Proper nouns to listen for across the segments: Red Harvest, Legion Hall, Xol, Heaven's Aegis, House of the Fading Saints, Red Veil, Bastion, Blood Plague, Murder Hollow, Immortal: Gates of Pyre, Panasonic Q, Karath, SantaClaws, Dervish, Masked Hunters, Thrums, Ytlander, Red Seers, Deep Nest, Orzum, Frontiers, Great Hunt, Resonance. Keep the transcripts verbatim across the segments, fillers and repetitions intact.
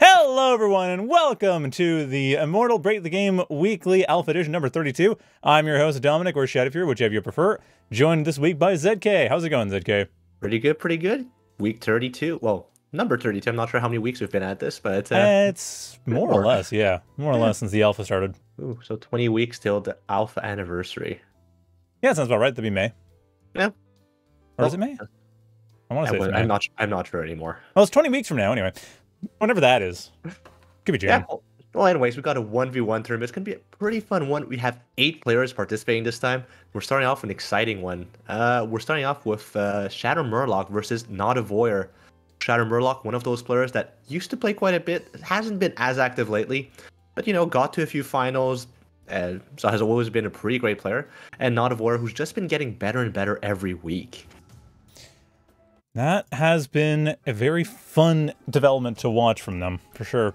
Hello everyone and welcome to the Immortal Break the Game Weekly Alpha Edition number thirty-two. I'm your host Dominic, or ShadowMurloc, whichever you prefer, joined this week by Z K. How's it going, Z K? Pretty good, pretty good. Week thirty-two, well, number thirty-two. I'm not sure how many weeks we've been at this, but... Uh, it's more or less, yeah. More or yeah. less since the Alpha started. Ooh, so twenty weeks till the Alpha anniversary. Yeah, that sounds about right. That'd be May. Yeah. Or well, is it May? I want to say it's May. I'm not, I'm not sure anymore. Well, it's twenty weeks from now anyway. Whenever that is. Could be Jan. Yeah. Well, anyways, we've got a one v one tournament. It's going to be a pretty fun one. We have eight players participating this time. We're starting off with an exciting one. Uh, we're starting off with uh, ShadowMurloc versus TotallyNotAVoyeur. ShadowMurloc, one of those players that used to play quite a bit, hasn't been as active lately, but, you know, got to a few finals, uh, so has always been a pretty great player. And TotallyNotAVoyeur, who's just been getting better and better every week. That has been a very fun development to watch from them, for sure.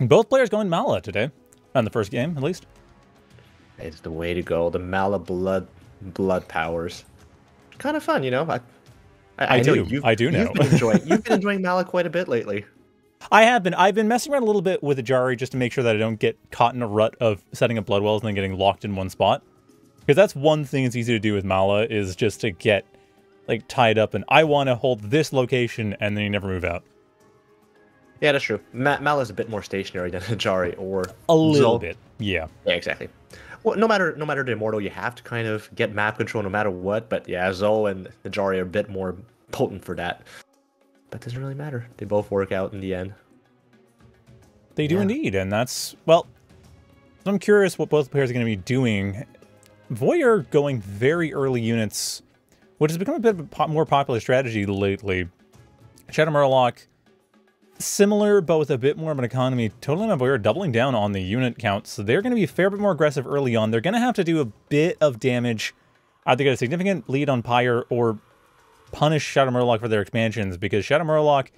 Both players going Mala today, on the first game, at least. It's the way to go, the Mala blood blood powers. Kind of fun, you know? I, I, I do, I do know. You've been, enjoying, you've been enjoying Mala quite a bit lately. I have been. I've been messing around a little bit with Ajari just to make sure that I don't get caught in a rut of setting up blood wells and then getting locked in one spot. Because that's one thing that's easy to do with Mala, is just to get... like tied up, and I want to hold this location, and then you never move out. Yeah, that's true. Ma Mala is a bit more stationary than Ajari, or a little Xol. bit. Yeah. Yeah, exactly. Well, no matter no matter the immortal, you have to kind of get map control no matter what. But yeah, Xol and Ajari are a bit more potent for that. But it doesn't really matter. They both work out in the end. They do yeah. indeed, and that's well. I'm curious what both players are going to be doing. Voyeur going very early units, which has become a bit of a po more popular strategy lately. ShadowMurloc, similar, but with a bit more of an economy. TotallyNotAVoyeur doubling down on the unit count, so they're going to be a fair bit more aggressive early on. They're going to have to do a bit of damage. Either get a significant lead on Pyre or punish ShadowMurloc for their expansions, because ShadowMurloc,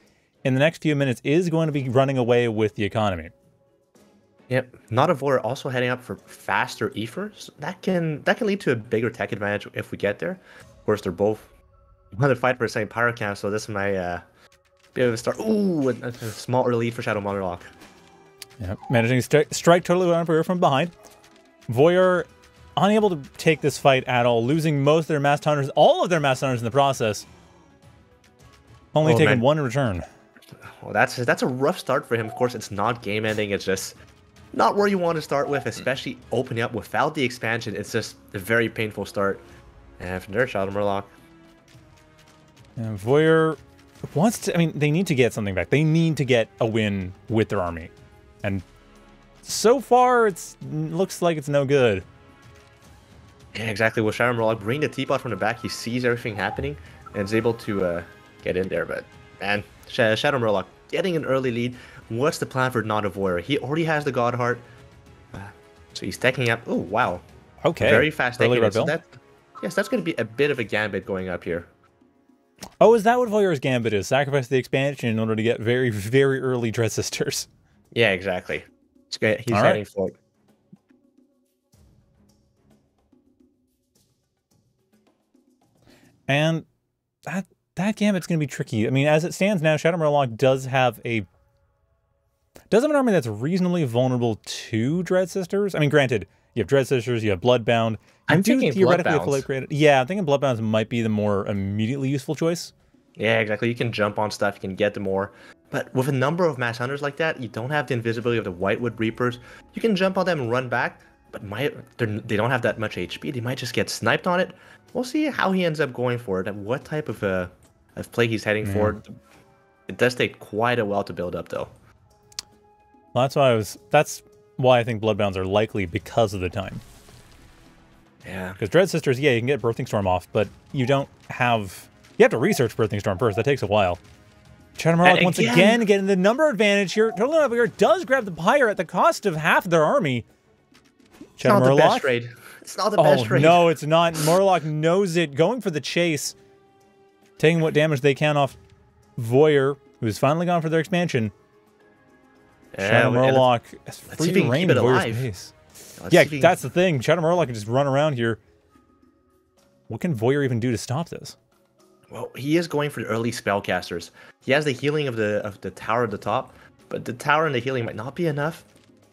in the next few minutes, is going to be running away with the economy. Yep, TotallyNotAVoyeur also heading up for faster Ephors. That can, that can lead to a bigger tech advantage if we get there. Of course, they're both one hundred five percent power count, so this might uh, be able to start. Ooh, a, a small early for ShadowMurloc. Yeah, managing to strike TotallyNotAVoyeur from behind. Voyeur unable to take this fight at all, losing most of their Masked Hunters, all of their Masked Hunters in the process. Only oh, taking man. one return. Well, that's that's a rough start for him. Of course, it's not game ending. It's just not where you want to start with, especially opening up without the expansion. It's just a very painful start. And from there, ShadowMurloc. And Voyeur wants to, I mean, they need to get something back. They need to get a win with their army. And so far, it's looks like it's no good. Yeah, exactly. Well, ShadowMurloc bringing the teapot from the back. He sees everything happening and is able to uh, get in there. But, man, Sh ShadowMurloc getting an early lead. What's the plan for TotallyNotAVoyeur? He already has the Godheart. Uh, so he's teching up. Oh, wow. Okay. Very fast teching up. So that... Yes, that's going to be a bit of a gambit going up here. Oh, is that what Voyeur's gambit is? Sacrifice the expansion in order to get very, very early Dread Sisters. Yeah, exactly. He's All heading right. for it. And that that gambit's going to be tricky. I mean, as it stands now, ShadowMurloc does have a does have an army that's reasonably vulnerable to Dread Sisters. I mean, granted, you have Dread Sisters, you have Bloodbound. I'm thinking Bloodbound. Yeah, I'm thinking Bloodbounds might be the more immediately useful choice. Yeah, exactly. You can jump on stuff, you can get the more. But with a number of Masked Hunters like that, you don't have the invisibility of the Whitewood Reapers. You can jump on them and run back, but might, they don't have that much H P. They might just get sniped on it. We'll see how he ends up going for it and what type of, uh, of play he's heading mm. for. It does take quite a while to build up, though. Well, that's why I was... That's why I think Bloodbounds are likely, because of the time. Yeah. Because Dread Sisters, yeah, you can get Birthing Storm off, but you don't have... You have to research Birthing Storm first. That takes a while. ShadowMurloc once again, again getting the number advantage here. TotallyNotAVoyeur does grab the Pyre at the cost of half of their army. It's not the best trade. It's not the oh, best trade. No, it's not. Murloc knows it. Going for the chase. Taking what damage they can off Voyeur, who's finally gone for their expansion. Yeah, ShadowMurloc has free reign in Voyeur's base. Let's yeah, see. That's the thing. ShadowMurloc can just run around here. What can Voyeur even do to stop this? Well, he is going for the early spellcasters. He has the healing of the of the tower at the top, But the tower and the healing might not be enough.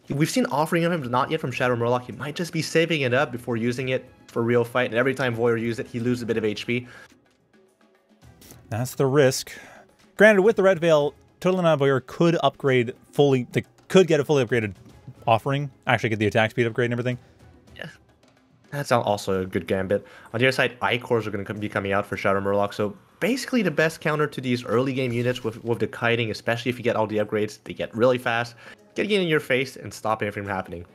We've seen offering on him, but not yet from ShadowMurloc. He might just be saving it up before using it for real fight. And every time Voyeur uses it, he loses a bit of H P. That's the risk. Granted, with the Red Veil, TotallyNotAVoyeur could upgrade fully. They could get a fully upgraded offering. Actually, get the attack speed upgrade and everything. Yeah. That's also a good gambit. On the other side, Ichors are going to be coming out for ShadowMurloc. So basically the best counter to these early game units with, with the kiting, especially if you get all the upgrades, they get really fast, getting it in your face and stopping everything from happening.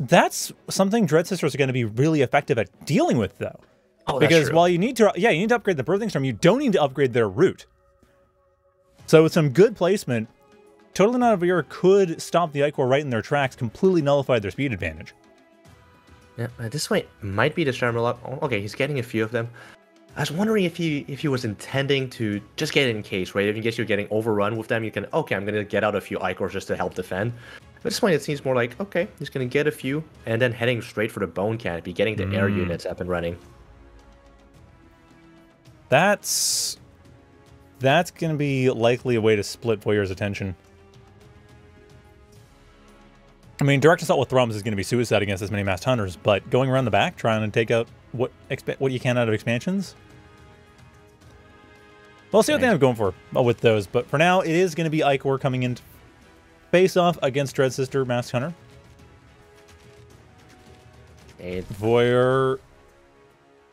That's something Dread Sisters are going to be really effective at dealing with, though. Oh, because that's true. While you need to, yeah, you need to upgrade the Birthing Storm, you don't need to upgrade their root. So with some good placement, TotallyNotAVoyeur could stop the Ichor right in their tracks, completely nullify their speed advantage. Yeah, this way might be the ShadowMurloc. Oh, okay, he's getting a few of them. I was wondering if he if he was intending to just get it in case, right? If in case you're getting overrun with them, you can, okay, I'm going to get out a few Ichors just to help defend. But this point, it seems more like, okay, he's going to get a few, and then heading straight for the Bone Canopy, getting the mm. air units up and running. That's... That's going to be likely a way to split Voyeur's attention. I mean, direct assault with Thrums is going to be suicide against as many Masked Hunters, but going around the back, trying to take out what what you can out of expansions? We'll see what they end up going for with those, but for now, it is going to be Ichor coming in face-off against Dread Sister Masked Hunter. Eight. Voyeur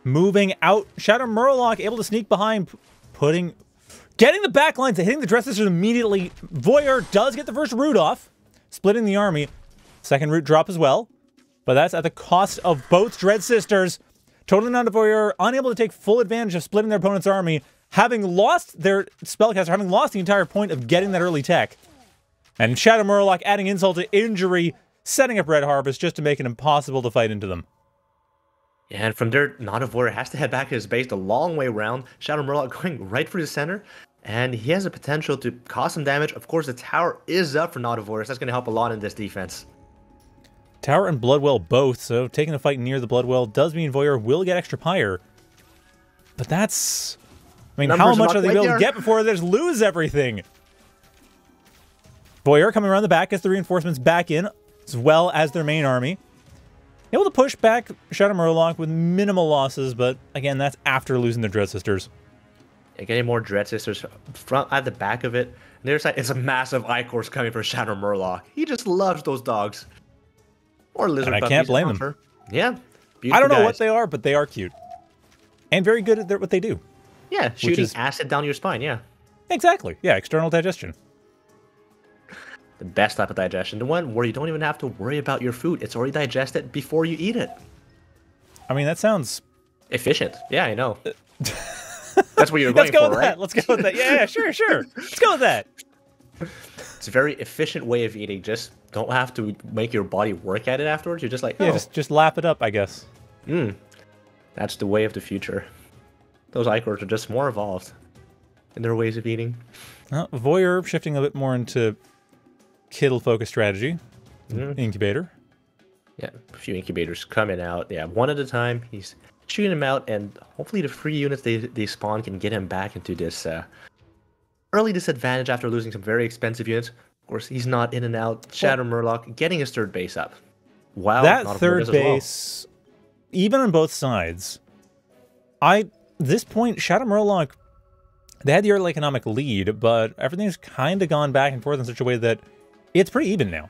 moving out. ShadowMurloc able to sneak behind, putting... Getting the back lines and hitting the Dread Sisters immediately. Voyeur does get the first root off, splitting the army. Second root drop as well, but that's at the cost of both Dread Sisters. TotallyNotAVoyeur unable to take full advantage of splitting their opponent's army, having lost their spellcaster, having lost the entire point of getting that early tech. And ShadowMurloc adding insult to injury, setting up Red Harvest just to make it impossible to fight into them. Yeah, and from there, NotAVoyeur has to head back to his base the long way round. ShadowMurloc going right for the center, and he has the potential to cause some damage. Of course, the tower is up for NotAVoyeur, so that's going to help a lot in this defense. Tower and Bloodwell both, so taking a fight near the Bloodwell does mean Voyeur will get extra pyre. But that's... I mean, numbers how much are they able to get before they just lose everything? Voyeur coming around the back as the reinforcements back in, as well as their main army. Able to push back ShadowMurloc with minimal losses, but again, that's after losing the Dread Sisters. Yeah, getting more Dread Sisters front at the back of it. And the other side, it's a massive Ichor coming for ShadowMurloc. He just loves those dogs. Or lizard puppies. I can't blame them. Yeah. I don't know guys. what they are, but they are cute. And very good at their, what they do. Yeah, shooting is... acid down your spine, yeah. Exactly. Yeah, external digestion. The best type of digestion. The one where you don't even have to worry about your food. It's already digested before you eat it. I mean, that sounds... efficient. Yeah, I know. That's what you're going Let's go for, with right? That. Let's go with that. Yeah, yeah, sure, sure. Let's go with that. It's a very efficient way of eating. Just don't have to make your body work at it afterwards. You're just like, oh. Yeah, just, just lap it up, I guess. Mm. That's the way of the future. Those Ichors are just more evolved in their ways of eating. Uh, Voyeur shifting a bit more into Kittle-focused strategy. Mm. Incubator. Yeah, a few Incubators coming out. Yeah, one at a time. He's shooting them out, and hopefully the free units they, they spawn can get him back into this... Uh, early disadvantage after losing some very expensive units. Of course, he's not in and out. ShadowMurloc getting his third base up. Wow, that third base, well. even on both sides. I this point, ShadowMurloc, they had the early economic lead, but everything's kind of gone back and forth in such a way that it's pretty even now.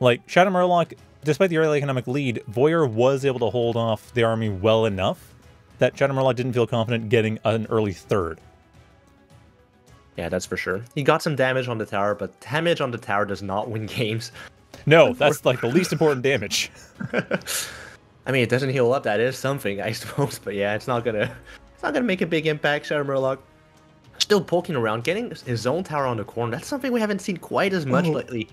Like ShadowMurloc, despite the early economic lead, Voyeur was able to hold off the army well enough that ShadowMurloc didn't feel confident getting an early third. Yeah, that's for sure. He got some damage on the tower, but damage on the tower does not win games. No, that's like the least important damage. I mean, it doesn't heal up. That is something, I suppose. But yeah, it's not gonna, it's not gonna make a big impact. ShadowMurloc still poking around, getting his own tower on the corner. That's something we haven't seen quite as much Ooh. lately.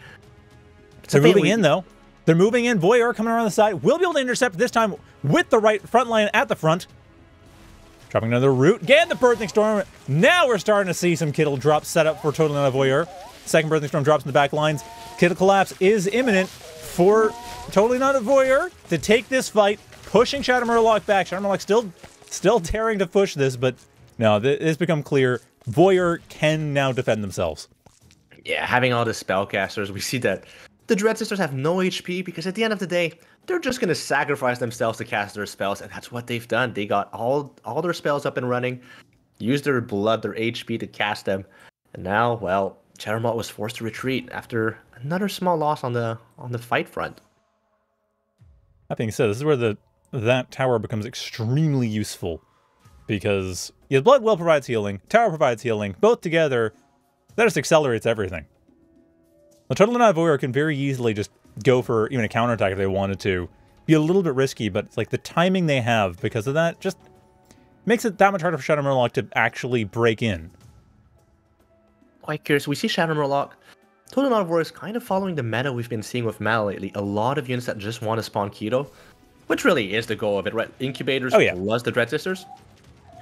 It's They're moving we... in though. They're moving in. Voyeur coming around the side. Will be able to intercept this time with the right front line at the front. Dropping another root. Get the Birthing Storm. Now we're starting to see some Kittle drops set up for TotallyNotAVoyeur. Second Birthing Storm drops in the back lines. Kittle collapse is imminent for TotallyNotAVoyeur to take this fight, pushing ShadowMurloc back. ShadowMurloc still still daring to push this, but no, it's become clear Voyeur can now defend themselves. yeah, having all the spellcasters, we see that the Dread Sisters have no H P because at the end of the day, they're just going to sacrifice themselves to cast their spells, and that's what they've done. They got all all their spells up and running, used their blood, their H P to cast them, and now, well, Cheddarmot was forced to retreat after another small loss on the on the fight front. That being said, this is where the that tower becomes extremely useful, because his blood well provides healing, tower provides healing, both together, that just accelerates everything. The TotallyNotAVoyeur can very easily just go for even a counterattack if they wanted to. Be a little bit risky, but it's like the timing they have because of that just makes it that much harder for ShadowMurloc to actually break in. Quite curious, we see ShadowMurloc. TotallyNotAVoyeur is kind of following the meta we've been seeing with Mala lately. A lot of units that just want to spawn Keto, which really is the goal of it, right? Incubators oh, yeah. plus the Dread Sisters.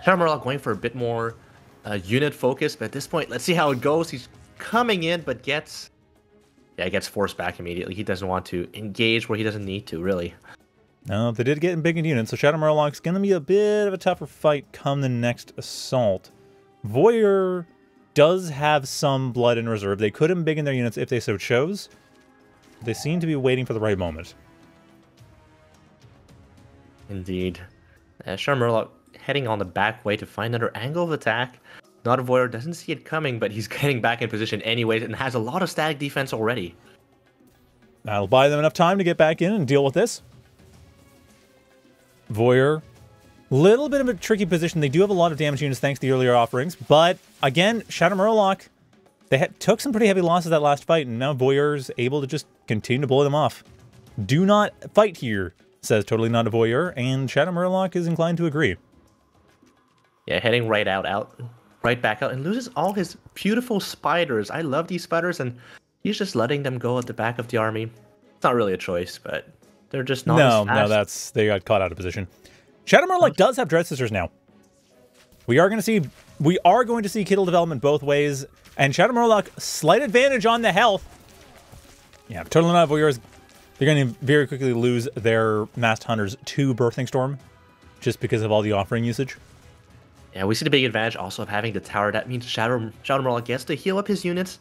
ShadowMurloc going for a bit more uh, unit focus, but at this point, let's see how it goes. He's coming in, but gets... Yeah, he gets forced back immediately. He doesn't want to engage where he doesn't need to, really. No, they did get in big in units, so ShadowMurloc's going to be a bit of a tougher fight come the next assault. Voyeur does have some blood in reserve. They could embig in their units if they so chose. They seem to be waiting for the right moment. Indeed. Uh, ShadowMurloc heading on the back way to find another angle of attack. NotAVoyeur doesn't see it coming, but he's getting back in position anyways and has a lot of static defense already. That'll buy them enough time to get back in and deal with this. Voyeur, little bit of a tricky position. They do have a lot of damage units thanks to the earlier offerings, but again, ShadowMurloc, they had, took some pretty heavy losses that last fight, and now Voyeur's able to just continue to blow them off. Do not fight here, says TotallyNotAVoyeur, and ShadowMurloc is inclined to agree. Yeah, heading right out, out. right back out and loses all his beautiful spiders. I love these spiders, and he's just letting them go at the back of the army. It's not really a choice, but they're just not No, no, that's... They got caught out of position. ShadowMurloc does have Dread Sisters now. We are going to see... We are going to see Kittle development both ways, and ShadowMurloc, slight advantage on the health. Yeah, TotallyNotAVoyeur, they're going to very quickly lose their Masked Hunters to Birthing Storm, just because of all the offering usage. Yeah, we see the big advantage also of having the tower. That means Shadow ShadowMurloc gets to heal up his units,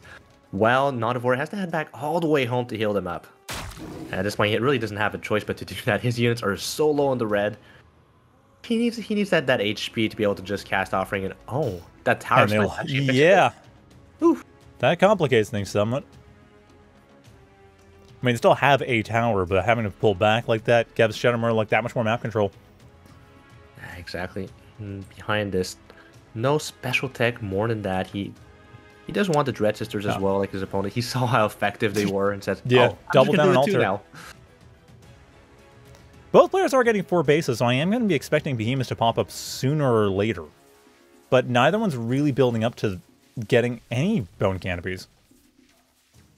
while NotAVoyeur has to head back all the way home to heal them up. At this point, he really doesn't have a choice but to do that. His units are so low in the red. He needs he needs that, that H P to be able to just cast offering, and oh, that tower. Yeah. Oof. That complicates things somewhat. I mean, they still have a tower, but having to pull back like that gives ShadowMurloc that much more map control. Exactly. Behind this, no special tech more than that. He he does want the Dread Sisters as oh. well, like his opponent. He saw how effective they were and said, yeah, oh, double down do alter. Now. Both players are getting four bases, so I am going to be expecting Behemoth to pop up sooner or later. But neither one's really building up to getting any Bone Canopies.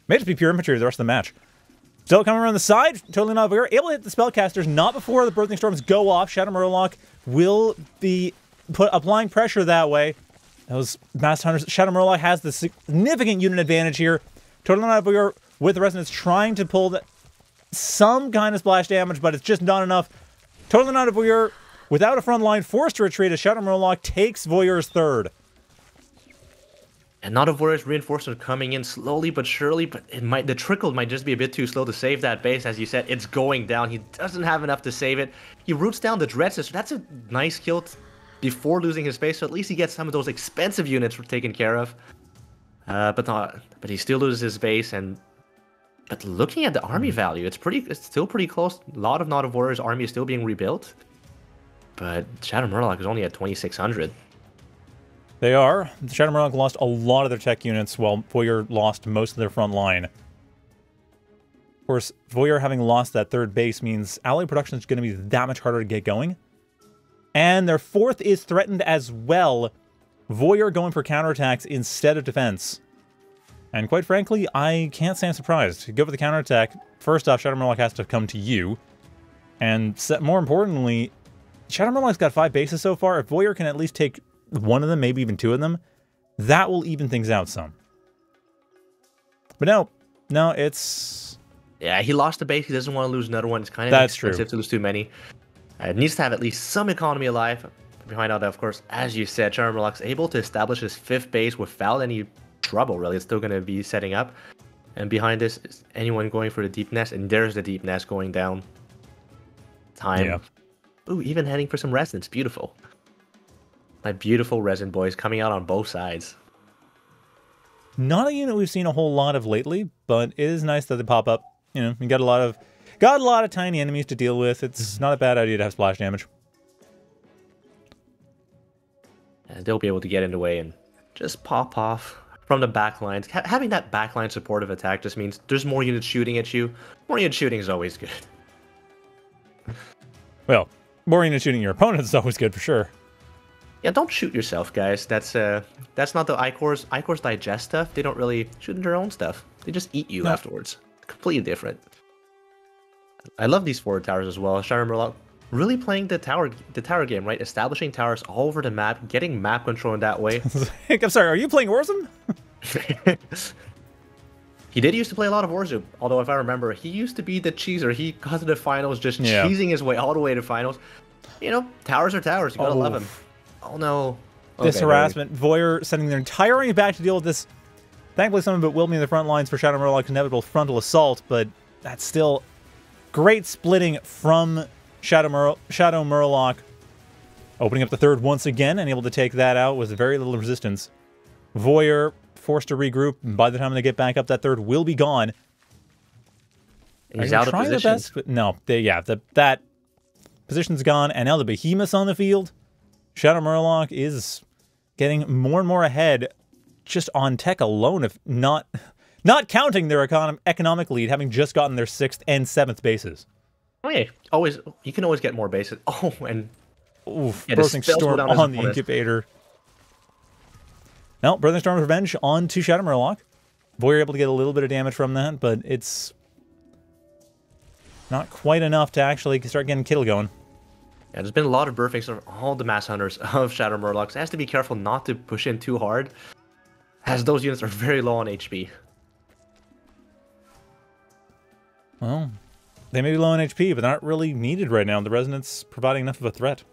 May just be pure infantry the rest of the match. Still coming around the side, TotallyNotAVoyeur able to hit the Spellcasters, not before the Birthing Storms go off. ShadowMurloc will be put applying pressure that way. Those Masked Hunters, ShadowMurloc has the significant unit advantage here. TotallyNotAVoyeur with the Resonance trying to pull the, some kind of splash damage, but it's just not enough. TotallyNotAVoyeur, without a front line, forced to retreat as ShadowMurloc takes Voyeur's third. And NotAVoyeur's reinforcement coming in slowly but surely, but it might the trickle might just be a bit too slow to save that base. As you said, it's going down. He doesn't have enough to save it. He roots down the Dread Sister. That's a nice kill before losing his base, so at least he gets some of those expensive units taken care of. Uh, but not, but he still loses his base. And but looking at the army value, it's pretty. It's still pretty close. A lot of NotAVoyeur's army is still being rebuilt, but ShadowMurloc is only at twenty-six hundred. They are. ShadowMurloc lost a lot of their tech units, while Voyeur lost most of their front line. Of course, Voyeur having lost that third base means ally production is going to be that much harder to get going. And their fourth is threatened as well. Voyeur going for counterattacks instead of defense. And quite frankly, I can't say I'm surprised. To go for the counterattack, first off, ShadowMurloc has to come to you. And more importantly, ShadowMurloc's got five bases so far. If Voyeur can at least take one of them, maybe even two of them, that will even things out some. But no, no, it's... Yeah, he lost the base. He doesn't want to lose another one. It's kind of That's expensive true. to lose too many. Uh, it needs to have at least some economy alive. Behind all that, of course, as you said, ShadowMurloc's able to establish his fifth base without any trouble, really. It's still going to be setting up. And behind this, is anyone going for the deep nest? And there's the deep nest going down. Time. Yeah. Ooh, even heading for some resonance. Beautiful. My beautiful resin boys coming out on both sides. Not a unit we've seen a whole lot of lately, but it is nice that they pop up. You know, we got a lot of got a lot of tiny enemies to deal with. It's not a bad idea to have splash damage. And they'll be able to get in the way and just pop off from the back lines. Ha having that back line supportive attack just means there's more units shooting at you. More units shooting is always good. Well, more units shooting your opponent is always good for sure. Yeah, don't shoot yourself, guys. That's uh, that's not the Ichor's. Ichor's digest stuff. They don't really shoot their own stuff. They just eat you no. afterwards. Completely different. I love these forward towers as well. ShadowMurloc really playing the tower, the tower game, right? Establishing towers all over the map, getting map control in that way. I'm sorry, are you playing Warzone? He did used to play a lot of Warzone, although if I remember, he used to be the cheeser. He got to the finals, just yeah. cheesing his way all the way to finals. You know, towers are towers. You gotta oh. love him. Oh no. Okay, this harassment. Voyeur sending their entire army back to deal with this. Thankfully, some of it will be in the front lines for ShadowMurloc's inevitable frontal assault, but that's still great splitting from Shadow ShadowMurloc. Opening up the third once again and able to take that out with very little resistance. Voyeur forced to regroup, and by the time they get back up, that third will be gone. He's out of position. The best, but no, they, yeah, the, that position's gone, and now the Behemoth's on the field. ShadowMurloc is getting more and more ahead just on tech alone, if not not counting their econom economic lead, having just gotten their sixth and seventh bases. Oh yeah, always, you can always get more bases. Oh, and... Oof, yeah, Birthing Storm on the Incubator. No, Birthing Storm's Revenge on to ShadowMurloc. Voyeur able to get a little bit of damage from that, but it's not quite enough to actually start getting Kittle going. Yeah, there's been a lot of Birthing Storm on all the Mass Hunters of ShadowMurloc, so it has to be careful not to push in too hard, as those units are very low on H P. Well, they may be low on H P, but they're not really needed right now. The Resonance providing enough of a threat.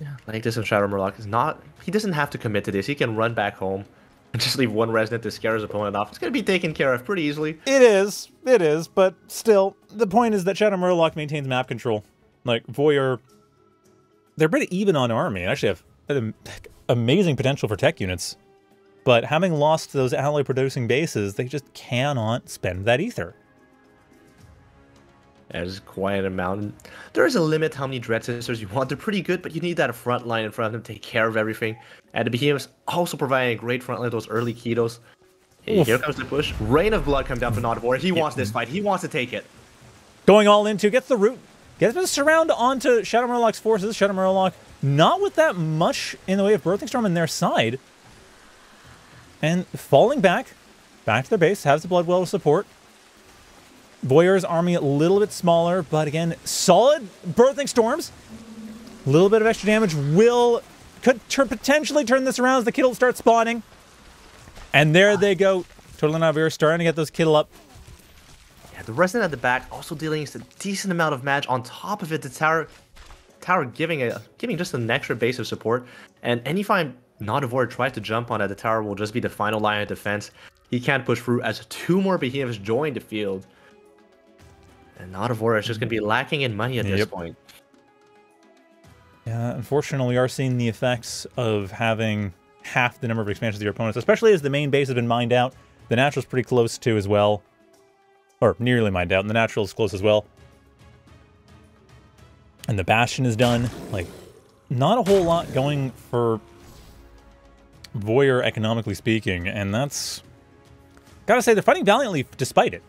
Yeah, like this in ShadowMurloc is not... He doesn't have to commit to this. He can run back home and just leave one Resonant to scare his opponent off. It's going to be taken care of pretty easily. It is. It is. But still, the point is that ShadowMurloc maintains map control. Like, Voyeur... They're pretty even on army. They actually have an amazing potential for tech units. But having lost those ally-producing bases, they just cannot spend that ether. That is quite a mountain. There is a limit how many Dread Sisters you want. They're pretty good, but you need that front line in front of them to take care of everything. And the Behemoths also providing a great front line, those early Ketos. Hey, here comes the push. Rain of Blood comes down from NotAVoyeur. He yeah. wants this fight. He wants to take it. Going all into, gets the root. Gets the surround onto ShadowMurloc's forces. ShadowMurloc not with that much in the way of Birthing Storm on their side. And falling back, back to their base, has the Blood Well to support. Voyeur's army a little bit smaller, but again, solid Birthing Storms. A little bit of extra damage will, could potentially turn this around as the Kittle starts spawning. And there they go. TotallyNotAVoyeur starting to get those Kittle up. Yeah, the Resident at the back also dealing a decent amount of damage. On top of it, the tower tower giving a giving just an extra base of support. And any time NotAVoyeur tries to jump on at the tower will just be the final line of defense. He can't push through as two more Behemoths join the field. And NotAVoyeur is just going to be lacking in money at yep. this point. Yeah, unfortunately, we are seeing the effects of having half the number of expansions of your opponents, especially as the main base has been mined out. The natural is pretty close to as well, or nearly mined out, and the natural is close as well. And the Bastion is done. Like, not a whole lot going for Voyeur, economically speaking, and that's... Gotta say, they're fighting valiantly despite it.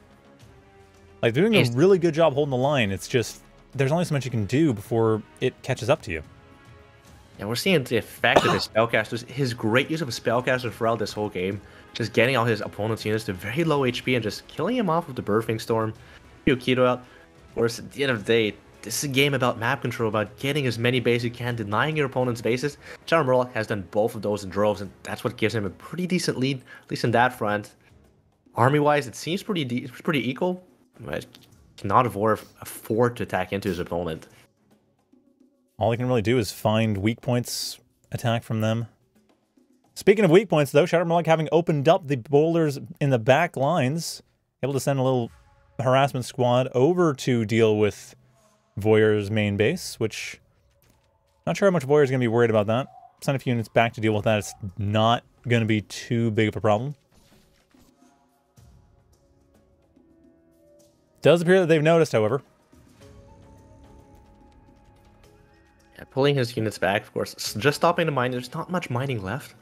Like, they're doing a really good job holding the line. It's just, there's only so much you can do before it catches up to you. Yeah, we're seeing the effect of his spellcasters, his great use of spellcasters throughout this whole game. Just getting all his opponent's units to very low H P and just killing him off with the Birthing Storm. Keto out. Of course, at the end of the day, this is a game about map control, about getting as many bases you can, denying your opponent's bases. ShadowMurloc has done both of those in droves, and that's what gives him a pretty decent lead, at least in that front. Army-wise, it seems pretty de pretty equal, but cannot afford to attack into his opponent. All he can really do is find weak points, attack from them. Speaking of weak points, though, ShadowMurloc having opened up the bowlers in the back lines, able to send a little harassment squad over to deal with Voyeur's main base, which, not sure how much Voyeur's going to be worried about that. Send a few units back to deal with that. It's not going to be too big of a problem. Does appear that they've noticed, however. Yeah, pulling his units back, of course. Just stopping the mine. There's not much mining left.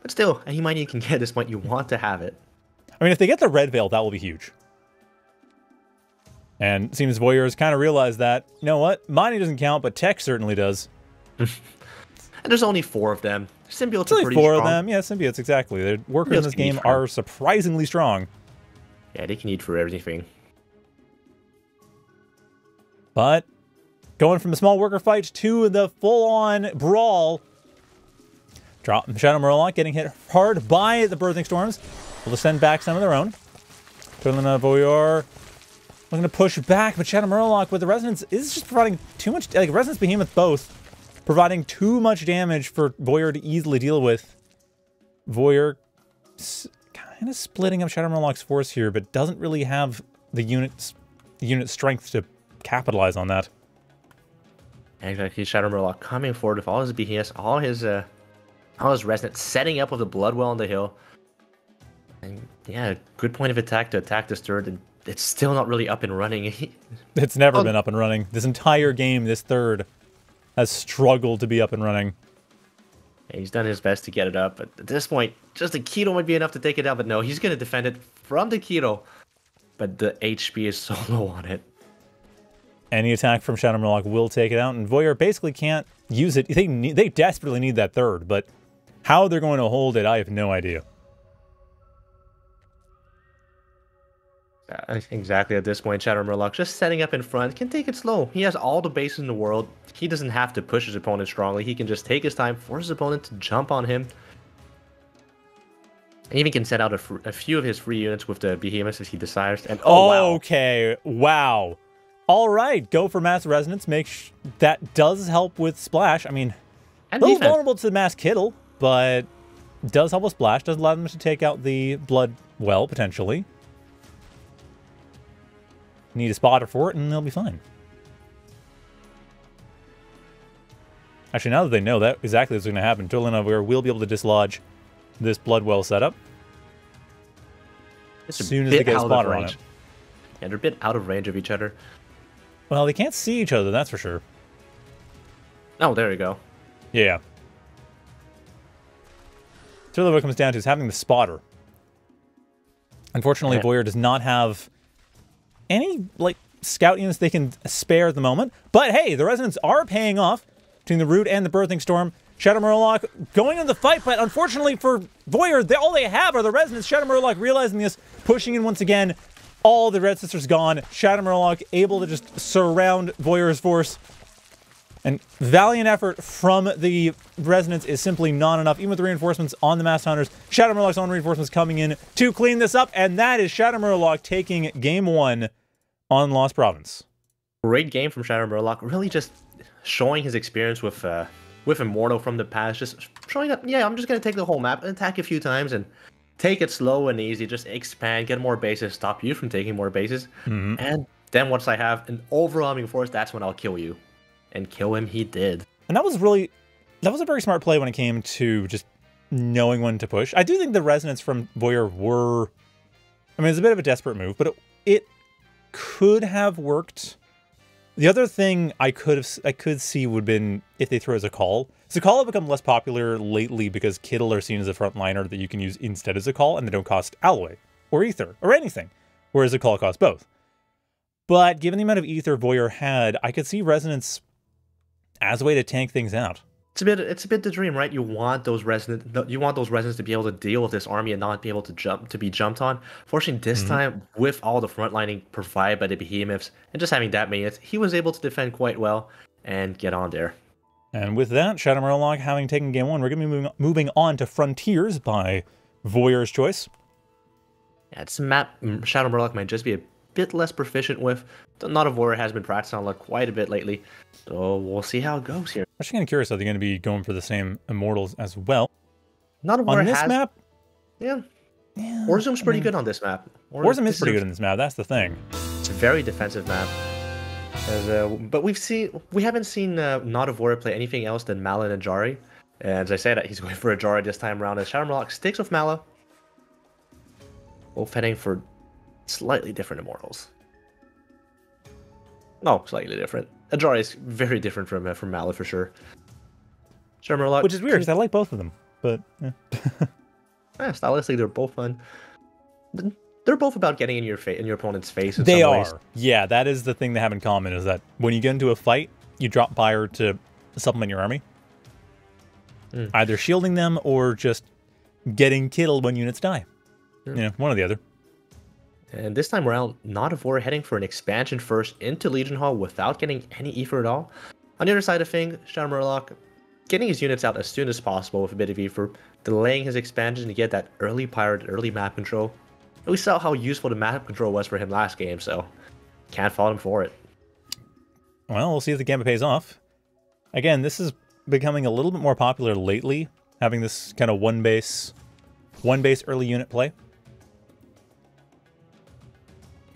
But still, any mine you can get at this point, you want to have it. I mean, if they get the Red Veil, that will be huge. And it seems Voyeur has kind of realized that, you know what? Mining doesn't count, but tech certainly does. And there's only four of them. Symbiotes are pretty four strong. Of them. Yeah, symbiotes, exactly. The workers symbiotes in this game are surprisingly strong. Yeah, they can eat for everything. But going from a small worker fight to the full-on brawl. Drop ShadowMurloc getting hit hard by the Birthing Storms. Will send back some of their own. TotallyNotAVoyeur looking to push back, but ShadowMurloc with the Resonance is just providing too much, like Resonance Behemoth both, providing too much damage for Voyeur to easily deal with. Voyeur kind of splitting up ShadowMurloc's force here, but doesn't really have the unit's the unit strength to capitalize on that. Exactly, ShadowMurloc coming forward with all his Behemoths, all his uh, all his Resonance, setting up with the Bloodwell on the hill. And yeah, good point of attack to attack this third, and it's still not really up and running. It's never oh. been up and running. This entire game, this third has struggled to be up and running. Yeah, he's done his best to get it up, but at this point, just a Keto would be enough to take it down, but no, he's going to defend it from the Keto. But the H P is so low on it. Any attack from ShadowMurloc will take it out, and Voyeur basically can't use it. They, need, they desperately need that third, but how they're going to hold it, I have no idea. Uh, exactly, at this point, ShadowMurloc just setting up in front, can take it slow. He has all the bases in the world. He doesn't have to push his opponent strongly. He can just take his time, force his opponent to jump on him. And even can set out a, a few of his free units with the Behemoths if he desires. And oh, wow. Okay, wow. All right, go for Mass Resonance. Make sh that does help with Splash. I mean, and a little defense. Vulnerable to the Mass Kittle, but does help with Splash. Does allow them to take out the Blood Well, potentially. Need a spotter for it, and they'll be fine. Actually, now that they know that exactly what's going to happen, TotallyNotAVoyeur will be able to dislodge this Bloodwell setup as soon as they get a spotter on it. Yeah, they're a bit out of range of each other. Well, they can't see each other, that's for sure. Oh, there we go. Yeah. So really what it comes down to is having the spotter. Unfortunately, yeah. Voyeur does not have any, like, scout units they can spare at the moment. But hey, the Resonance are paying off between the Root and the Birthing Storm. ShadowMurloc going into the fight, but unfortunately for Voyeur, they, all they have are the Resonance. ShadowMurloc realizing this, pushing in once again. All the Red Sisters gone. ShadowMurloc able to just surround Voyeur's force. And valiant effort from the Resonance is simply not enough, even with the reinforcements on the Masked Hunters. ShadowMurloc's own reinforcements coming in to clean this up, and that is ShadowMurloc taking game one on Lost Province. Great game from ShadowMurloc, really just showing his experience with uh, with Immortal from the past, just showing up, yeah, I'm just going to take the whole map and attack a few times and take it slow and easy, just expand, get more bases, stop you from taking more bases, mm-hmm. and then once I have an overwhelming force, that's when I'll kill you. And kill him he did. And that was really, that was a very smart play when it came to just knowing when to push. I do think the Resonance from Voyeur were, I mean, it's a bit of a desperate move, but it, it could have worked. The other thing I could have, I could see would have been if they throw as a call. Zakal have become less popular lately because Kittle are seen as a frontliner that you can use instead of Zakal, and they don't cost Alloy or Ether or anything, whereas Zakal costs both. But given the amount of Ether Voyeur had, I could see Resonance as a way to tank things out. It's a bit, it's a bit the dream, right? You want those Resonance, you want those Resonance to be able to deal with this army and not be able to jump, to be jumped on. Fortunately, this mm-hmm. time with all the frontlining provided by the Behemoths and just having that many hits, he was able to defend quite well and get on there. And with that, ShadowMurloc having taken game one, we're going to be moving, moving on to Frontiers by Voyeur's choice. Yeah, it's a map ShadowMurloc might just be a bit less proficient with. Not a Voyeur has been practicing on luck quite a bit lately, so we'll see how it goes here. I'm actually kind of curious, are they going to be going for the same Immortals as well? Not on this has... map? Yeah. yeah. Orzum's pretty I mean... good on this map. Or... Orzum is pretty good on this map, that's the thing. It's a very defensive map. As, uh, but we've seen, we haven't seen uh, NotAVoyeur play anything else than Mala and Ajari. And as I said, he's going for Ajari this time around. As ShadowMurloc sticks with Mala. Both heading for slightly different Immortals. No, slightly different. Ajari is very different from uh, from Mala for sure. ShadowMurloc, which is weird because I like both of them, but yeah. yeah, stylistically they're both fun. They're both about getting in your face, in your opponent's face. In they some are. Ways. Yeah, that is the thing they have in common is that when you get into a fight, you drop Pyre to supplement your army, mm. either shielding them or just getting killed when units die. Sure. Yeah, one or the other. And this time around, NotAVoyeur heading for an expansion first into Legion Hall without getting any ether at all. On the other side of things, ShadowMurloc getting his units out as soon as possible with a bit of ether, delaying his expansion to get that early pirate, early map control. And we saw how useful the map control was for him last game, so can't fault him for it. Well, we'll see if the gambit pays off. Again, this is becoming a little bit more popular lately, having this kind of one base, one base early unit play.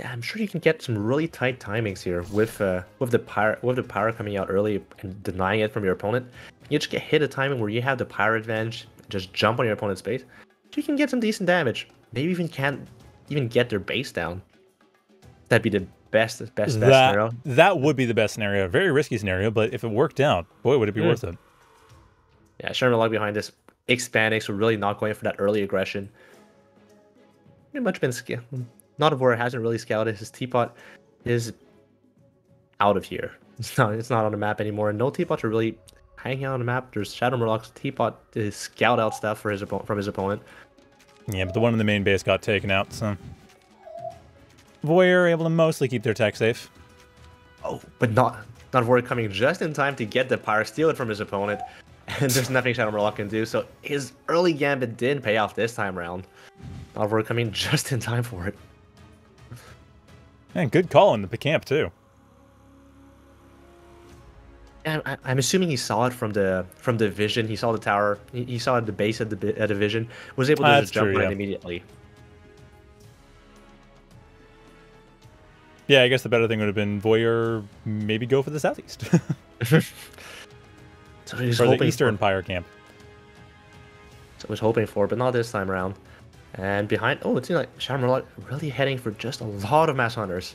I'm sure you can get some really tight timings here with uh, with the pirate with the power coming out early and denying it from your opponent. You just get hit a timing where you have the power advantage, just jump on your opponent's base. So you can get some decent damage. Maybe even can't even get their base down. That'd be the best best best that, scenario. That would be the best scenario. Very risky scenario, but if it worked out, boy, would it be mm. worth it. Yeah, ShadowMurloc behind this expanding, so really not going for that early aggression. Pretty much been scared. NotAVoyeur hasn't really scouted. His teapot is out of here. It's not, it's not on the map anymore. And no teapots are really hanging out on the map. There's ShadowMurloc's teapot to scout out stuff for his from his opponent. Yeah, but the one in the main base got taken out, so... Voyeur able to mostly keep their tech safe. Oh, but not NotAVoyeur coming just in time to get the Pyre, steal it from his opponent. And there's nothing ShadowMurloc can do, so his early gambit didn't pay off this time around. NotAVoyeur coming just in time for it. And good call in the camp, too. And I, I'm assuming he saw it from the from the vision. He saw the tower. He, he saw the base at the at a vision. Was able to uh, just jump true, on yeah. it immediately. Yeah, I guess the better thing would have been Voyeur maybe go for the southeast. So he's or hoping the Eastern Pyre camp. So he was hoping for, but not this time around. And behind, oh, it seems like ShadowMurloc really heading for just a lot of Masked Hunters.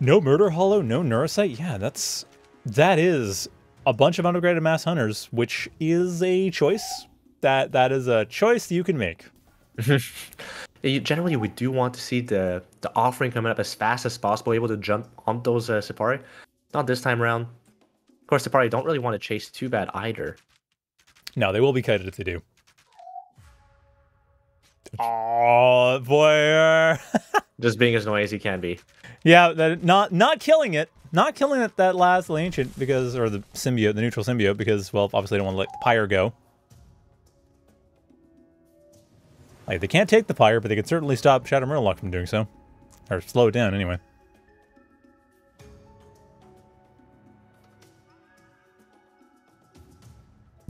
No Murder Hollow, no Neurocyte. Yeah, that's that is a bunch of undergraded Masked Hunters, which is a choice. That that is a choice you can make. Generally, we do want to see the the offering coming up as fast as possible, able to jump on those uh, Sipari. Not this time around. Of course, Sipari don't really want to chase too bad either. No, they will be kited if they do. Oh, Voyeur! Just being as annoying as he can be. Yeah, that, not not killing it, not killing it. That last ancient because, or the symbiote, the neutral symbiote, because well, obviously, I don't want to let the Pyre go. Like they can't take the Pyre, but they could certainly stop ShadowMurloc from doing so, or slow it down anyway.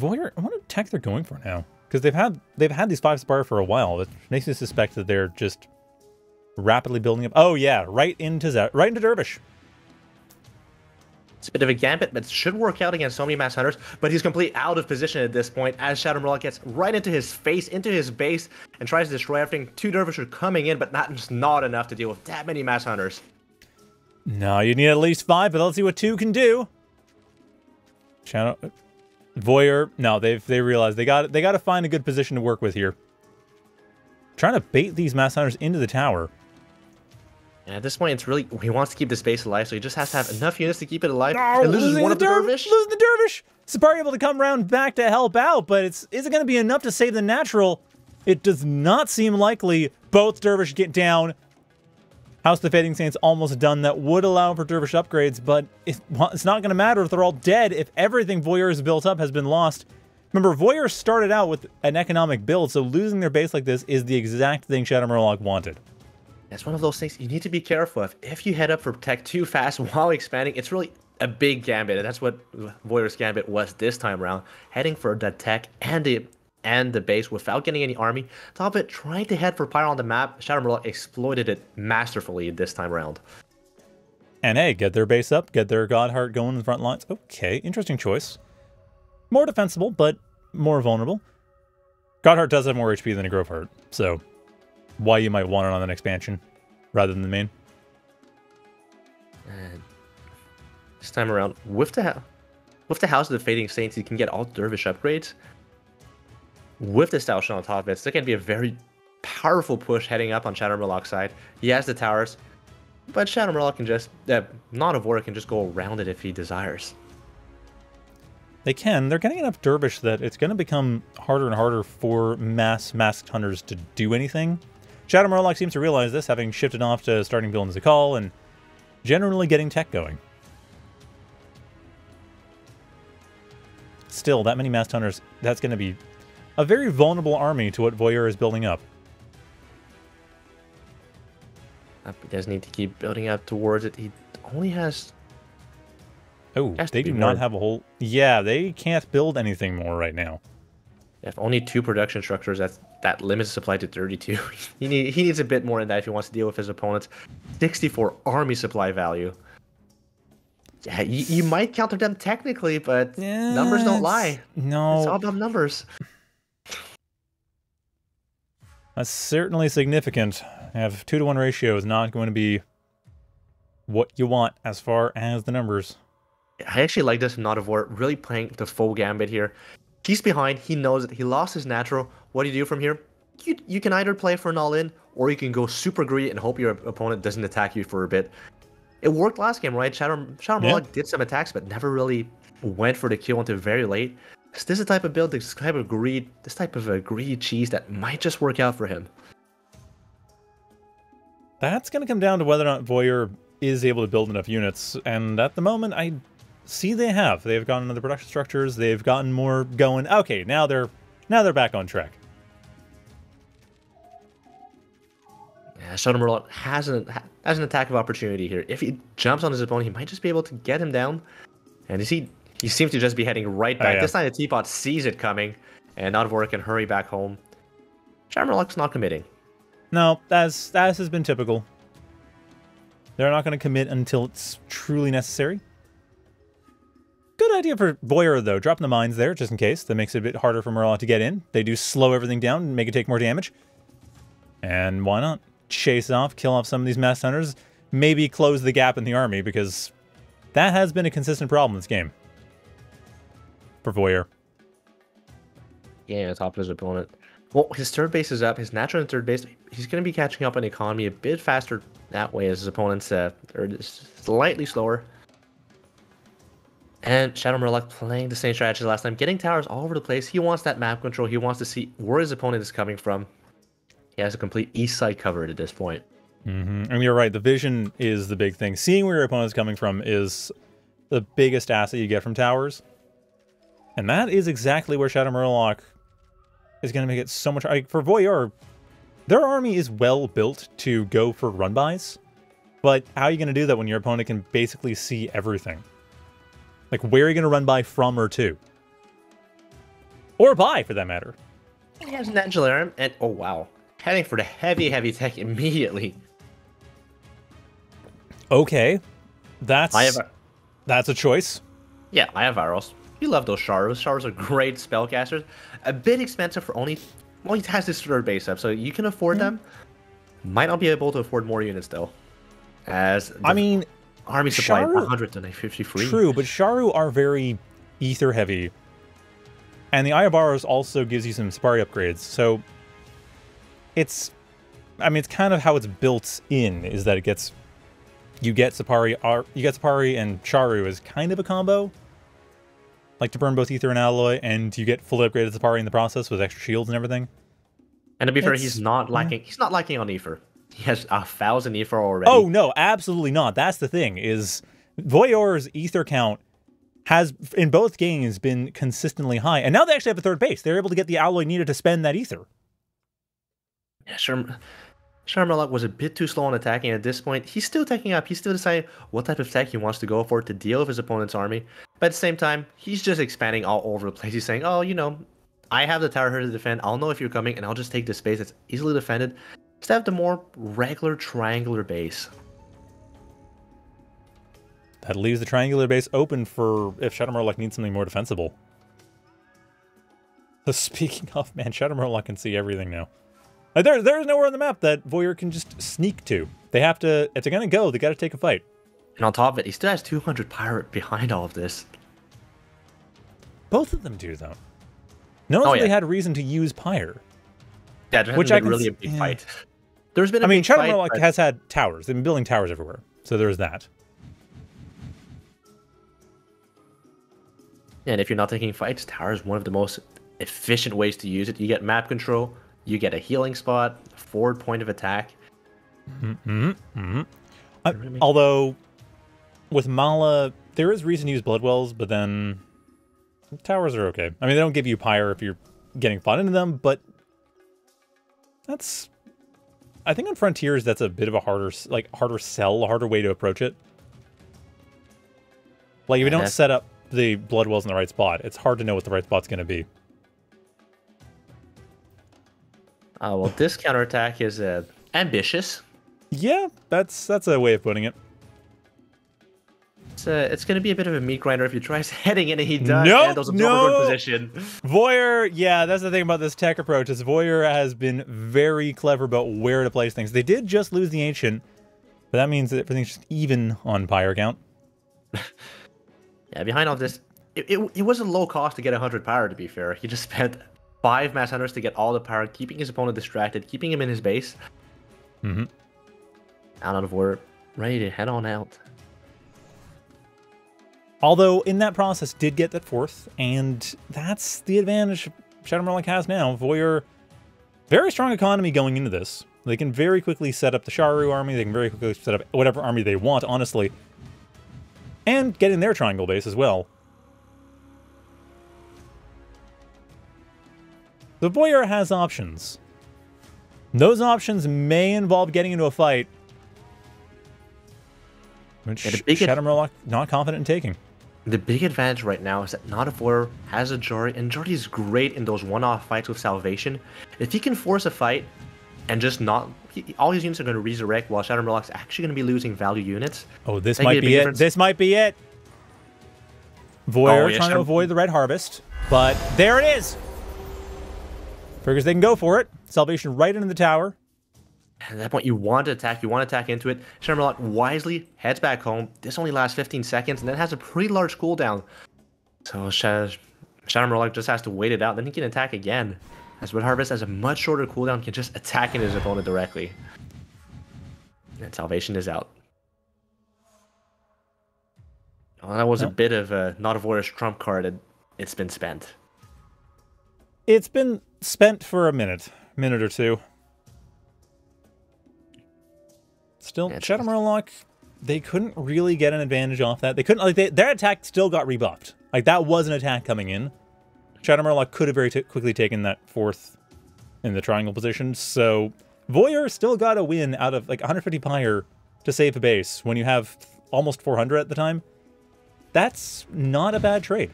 Voyeur, I wonder what tech they're going for now. Because they've had they've had these five Spire for a while, which makes me suspect that they're just rapidly building up. Oh yeah, right into that, right into Dervish. It's a bit of a gambit, but it should work out against so many Masked Hunters. But he's completely out of position at this point as ShadowMurloc gets right into his face, into his base, and tries to destroy everything. Two Dervish are coming in, but not just not enough to deal with that many Masked Hunters. No, you need at least five, but let's see what two can do. Shadow. Voyeur, no, they've they realize they got they got to find a good position to work with here. Trying to bait these Masked Hunters into the tower. And at this point, it's really he wants to keep the space alive, so he just has to have enough units to keep it alive. No, and loses one of the Dervish. Loses the Dervish. Sipari able to come round back to help out, but it's is it going to be enough to save the natural? It does not seem likely. Both Dervish get down. House of the Fading Saints almost done. That would allow for Dervish upgrades, but it's not going to matter if they're all dead if everything Voyeur has built up has been lost. Remember, Voyeur started out with an economic build, so losing their base like this is the exact thing ShadowMurloc wanted. That's one of those things you need to be careful of. If you head up for tech too fast while expanding, it's really a big gambit, and that's what Voyeur's gambit was this time around, heading for the tech and the and the base without getting any army. Top of it, trying to head for Pyre on the map, ShadowMurloc exploited it masterfully this time around. And hey, get their base up, get their Godheart going in the front lines. Okay, interesting choice. More defensible, but more vulnerable. Godheart does have more H P than a Grove Heart, so why you might want it on an expansion rather than the main. And this time around, with the, with the House of the Fading Saints, you can get all Dervish upgrades. With the Style Shell on top of it, so it can be a very powerful push heading up on ShadowMurloc's side. He has the towers, but ShadowMurloc can just, uh, NotAVoyeur can just go around it if he desires. They can. They're getting enough Dervish that it's going to become harder and harder for mass Masked Hunters to do anything. ShadowMurloc seems to realize this, having shifted off to starting building Zakal and generally getting tech going. Still, that many Masked Hunters, that's going to be a very vulnerable army to what Voyeur is building up. He does need to keep building up towards it. He only has... Oh, has they do more. Not have a whole... Yeah, they can't build anything more right now. If only two production structures, that's, that limits supply to thirty-two. he, need, he needs a bit more than that if he wants to deal with his opponents. sixty-four army supply value. Yeah, you, you might counter them technically, but yeah, numbers don't lie. No. It's all about numbers. That's certainly significant. Have two to one ratio is not going to be what you want as far as the numbers. I actually like this from NotAVoyeur, really playing the full gambit here. He's behind. He knows it. He lost his natural. What do you do from here? You, you can either play for an all-in, or you can go super greedy and hope your opponent doesn't attack you for a bit. It worked last game, right? ShadowMurloc Shadow yeah. did some attacks, but never really went for the kill until very late. Is this the type of build, this type of greed, this type of a greedy cheese that might just work out for him? That's going to come down to whether or not Voyeur is able to build enough units, and at the moment I see they have. They've gotten another production structures, they've gotten more going. Okay, now they're now they're back on track. Yeah, ShadowMurloc has an, has an attack of opportunity here. If he jumps on his opponent, he might just be able to get him down, and you see... He seems to just be heading right back. Oh, yeah. This time the teapot sees it coming, and NotAVoyeur can hurry back home. ShadowMurloc's not committing. No, that's that has been typical. They're not going to commit until it's truly necessary. Good idea for Voyeur, though. Dropping the mines there, just in case. That makes it a bit harder for Murloc to get in. They do slow everything down and make it take more damage. And why not? Chase off, kill off some of these Masked Hunters. Maybe close the gap in the army, because that has been a consistent problem this game. For Voyeur. Yeah, on top of his opponent. Well, his third base is up. His natural and third base, he's going to be catching up on economy a bit faster that way as his opponents uh, are just slightly slower. And ShadowMurloc playing the same strategy last time, getting towers all over the place. He wants that map control. He wants to see where his opponent is coming from. He has a complete east side covered at this point. Mm-hmm. And you're right. The vision is the big thing. Seeing where your opponent is coming from is the biggest asset you get from towers. And that is exactly where ShadowMurloc is going to make it so much... Like for Voyeur, their army is well built to go for run-bys, but how are you going to do that when your opponent can basically see everything? Like, where are you going to run by from or to? Or by, for that matter. He has an Angelarum, and oh wow. Heading for the heavy, heavy tech immediately. Okay. That's... I have a... That's a choice. Yeah, I have Aerox. We love those Sharos. Sharos are great spellcasters. A bit expensive for only... Well, he has this third base up, so you can afford them. Might not be able to afford more units, though. As I mean... Army supply Sharu, one hundred fifty-three. True, but Sharu are very ether-heavy. And the Ayabaros also gives you some Sparry upgrades, so... It's... I mean, it's kind of how it's built in, is that it gets... You get Sparry, you get Sparry and Sharu as kind of a combo. Like to burn both Ether and Alloy, and you get fully upgraded Zapari in the process with extra shields and everything. And to be it's, fair, he's not lacking. Yeah. He's not lacking on Ether. He has a thousand Ether already. Oh no, absolutely not. That's the thing is, Voyeur's Ether count has in both games been consistently high, and now they actually have a third base. They're able to get the Alloy needed to spend that Ether. Yeah, sure. ShadowMurloc was a bit too slow on attacking, and at this point, he's still taking up. He's still deciding what type of tech he wants to go for to deal with his opponent's army. But at the same time, he's just expanding all over the place. He's saying, oh, you know, I have the tower here to defend. I'll know if you're coming, and I'll just take the space that's easily defended. Just have the more regular triangular base. That leaves the triangular base open for if ShadowMurloc needs something more defensible. So speaking of, man, ShadowMurloc can see everything now. Like there, there's nowhere on the map that Voyeur can just sneak to. They have to, if they're gonna go, they gotta take a fight. And on top of it, he still has two hundred pirate behind all of this. Both of them do, though. None of oh, yeah. they had reason to use pyre. Yeah, there hasn't been really a big fight. There's been a I mean, ShadowMurloc but... has had towers. They've been building towers everywhere, so there's that. And if you're not taking fights, tower is one of the most efficient ways to use it. You get map control, you get a healing spot, forward point of attack. Mm-hmm, mm-hmm. I, although, with Mala, there is reason to use blood wells, but then towers are okay. I mean, they don't give you pyre if you're getting fought into them, but that's... I think on Frontiers, that's a bit of a harder, like, harder sell, a harder way to approach it. Like, if you don't set up the blood wells in the right spot, it's hard to know what the right spot's going to be. Uh, well, this counterattack is uh, ambitious. Yeah, that's that's a way of putting it. It's, uh, it's going to be a bit of a meat grinder if he tries heading in and he does. Nope, and those no, position. Voyeur, yeah, that's the thing about this tech approach is Voyeur has been very clever about where to place things. They did just lose the Ancient, but that means that everything's just even on pyre count. Yeah, behind all this, it, it, it was a low cost to get one hundred power, to be fair. He just spent five Mass Hunters to get all the power, keeping his opponent distracted, keeping him in his base. Mm-hmm. Out of work, ready to head on out. Although, in that process, did get that fourth, and that's the advantage ShadowMurloc has now. Voyeur, very strong economy going into this. They can very quickly set up the Sharu army, they can very quickly set up whatever army they want, honestly. And getting their triangle base as well. The Voyeur has options. Those options may involve getting into a fight, which ShadowMurloc not confident in taking. The big advantage right now is that not a Voyeur has Ajari, and Ajari is great in those one-off fights with Salvation. If he can force a fight and just not... He, all his units are going to resurrect while ShadowMurloc's actually going to be losing value units. Oh, this might be it. This might be it. Voyeur oh, yeah, trying to avoid the Red Harvest, but there it is. Because they can go for it. Salvation right into the tower. At that point, you want to attack. You want to attack into it. ShadowMurloc wisely heads back home. This only lasts fifteen seconds, and then has a pretty large cooldown. So ShadowMurloc just has to wait it out. Then he can attack again. As Red Harvest has a much shorter cooldown, can just attack into his opponent directly. And Salvation is out. Well, that was no. a bit of a not a Voyeur's trump card, and it's been spent. It's been spent for a minute, minute or two. Still, ShadowMurloc, they couldn't really get an advantage off that. They couldn't, like, they, their attack still got rebuffed. Like, that was an attack coming in. ShadowMurloc could have very t quickly taken that fourth in the triangle position, so Voyeur still got a win out of, like, one hundred fifty pyre to save a base when you have almost four hundred at the time. That's not a bad trade.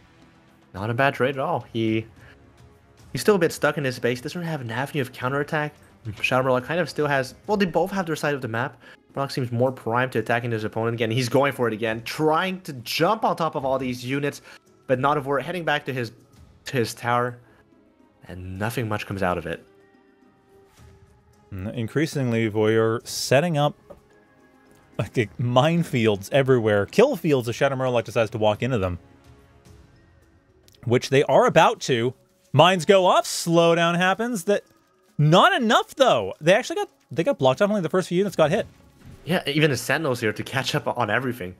Not a bad trade at all. He, he's still a bit stuck in his base, doesn't have an avenue of counterattack. ShadowMurloc kind of still has, well, they both have their side of the map. Murloc seems more primed to attacking his opponent again. He's going for it again, trying to jump on top of all these units, but NotAVoyeur heading back to his to his tower, and nothing much comes out of it. Increasingly, Voyeur setting up like minefields everywhere, kill fields as ShadowMurloc decides to walk into them, which they are about to. Mines go off, slowdown happens. That not enough though. They actually got. They got blocked off, only the first few units got hit. Yeah, even the Sentinels here to catch up on everything.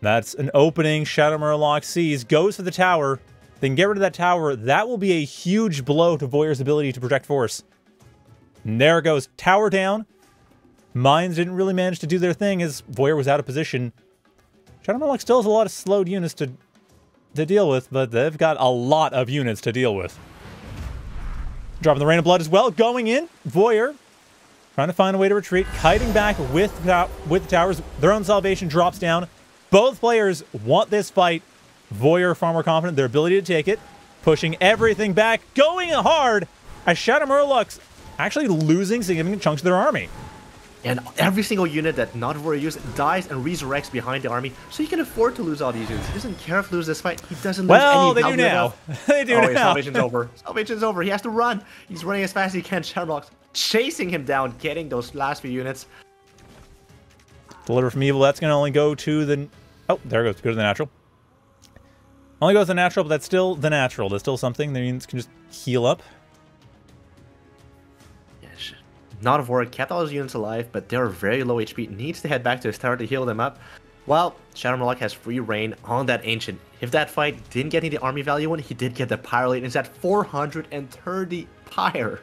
That's an opening ShadowMurloc sees, goes for the tower, then get rid of that tower. That will be a huge blow to Voyeur's ability to project force. And there it goes, tower down. Mines didn't really manage to do their thing as Voyeur was out of position. ShadowMurloc still has a lot of slowed units to, to deal with, but they've got a lot of units to deal with. Dropping the Rain of Blood as well. Going in, Voyeur trying to find a way to retreat, kiting back with, with the towers. Their own Salvation drops down. Both players want this fight. Voyeur far more confident in their ability to take it. pushing everything back, going hard as ShadowMurloc's actually losing significant chunks of their army. And every single unit that not warrior used dies and resurrects behind the army, so he can afford to lose all these units. He doesn't care if he loses this fight. He doesn't lose well, any. Well, they do now. they do oh, now. His salvation's over. Salvation's over. He has to run. He's running as fast as he can. ShadowMurloc's chasing him down, getting those last few units. Deliver from evil. That's going to only go to the... Oh, there it goes. Go to the natural. Only goes to the natural, but that's still the natural. That's still something. The units can just heal up. Not of War kept all his units alive, but they're very low H P. Needs to head back to his tower to heal them up. While ShadowMurloc has free reign on that Ancient. If that fight didn't get any army value in, he did get the Pyrolate. It's at four hundred thirty Pyre.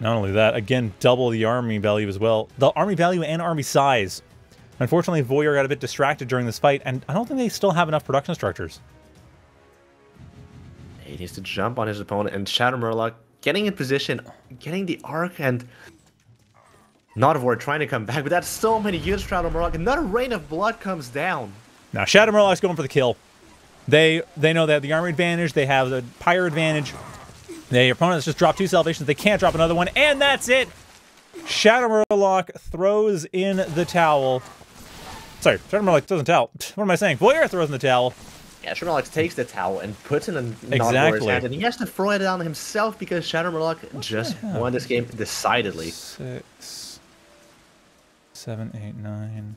Not only that, again, double the army value as well. The army value and army size. Unfortunately, Voyeur got a bit distracted during this fight, and I don't think they still have enough production structures. He needs to jump on his opponent, and ShadowMurloc getting in position, getting the arc, and Not of War trying to come back, but that's so many units for ShadowMurloc. Another rain of blood comes down. Now ShadowMurloc's going for the kill. They they know they have the armor advantage, they have the pyre advantage. The opponent has just dropped two salvations, they can't drop another one, and that's it! ShadowMurloc throws in the towel. Sorry, ShadowMurloc doesn't towel. What am I saying? Voyeur throws in the towel. Yeah, ShadowMurloc takes the towel and puts it in a exactly. Not hand, and he has to throw it down himself because ShadowMurloc just won this game decidedly. Six, seven, eight, nine.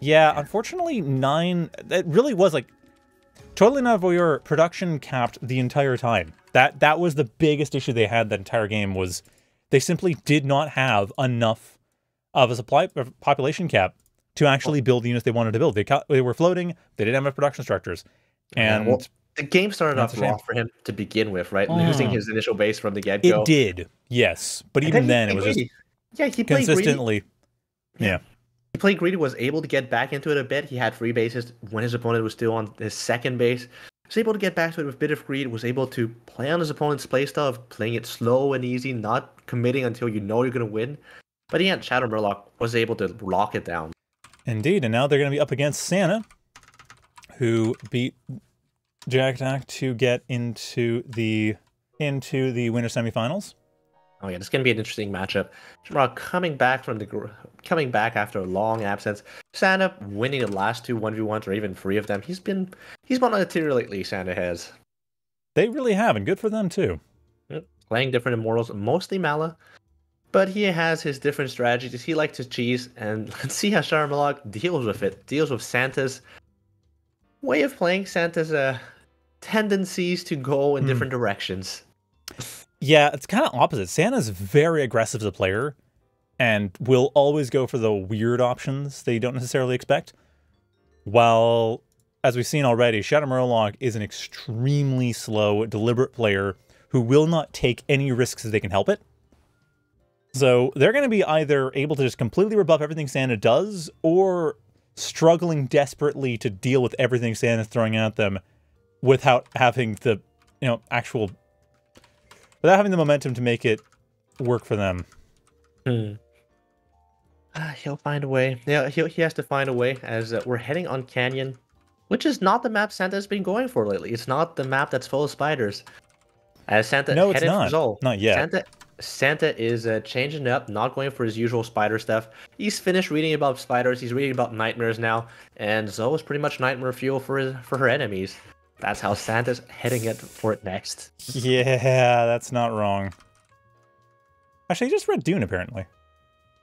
Yeah, yeah, unfortunately, nine. It really was like TotallyNotAVoyeur production capped the entire time. That that was the biggest issue they had that entire game was they simply did not have enough of a supply of population cap to actually build the units they wanted to build. They, they were floating, they didn't have enough production structures. And yeah, well, the game started off raw for him to begin with, right? Mm. Losing his initial base from the get-go. It did, yes. But and even then, then it was greedy. Just yeah, he played consistently. Greedy. Yeah. He played greedy, was able to get back into it a bit. He had three bases when his opponent was still on his second base. Was able to get back to it with a bit of greed, was able to play on his opponent's playstyle of playing it slow and easy, not committing until you know you're going to win. But in the end, ShadowMurloc was able to lock it down. Indeed, and now they're going to be up against Santa, who beat Jack Attack to get into the into the winter semifinals. Oh yeah, it's going to be an interesting matchup. ShadowMurloc coming back from the coming back after a long absence. Santa winning the last two one v ones or even three of them. He's been he's been on a tear lately. Santa has. They really have, and good for them too. Yep. Playing different immortals, mostly Mala. But he has his different strategies. He likes to cheese, and let's see how ShadowMurloc deals with it. Deals with Santa's way of playing, Santa's uh, tendencies to go in mm. different directions. Yeah, it's kind of opposite. Santa's very aggressive as a player, and will always go for the weird options that you don't necessarily expect. While, as we've seen already, ShadowMurloc is an extremely slow, deliberate player who will not take any risks if they can help it. So they're going to be either able to just completely rebuff everything Santa does, or struggling desperately to deal with everything Santa's throwing at them without having the, you know, actual, without having the momentum to make it work for them. Hmm. Uh, he'll find a way. Yeah, he'll, he has to find a way as uh, we're heading on Canyon, which is not the map Santa's been going for lately. It's not the map that's full of spiders. As Santa no, headed for Xol. Not yet. Santa Santa is uh, changing it up, not going for his usual spider stuff. He's finished reading about spiders, he's reading about nightmares now, and Xol is pretty much nightmare fuel for his, for her enemies. That's how Santa's heading it for it next. Yeah, that's not wrong. Actually, I just read Dune, apparently.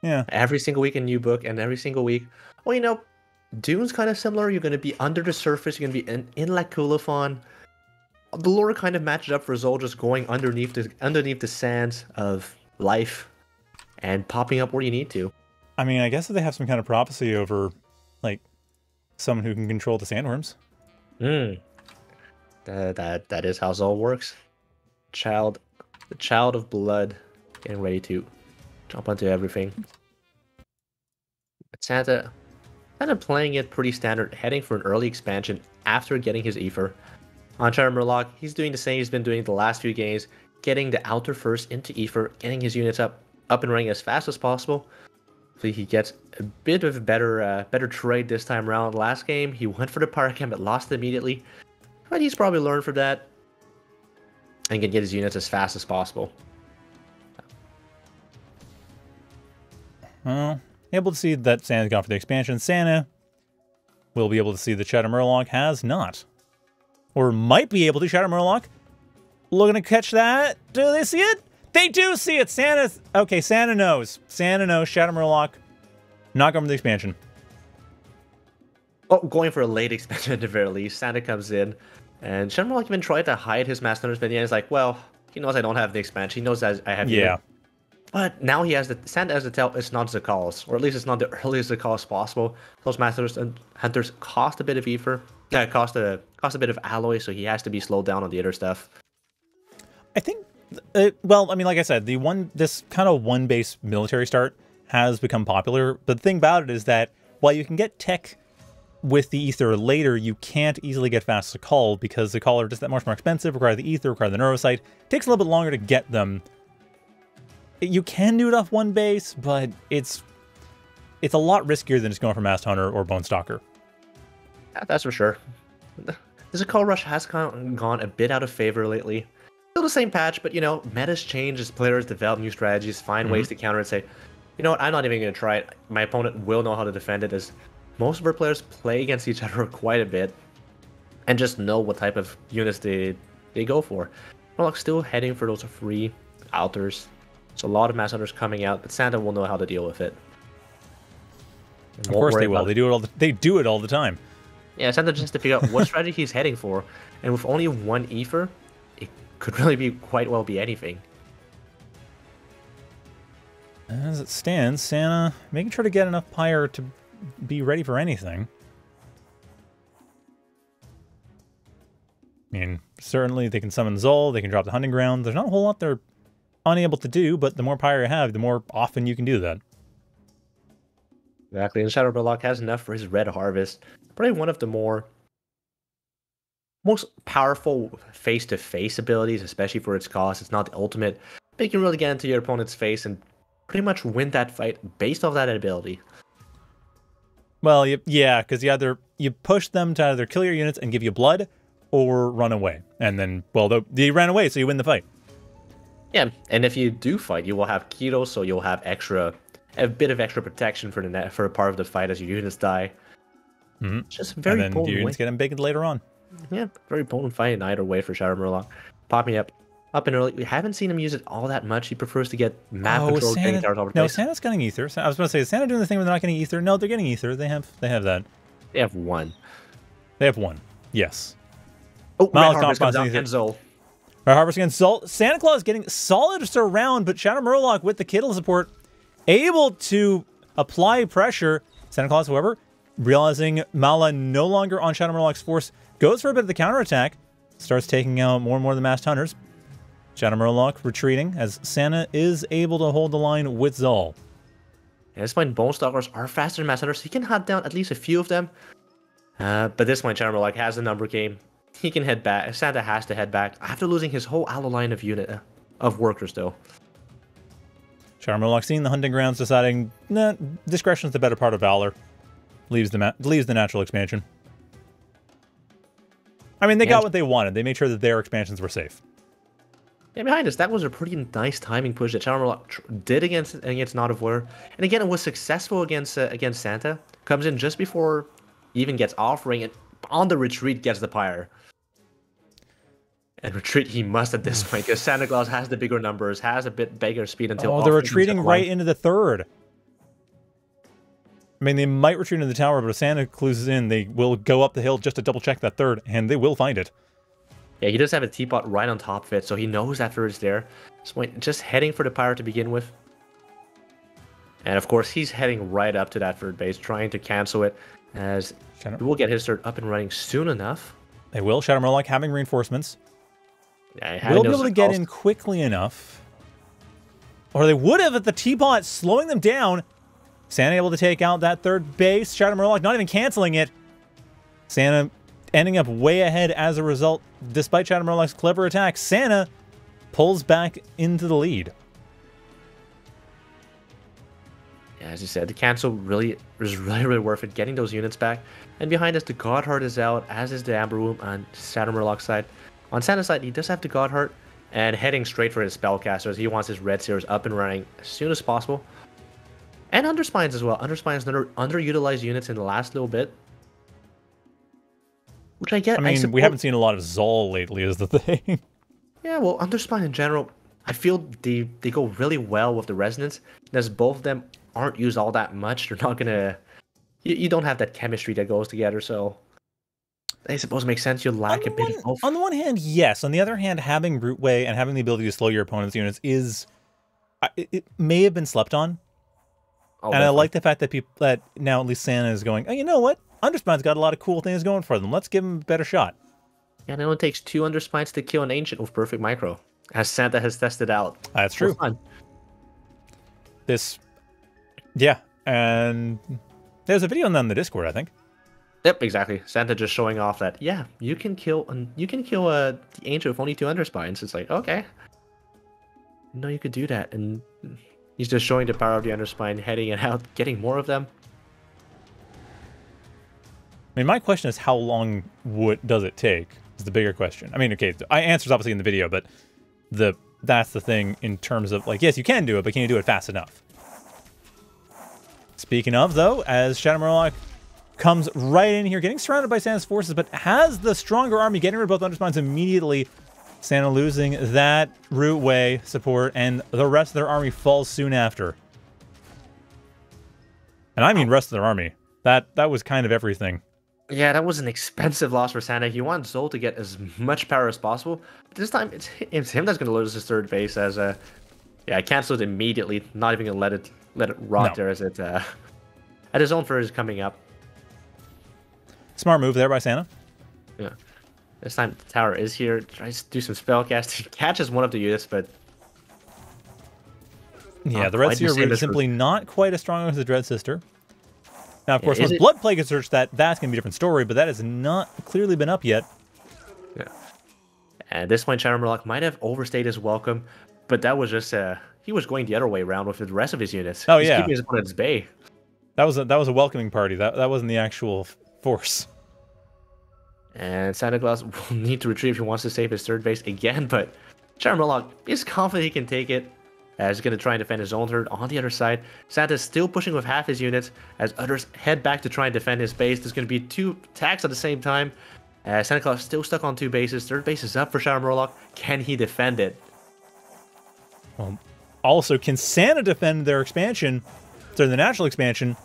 Yeah. Every single week a new book, and every single week... Well, you know, Dune's kind of similar. You're going to be under the surface, you're going to be in, in like Colophon. The lore kind of matches up for Xol just going underneath the underneath the sands of life and popping up where you need to. I mean, I guess that they have some kind of prophecy over, like, someone who can control the sandworms. Hmm. That, that that is how Xol works. Child, the child of blood, getting ready to jump onto everything. But Santa, kind of playing it pretty standard, heading for an early expansion after getting his Aether. On ShadowMurloc, he's doing the same he's been doing the last few games, getting the outer first into Aether, getting his units up, up and running as fast as possible. So he gets a bit of a better, uh, better trade this time around. Last game, he went for the Pyre Camp, but lost it immediately. But he's probably learned from that. and can get his units as fast as possible. Well, able to see that Santa's gone for the expansion. Santa will be able to see that ShadowMurloc has not. Or might be able to. ShadowMurloc looking to catch that. Do they see it? They do see it! Santa... Okay, Santa knows. Santa knows. ShadowMurloc not going for the expansion. Oh, going for a late expansion at the very least. Santa comes in, and ShadowMurloc even tried to hide his Masked Hunters, but yeah, he's like, well, he knows I don't have the expansion. He knows I have... Yeah. It. But now he has the... Santa has to tell it's not Zakal's, or at least it's not the earliest Zakal's possible. Those Masked Hunters cost a bit of Ether. Uh, cost, a, cost a bit of Alloy, so he has to be slowed down on the other stuff. I think... Uh, well, I mean, like I said, the one this kind of one base military start has become popular. But the thing about it is that while you can get tech with the ether later, you can't easily get fast Zakal because the Zakal are just that much more expensive, require the ether, require the neurocyte. It takes a little bit longer to get them. You can do it off one base, but it's it's a lot riskier than just going for Masked Hunter or Bone Stalker. Yeah, that's for sure. The Zakal rush has gone a bit out of favor lately. Still the same patch, but you know, metas change as players develop new strategies, find mm-hmm. ways to counter and say, you know what, I'm not even going to try it. My opponent will know how to defend it, as most of our players play against each other quite a bit and just know what type of units they they go for. Murloc's still heading for those free altars, so a lot of Masked Hunters coming out, but Santa will know how to deal with it. Of course they will. They do it all. The, they do it all the time. Yeah, Santa just has to figure out what strategy he's heading for, and with only one ether, could really be quite well be anything. As it stands, Santa making sure to get enough pyre to be ready for anything. I mean, certainly they can summon Xol, they can drop the Hunting Grounds. There's not a whole lot they're unable to do, but the more pyre you have, the more often you can do that. Exactly, and ShadowMurloc has enough for his Red Harvest. Probably one of the more most powerful face-to-face abilities, especially for its cost. It's not the ultimate, but you can really get into your opponent's face and pretty much win that fight based off that ability. Well, you, yeah, because you either you push them to either kill your units and give you blood, or run away, and then well, they, they ran away, so you win the fight. Yeah, and if you do fight, you will have Keto, so you'll have extra, a bit of extra protection for the net for a part of the fight as your units die. Mm-hmm. It's just very important. And then your units get embiggened later on. Yeah, very potent fight in either way for ShadowMurloc. Popping up, up and early. We haven't seen him use it all that much. He prefers to get map oh, control. Santa, getting over no, place. Santa's getting ether. I was going to say, is Santa doing the thing where they're not getting ether? No, they're getting ether. They have, they have that. They have one. They have one. Yes. Oh, Red Harvest comes out and Xol. Red Harvest against Xol. SantaClaws getting solid surround, but ShadowMurloc with the Kittle support able to apply pressure. SantaClaws, however, realizing Mala no longer on ShadowMurloc's force, goes for a bit of the counterattack, starts taking out more and more of the Masked Hunters. ShadowMurloc retreating as Santa is able to hold the line with Xol. At this point, Bone Stalkers are faster than Masked Hunters, so he can hunt down at least a few of them. Uh, but this point, ShadowMurloc has the number game. He can head back. Santa has to head back after losing his whole allo line of unit uh, of workers, though. ShadowMurloc seeing the Hunting Grounds, deciding nah, discretion's the better part of valor. Leaves the ma leaves the natural expansion. I mean, they got what they wanted. They made sure that their expansions were safe. Yeah, behind us, that was a pretty nice timing push that ShadowMurloc did against against NotAVoyeur, and again, it was successful against uh, against Santa. Comes in just before he even gets offering, and on the retreat gets the pyre. And retreat he must at this point because SantaClaws has the bigger numbers, has a bit bigger speed until. Oh, they're retreating right into the third. I mean, they might retreat into the tower, but if Santa clues in, they will go up the hill just to double-check that third, and they will find it. Yeah, he does have a teapot right on top of it, so he knows after it's there. So just heading for the pyre to begin with. And, of course, he's heading right up to that third base, trying to cancel it, as Shadow he will get his third up and running soon enough. They will. ShadowMurloc having reinforcements. Yeah, will be able to get in quickly enough. Or they would have at the teapot, slowing them down. Santa able to take out that third base. ShadowMurloc not even canceling it. Santa ending up way ahead as a result. Despite ShadowMurloc's clever attack, Santa pulls back into the lead. Yeah, as you said, the cancel really is really, really worth it, getting those units back. And behind us, the Godheart is out, as is the Amber Womb on ShadowMurloc's side. On Santa's side, he does have the Godheart, and heading straight for his spellcasters. He wants his Red Seers up and running as soon as possible. And Underspines as well. Underspines under underutilized units in the last little bit. Which I get. I mean, I we haven't seen a lot of Xol lately is the thing. Yeah, well, Underspine in general, I feel they, they go really well with the Resonance. As both of them aren't used all that much, they're not going to... You, you don't have that chemistry that goes together, so... I suppose it makes sense you lack a bit one, of both. On the one hand, yes. On the other hand, having Rootway and having the ability to slow your opponent's units is... It, it may have been slept on. Oh, and definitely. I like the fact that people that now at least Santa is going, oh, you know what? Underspine's got a lot of cool things going for them. Let's give him a better shot. And it only takes two Underspines to kill an Ancient with perfect micro, as Santa has tested out. That's true. Fun. This, yeah, and there's a video on that in the Discord, I think. Yep, exactly. Santa just showing off that, yeah, you can kill an, you can kill a the Ancient with only two Underspines. It's like, okay, no, you could do that, and he's just showing the power of the Underspine, heading it out, getting more of them. I mean, my question is, how long would does it take? Is the bigger question. I mean, okay, I answers obviously in the video, but the that's the thing in terms of, like, yes, you can do it, but can you do it fast enough? Speaking of, though, as ShadowMurloc comes right in here, getting surrounded by Santa's forces, but has the stronger army, getting rid of both Underspines immediately. Santa losing that Rootway support, and the rest of their army falls soon after. And I mean rest of their army. That that was kind of everything. Yeah, that was an expensive loss for Santa. He wants Xol to get as much power as possible. But this time, it's, it's him that's going to lose his third base. As uh, yeah, I canceled it immediately. Not even going to let it let it rot no. there as it uh, at his own first coming up. Smart move there by Santa. Yeah. This time the tower is here, tries to do some spellcasting, catches one of the units, but... Yeah, the Red Seer root is simply not quite as strong as the Dread Sister. Now, of course, once Blood Plague is searched, that, that's going to be a different story, but that has not clearly been up yet. Yeah. At this point, ShadowMurloc might have overstayed his welcome, but that was just... Uh, he was going the other way around with the rest of his units. Oh, He's yeah. keeping his opponent's bay. That was a, that was a welcoming party. That, that wasn't the actual force. And SantaClaws will need to retreat if he wants to save his third base again, but ShadowMurloc is confident he can take it. Uh, he's going to try and defend his own third on the other side. Santa's still pushing with half his units as others head back to try and defend his base. There's going to be two attacks at the same time. Uh, SantaClaws still stuck on two bases. Third base is up for ShadowMurloc. Can he defend it? Well, also, can Santa defend their expansion? So the natural expansion?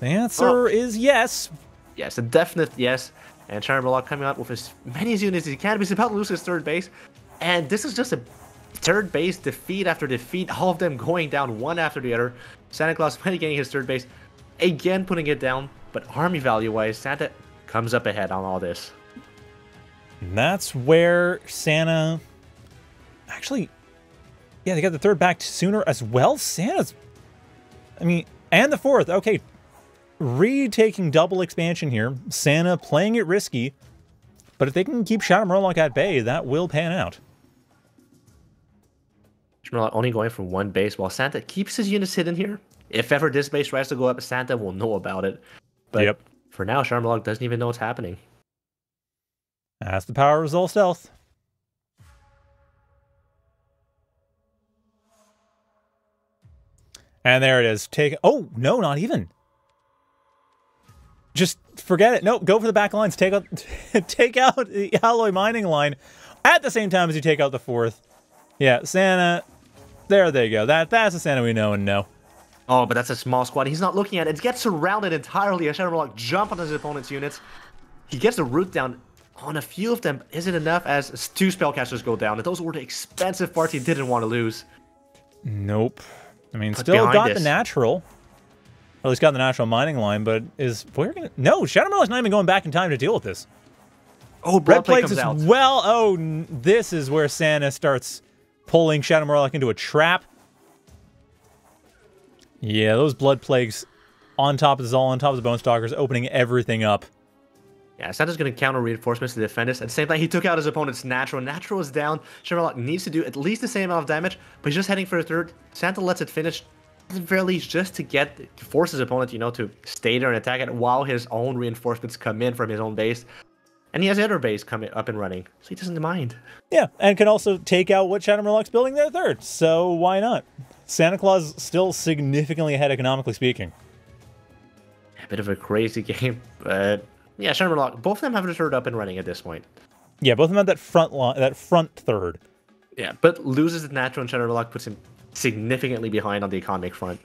The answer oh. is yes. Yes, a definite yes. And ShadowMurloc coming out with as many units as he can. He's about to lose his third base. And this is just a third base defeat after defeat. All of them going down one after the other. SantaClaws finally getting his third base. Again putting it down. But army value-wise, Santa comes up ahead on all this. And that's where Santa... Actually, yeah, they got the third back sooner as well. Santa's... I mean, and the fourth. Okay. Retaking double expansion here. Santa playing it risky, but if they can keep ShadowMurloc at bay, that will pan out. ShadowMurloc only going for one base while Santa keeps his units hidden here. If ever this base tries to go up, Santa will know about it. But yep. for now, ShadowMurloc doesn't even know what's happening. That's the power of Xol Stealth. And there it is. Take. Oh, no, not even. Just forget it. No, go for the back lines. Take out, take out the alloy mining line at the same time as you take out the fourth. Yeah, Santa. There they go. That That's the Santa we know and know. Oh, but that's a small squad. He's not looking at it. It gets surrounded entirely. A ShadowMurloc jump on his opponent's units. He gets a root down on a few of them. Isn't enough as two spellcasters go down. And those were the expensive parts he didn't want to lose. Nope. I mean, but still got this. the natural. Well, he's got the natural mining line, but is we're gonna no ShadowMurloc's not even going back in time to deal with this. Oh, Blood Plague comes out. Well, oh, this is where Santa starts pulling ShadowMurloc into a trap. Yeah, those Blood Plagues on top of Xol, on top of the Bone Stalkers, opening everything up. Yeah, Santa's gonna counter reinforcements to defend us. At the same time, he took out his opponent's natural. Natural is down. ShadowMurloc needs to do at least the same amount of damage, but he's just heading for a third. Santa lets it finish. At the very least, just to get to force his opponent, you know, to stay there and attack it while his own reinforcements come in from his own base. And he has Interbase coming up and running, so he doesn't mind. Yeah, and can also take out what ShadowMurloc's building there third, so why not? SantaClaws still significantly ahead economically speaking. A bit of a crazy game, but yeah, ShadowMurloc, both of them have a third up and running at this point. Yeah, both of them have that front line, that front third. Yeah, but loses the natural, and ShadowMurloc puts him significantly behind on the economic front.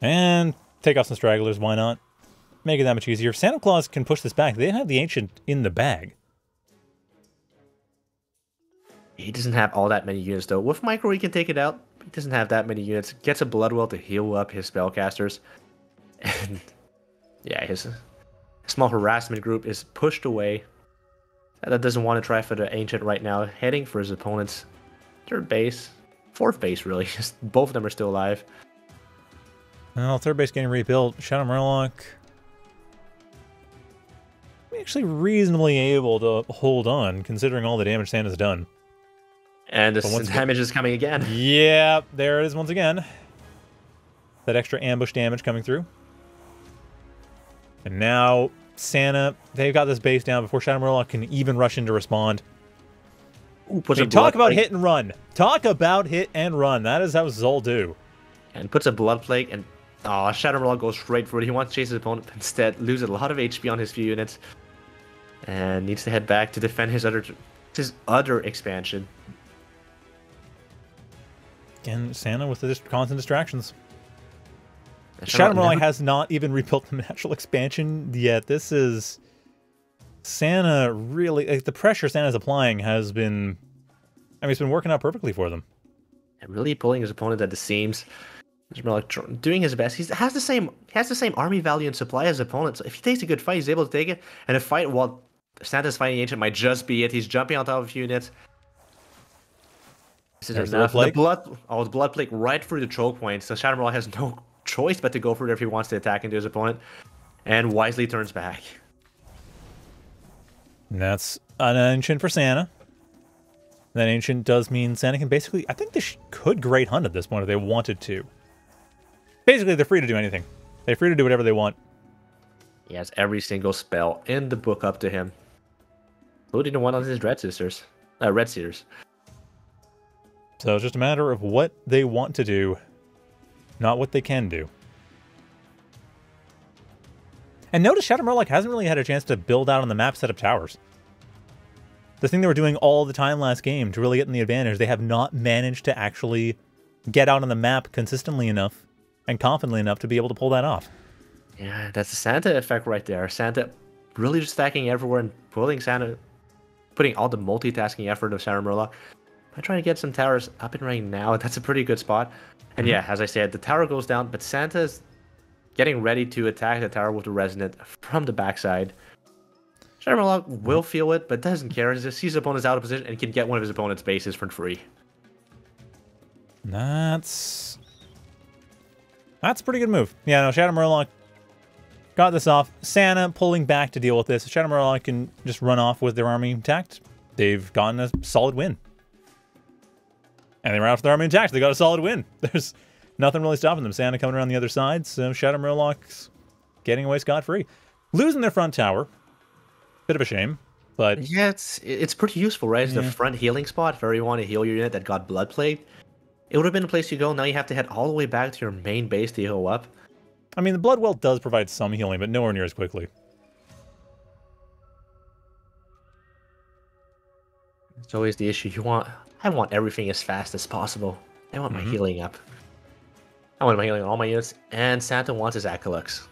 And take off some stragglers, why not? Make it that much easier. If SantaClaws can push this back, they have the Ancient in the bag. He doesn't have all that many units, though. With Micro, he can take it out. He doesn't have that many units. Gets a Bloodwell to heal up his Spellcasters. And, yeah, his small harassment group is pushed away. That doesn't want to try for the Ancient right now. Heading for his opponent's third base. Fourth base, really. Both of them are still alive. Well, third base getting rebuilt. ShadowMurloc... actually reasonably able to hold on, considering all the damage Sand has done. And the damage is coming again. Yeah, there it is once again. That extra ambush damage coming through. And now Santa, they've got this base down before ShadowMurloc can even rush in to respond. Ooh, puts I mean, a talk about plague. hit and run. Talk about hit and run. That is how Xol do. And puts a Blood Plague, and oh, ShadowMurloc goes straight for it. He wants to chase his opponent, instead loses a lot of H P on his few units. And needs to head back to defend his other his other expansion. And Santa with the dist constant distractions. ShadowMurloc has not even rebuilt the natural expansion yet. This is Santa really like, the pressure Santa's applying has been. I mean, it's been working out perfectly for them. And really pulling his opponent at the seams. ShadowMurloc doing his best. He has the same has the same army value and supply as his opponent. So if he takes a good fight, he's able to take it. And a fight while Santa's fighting Ancient might just be it. He's jumping on top of units. This is enough. The blood, oh, the blood plague right through the choke point. So ShadowMurloc has no choice but to go for it if he wants to attack into his opponent, and wisely turns back. And that's an Ancient for Santa. That Ancient does mean Santa can basically. I think they could Great Hunt at this point if they wanted to. Basically, they're free to do anything. They're free to do whatever they want. He has every single spell in the book up to him, including the one on his Dread Sisters, uh, Red Seers. So it's just a matter of what they want to do, not what they can do. And notice ShadowMurloc hasn't really had a chance to build out on the map, set up towers. The thing they were doing all the time last game to really get in the advantage, they have not managed to actually get out on the map consistently enough and confidently enough to be able to pull that off. Yeah, that's the Santa effect right there. Santa really just stacking everywhere and pulling Santa, putting all the multitasking effort of ShadowMurloc. I'm trying to get some towers up and running now. That's a pretty good spot. And yeah, as I said, the tower goes down, but Santa's getting ready to attack the tower with the Resonant from the backside. ShadowMurloc will feel it, but doesn't care. He just sees his opponent's out of position and can get one of his opponent's bases for free. That's... That's a pretty good move. Yeah, no, ShadowMurloc got this off. Santa pulling back to deal with this. ShadowMurloc can just run off with their army intact. They've gotten a solid win. And they ran off with their army intact. They got a solid win. There's nothing really stopping them. Santa coming around the other side, so ShadowMurloc's getting away scot-free. Losing their front tower. Bit of a shame, but... Yeah, it's, it's pretty useful, right? It's yeah. The front healing spot. If you want to heal your unit that got blood plagued. It would have been a place you go. Now you have to head all the way back to your main base to heal up. I mean, the blood well does provide some healing, but nowhere near as quickly. It's always the issue. You want, I want everything as fast as possible. I want mm-hmm. my healing up. I want my healing on all my units. And Santa wants his Acolyx.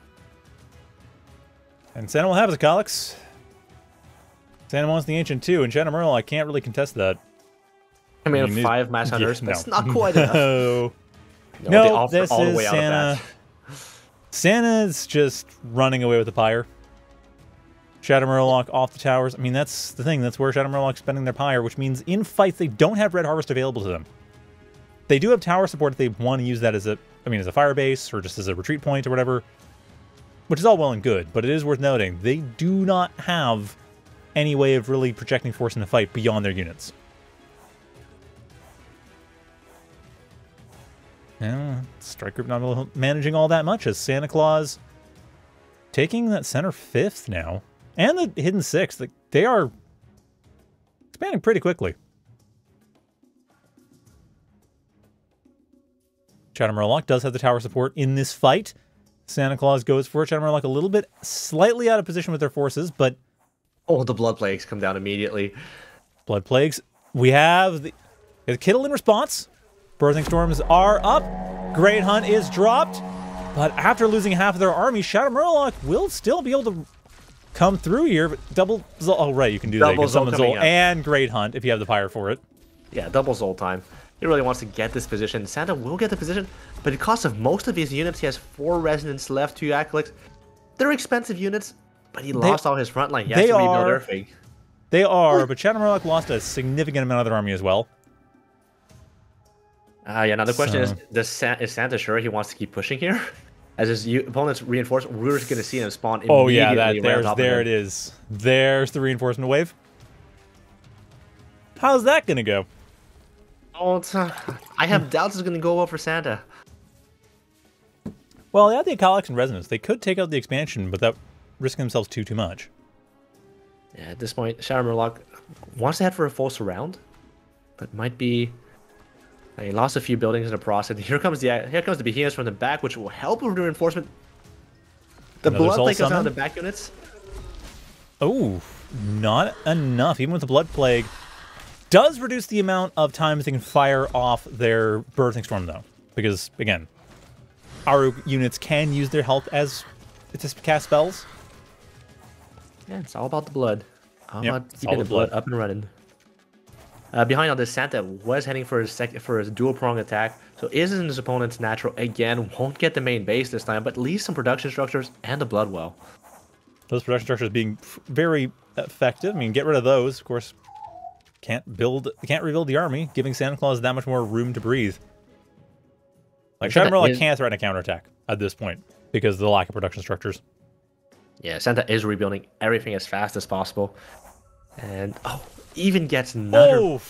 And Santa will have his Acolyx. Santa wants the Ancient too, and ShadowMurloc, I can't really contest that. I mean, I mean five Masked Hunters, yeah, no. That's not quite enough. no, no, no this all is the way Santa. Santa's just running away with the pyre. ShadowMurloc off the towers. I mean, that's the thing. That's where ShadowMurloc's spending their pyre, which means in fights they don't have Red Harvest available to them. They do have tower support if they want to use that as a, I mean, as a fire base or just as a retreat point or whatever, which is all well and good. But it is worth noting they do not have any way of really projecting force in a fight beyond their units. Yeah, strike group not really managing all that much as SantaClaws taking that center fifth now. and the Hidden Six, like, they are expanding pretty quickly. ShadowMurloc does have the tower support in this fight. SantaClaws goes for it. ShadowMurloc a little bit slightly out of position with their forces, but... Oh, the Blood Plagues come down immediately. Blood Plagues. We have the, the Kittle in response. Birthing Storms are up. Great Hunt is dropped. But after losing half of their army, ShadowMurloc will still be able to come through here. But double Xol. Oh, right, you can do double that. You can summon Xol and Great Hunt if you have the pyre for it. Yeah, double Xol time. He really wants to get this position. Santa will get the position, but at the cost of most of his units. He has four Resonance left, two Acolytes. They're expensive units, but he they, lost all his front line. He has they to rebuild are, everything. They are, but ShadowMurloc lost a significant amount of their army as well. Uh, yeah, now the question so. is, does San is Santa sure he wants to keep pushing here? As his opponents reinforce, we're just going to see him spawn immediately. Oh yeah, that, there's, right there it is. There's the reinforcement wave. How's that going to go? Oh, it's, uh, I have doubts it's going to go well for Santa. Well, they have the Acolytes and Resonance. They could take out the expansion without risking themselves too, too much. Yeah, at this point, ShadowMurloc wants to head for a full surround, but might be... He lost a few buildings in the process. Here comes the here comes the Behemoths from the back, which will help with the reinforcement. The Another Blood Plague goes out of the back units. Oh, not enough. Even with the Blood Plague, does reduce the amount of times they can fire off their Birthing Storm, though, because again, our units can use their help as to cast spells. Yeah, it's all about the blood. How yep, about keeping the blood, blood up and running? Uh, behind all this, Santa was heading for his sec for his dual prong attack, so isn't his opponent's natural again. Won't get the main base this time, but leaves some production structures and a blood well. Those production structures being very effective. I mean, get rid of those, of course. Can't build, can't rebuild the army, giving SantaClaws that much more room to breathe. Like ShadowMurloc can't threaten a counterattack at this point because of the lack of production structures. Yeah, Santa is rebuilding everything as fast as possible, and oh. Even gets another. Oh,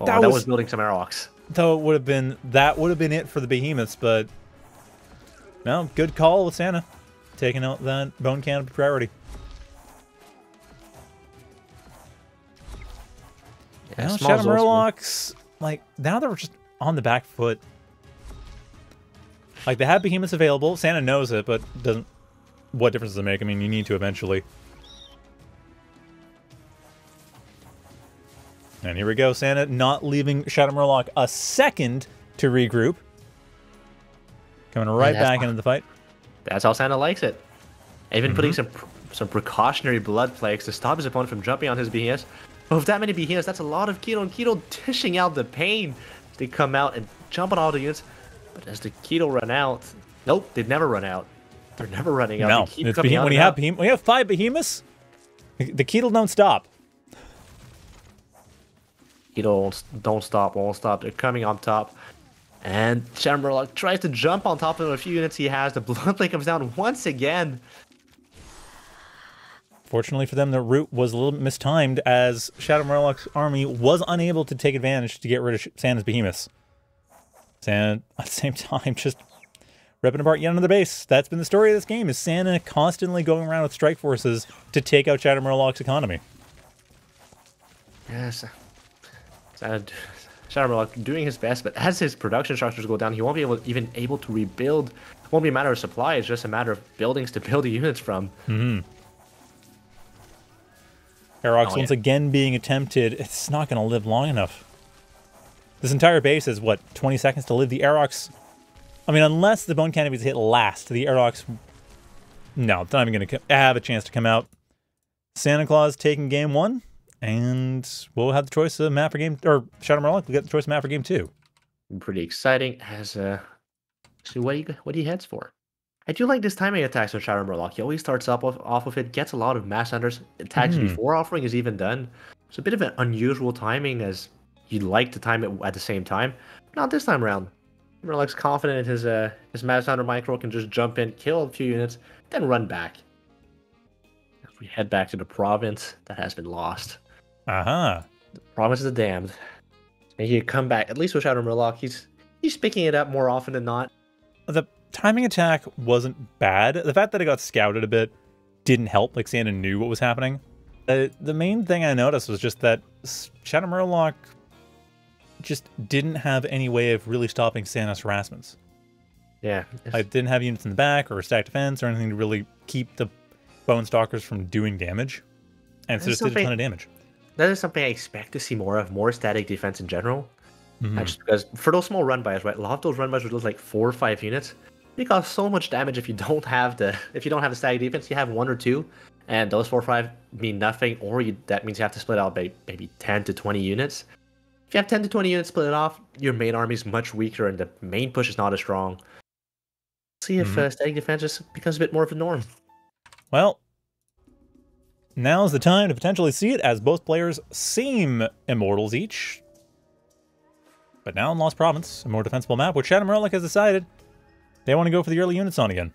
oh that, that was, was building some Aerox. Though it would have been that would have been it for the Behemoths, but no, good call with Santa, taking out that Bone Canopy priority. Yeah, now ShadowMurlocs, like now they're just on the back foot. Like they have Behemoths available. Santa knows it, but doesn't. What difference does it make? I mean, you need to eventually. And here we go, Santa not leaving ShadowMurloc a second to regroup. Coming right back into the fight. That's how Santa likes it. Even mm-hmm. putting some some precautionary blood plagues to stop his opponent from jumping on his Behemoths. But with that many Behemoths, that's a lot of Keto, and Keto dishing out the pain. They come out and jump on all the units, but as the Keto run out, nope, they'd never run out. They're never running out. No, they keep it's coming out when, you have when you have five Behemoths, the Keto don't stop. You don't, don't stop, won't stop. They're coming on top. And ShadowMurloc tries to jump on top of a few units he has. The Blood Plague comes down once again. Fortunately for them, the route was a little bit mistimed as ShadowMurloc's army was unable to take advantage to get rid of Santa's Behemoths. Santa, at the same time, just ripping apart yet another base. That's been the story of this game, is Santa constantly going around with strike forces to take out ShadowMurloc's economy. Yes. And ShadowMurloc doing his best, but as his production structures go down, he won't be able, even able to rebuild. It won't be a matter of supply, it's just a matter of buildings to build the units from. Mm-hmm. Aerox oh, yeah. once again being attempted. It's not going to live long enough. This entire base is, what, twenty seconds to live? The Aerox... I mean, unless the Bone Canopy is hit last, the Aerox... No, it's not even going to have a chance to come out. SantaClaws taking game one. And we'll have the choice of map for game, or ShadowMurloc will get the choice of map for game two. Pretty exciting. As uh, so what he what he heads for. I do like this timing attacks on ShadowMurloc. He always starts up off, off of it, gets a lot of Masked Hunters attacks mm. before offering is even done. It's a bit of an unusual timing, as you'd like to time it at the same time. Not this time around. Murloc's confident in his uh his Masked Hunter micro, can just jump in, kill a few units, then run back. As we head back to the province that has been lost. Uh-huh. The promise of the damned. And he come back, at least with ShadowMurloc, he's he's picking it up more often than not. The timing attack wasn't bad. The fact that it got scouted a bit didn't help. Like, Xana knew what was happening. Uh, the main thing I noticed was just that ShadowMurloc just didn't have any way of really stopping Xana's harassments. Yeah. I didn't have units in the back or stack defense or anything to really keep the Bone Stalkers from doing damage. And so just did a ton of damage. That is something I expect to see more of, more static defense in general. Mm-hmm. uh, just because for those small run buys, right? A lot of those run buys were just like four or five units. They cause so much damage if you don't have the if you don't have the static defense, you have one or two, and those four or five mean nothing, or you, that means you have to split out by maybe ten to twenty units. If you have ten to twenty units split it off, your main army is much weaker and the main push is not as strong. See if mm-hmm. uh, static defense just becomes a bit more of a norm. Well, now's the time to potentially see it, as both players seem immortals each. But now in Lost Province, a more defensible map, which ShadowMurloc has decided they want to go for the early units on again.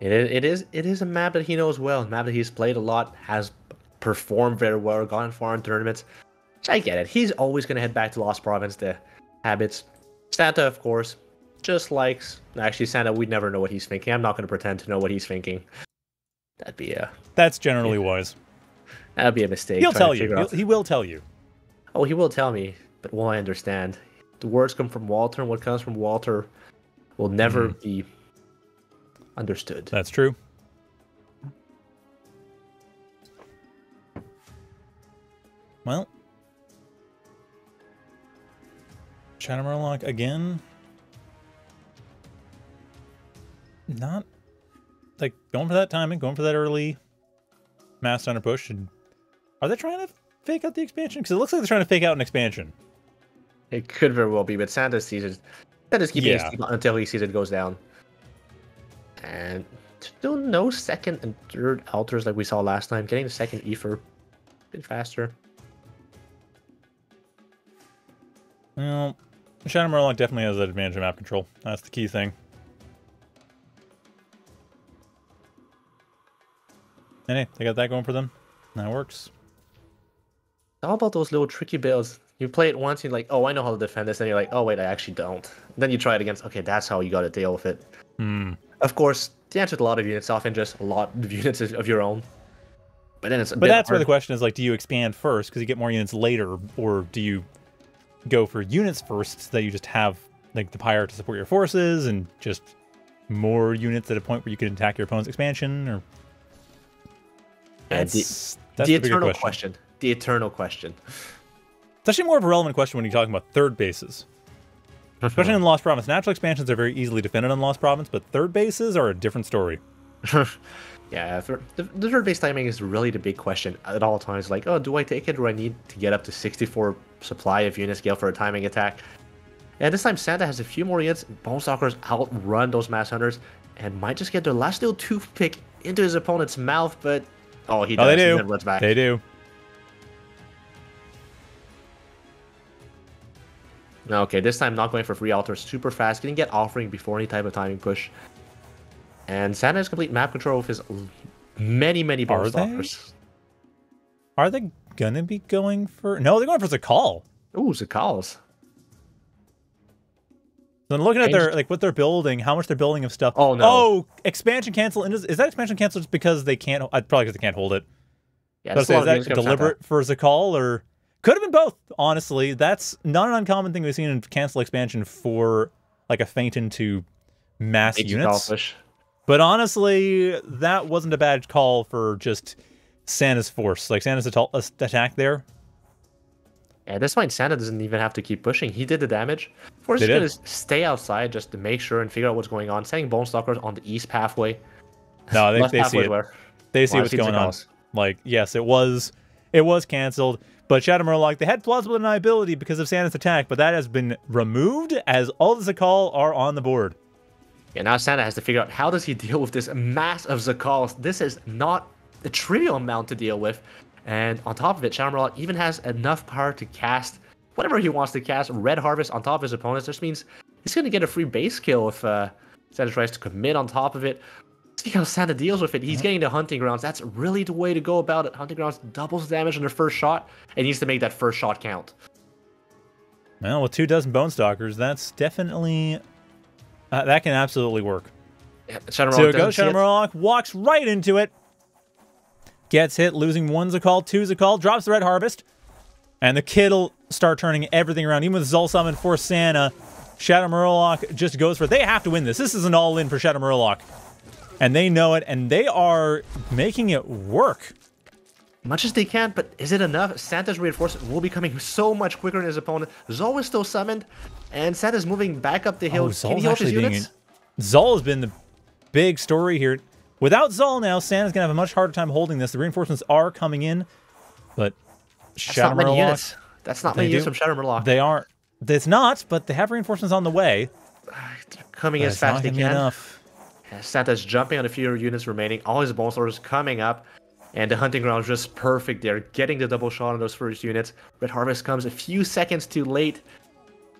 It is, it is, it is a map that he knows well, a map that he's played a lot, has performed very well, gone far in tournaments. I get it. He's always going to head back to Lost Province, the habits. Santa, of course, just likes... Actually, Santa, we'd never know what he's thinking. I'm not going to pretend to know what he's thinking. That'd be a... That's generally yeah. wise. That'd be a mistake. He'll tell you. He'll, he will tell you. Oh, he will tell me, but will I understand? The words come from Walter, and what comes from Walter will never mm. be understood. That's true. Well... ShadowMurloc again. Not like going for that timing, going for that early mass under push. And are they trying to fake out the expansion? Because it looks like they're trying to fake out an expansion. It could very well be, but Santa sees it. Santa's keeping yeah. his until he sees it goes down. And still no second and third altars like we saw last time. Getting the second Aether a bit faster. Well, ShadowMurloc definitely has that advantage of map control. That's the key thing. And hey, they got that going for them. That works. How about those little tricky builds? You play it once, you're like, oh, I know how to defend this. Then you're like, oh, wait, I actually don't. And then you try it against, okay, that's how you got to deal with it. Mm. Of course, the answer to a lot of units often just a lot of units of your own. But then it's a But that's hard. Where the question is, like, do you expand first because you get more units later, or do you go for units first so that you just have like the pyre to support your forces and just more units at a point where you can attack your opponent's expansion? Or that's, the, that's the, the eternal question. question the eternal question It's actually more of a relevant question when you're talking about third bases, especially in Lost Province. Natural expansions are very easily defended on Lost Province, but third bases are a different story. Yeah, for, the, the third base timing is really the big question at all times. Like, oh, do I take it, or do I need to get up to sixty-four supply of unit scale for a timing attack? And this time Santa has a few more units. Bone Stalkers outrun those Mass Hunters and might just get their last little toothpick into his opponent's mouth, but oh, he does. Oh, they do. And then runs back. They do. Okay, this time not going for free altars super fast. Didn't get offering before any type of timing push. And Santa has complete map control with his many, many Bone Stalkers. Are they going to be going for... No, they're going for Zakal. Ooh, Zakals. Then looking at their like what they're building, how much they're building of stuff. Oh, no. Oh, expansion cancel. Is that expansion cancel just because they can't... Probably because they can't hold it. Yeah, so is that deliberate for Zakal, or... Could have been both, honestly. That's not an uncommon thing we've seen in cancel expansion for like a feint into mass units. But honestly, that wasn't a bad call for just Santa's force. Like, Santa's at attack there. Yeah, at this point, Santa doesn't even have to keep pushing. He did the damage. Of course, he's going to stay outside just to make sure and figure out what's going on. Sending Bone Stalkers on the east pathway. No, they, they see it. Where. They see well, what's going on. Like, yes, it was it was canceled. But ShadowMurloc, they had plausible deniability because of Santa's attack, but that has been removed as all the Zakal are on the board. Yeah, now Santa has to figure out how does he deal with this mass of Zakals. This is not a trivial amount to deal with. And on top of it, ShadowMurloc even has enough power to cast whatever he wants to cast. Red Harvest on top of his opponents. This means he's going to get a free base kill if uh, Santa tries to commit on top of it. See how Santa deals with it. He's getting to Hunting Grounds. That's really the way to go about it. Hunting Grounds doubles damage on their first shot and needs to make that first shot count. Well, with two dozen Bone Stalkers, that's definitely... Uh, that can absolutely work. Yeah, so it goes ShadowMurloc, walks right into it, Gets hit, losing one's a call, two's a call, drops the Red Harvest. And the kid'll start turning everything around. Even with Xol Summon for Santa, ShadowMurloc just goes for it. They have to win this. This is an all-in for ShadowMurloc. And they know it, and they are making it work. Much as they can, but is it enough? Santa's reinforcement will be coming so much quicker than his opponent. Xol is still summoned, and Santa's moving back up the hill. Oh, Zol's actually being in... Xol has been the big story here. Without Xol now, Santa's going to have a much harder time holding this. The reinforcements are coming in, but ShadowMurloc... That's not many units from ShadowMurloc. They aren't. It's not, but they have reinforcements on the way. They're coming as fast as they can. Enough. Santa's jumping on a few units remaining. All his Bone Stalkers coming up. And the Hunting Grounds just perfect there, getting the double shot on those first units. Red Harvest comes a few seconds too late,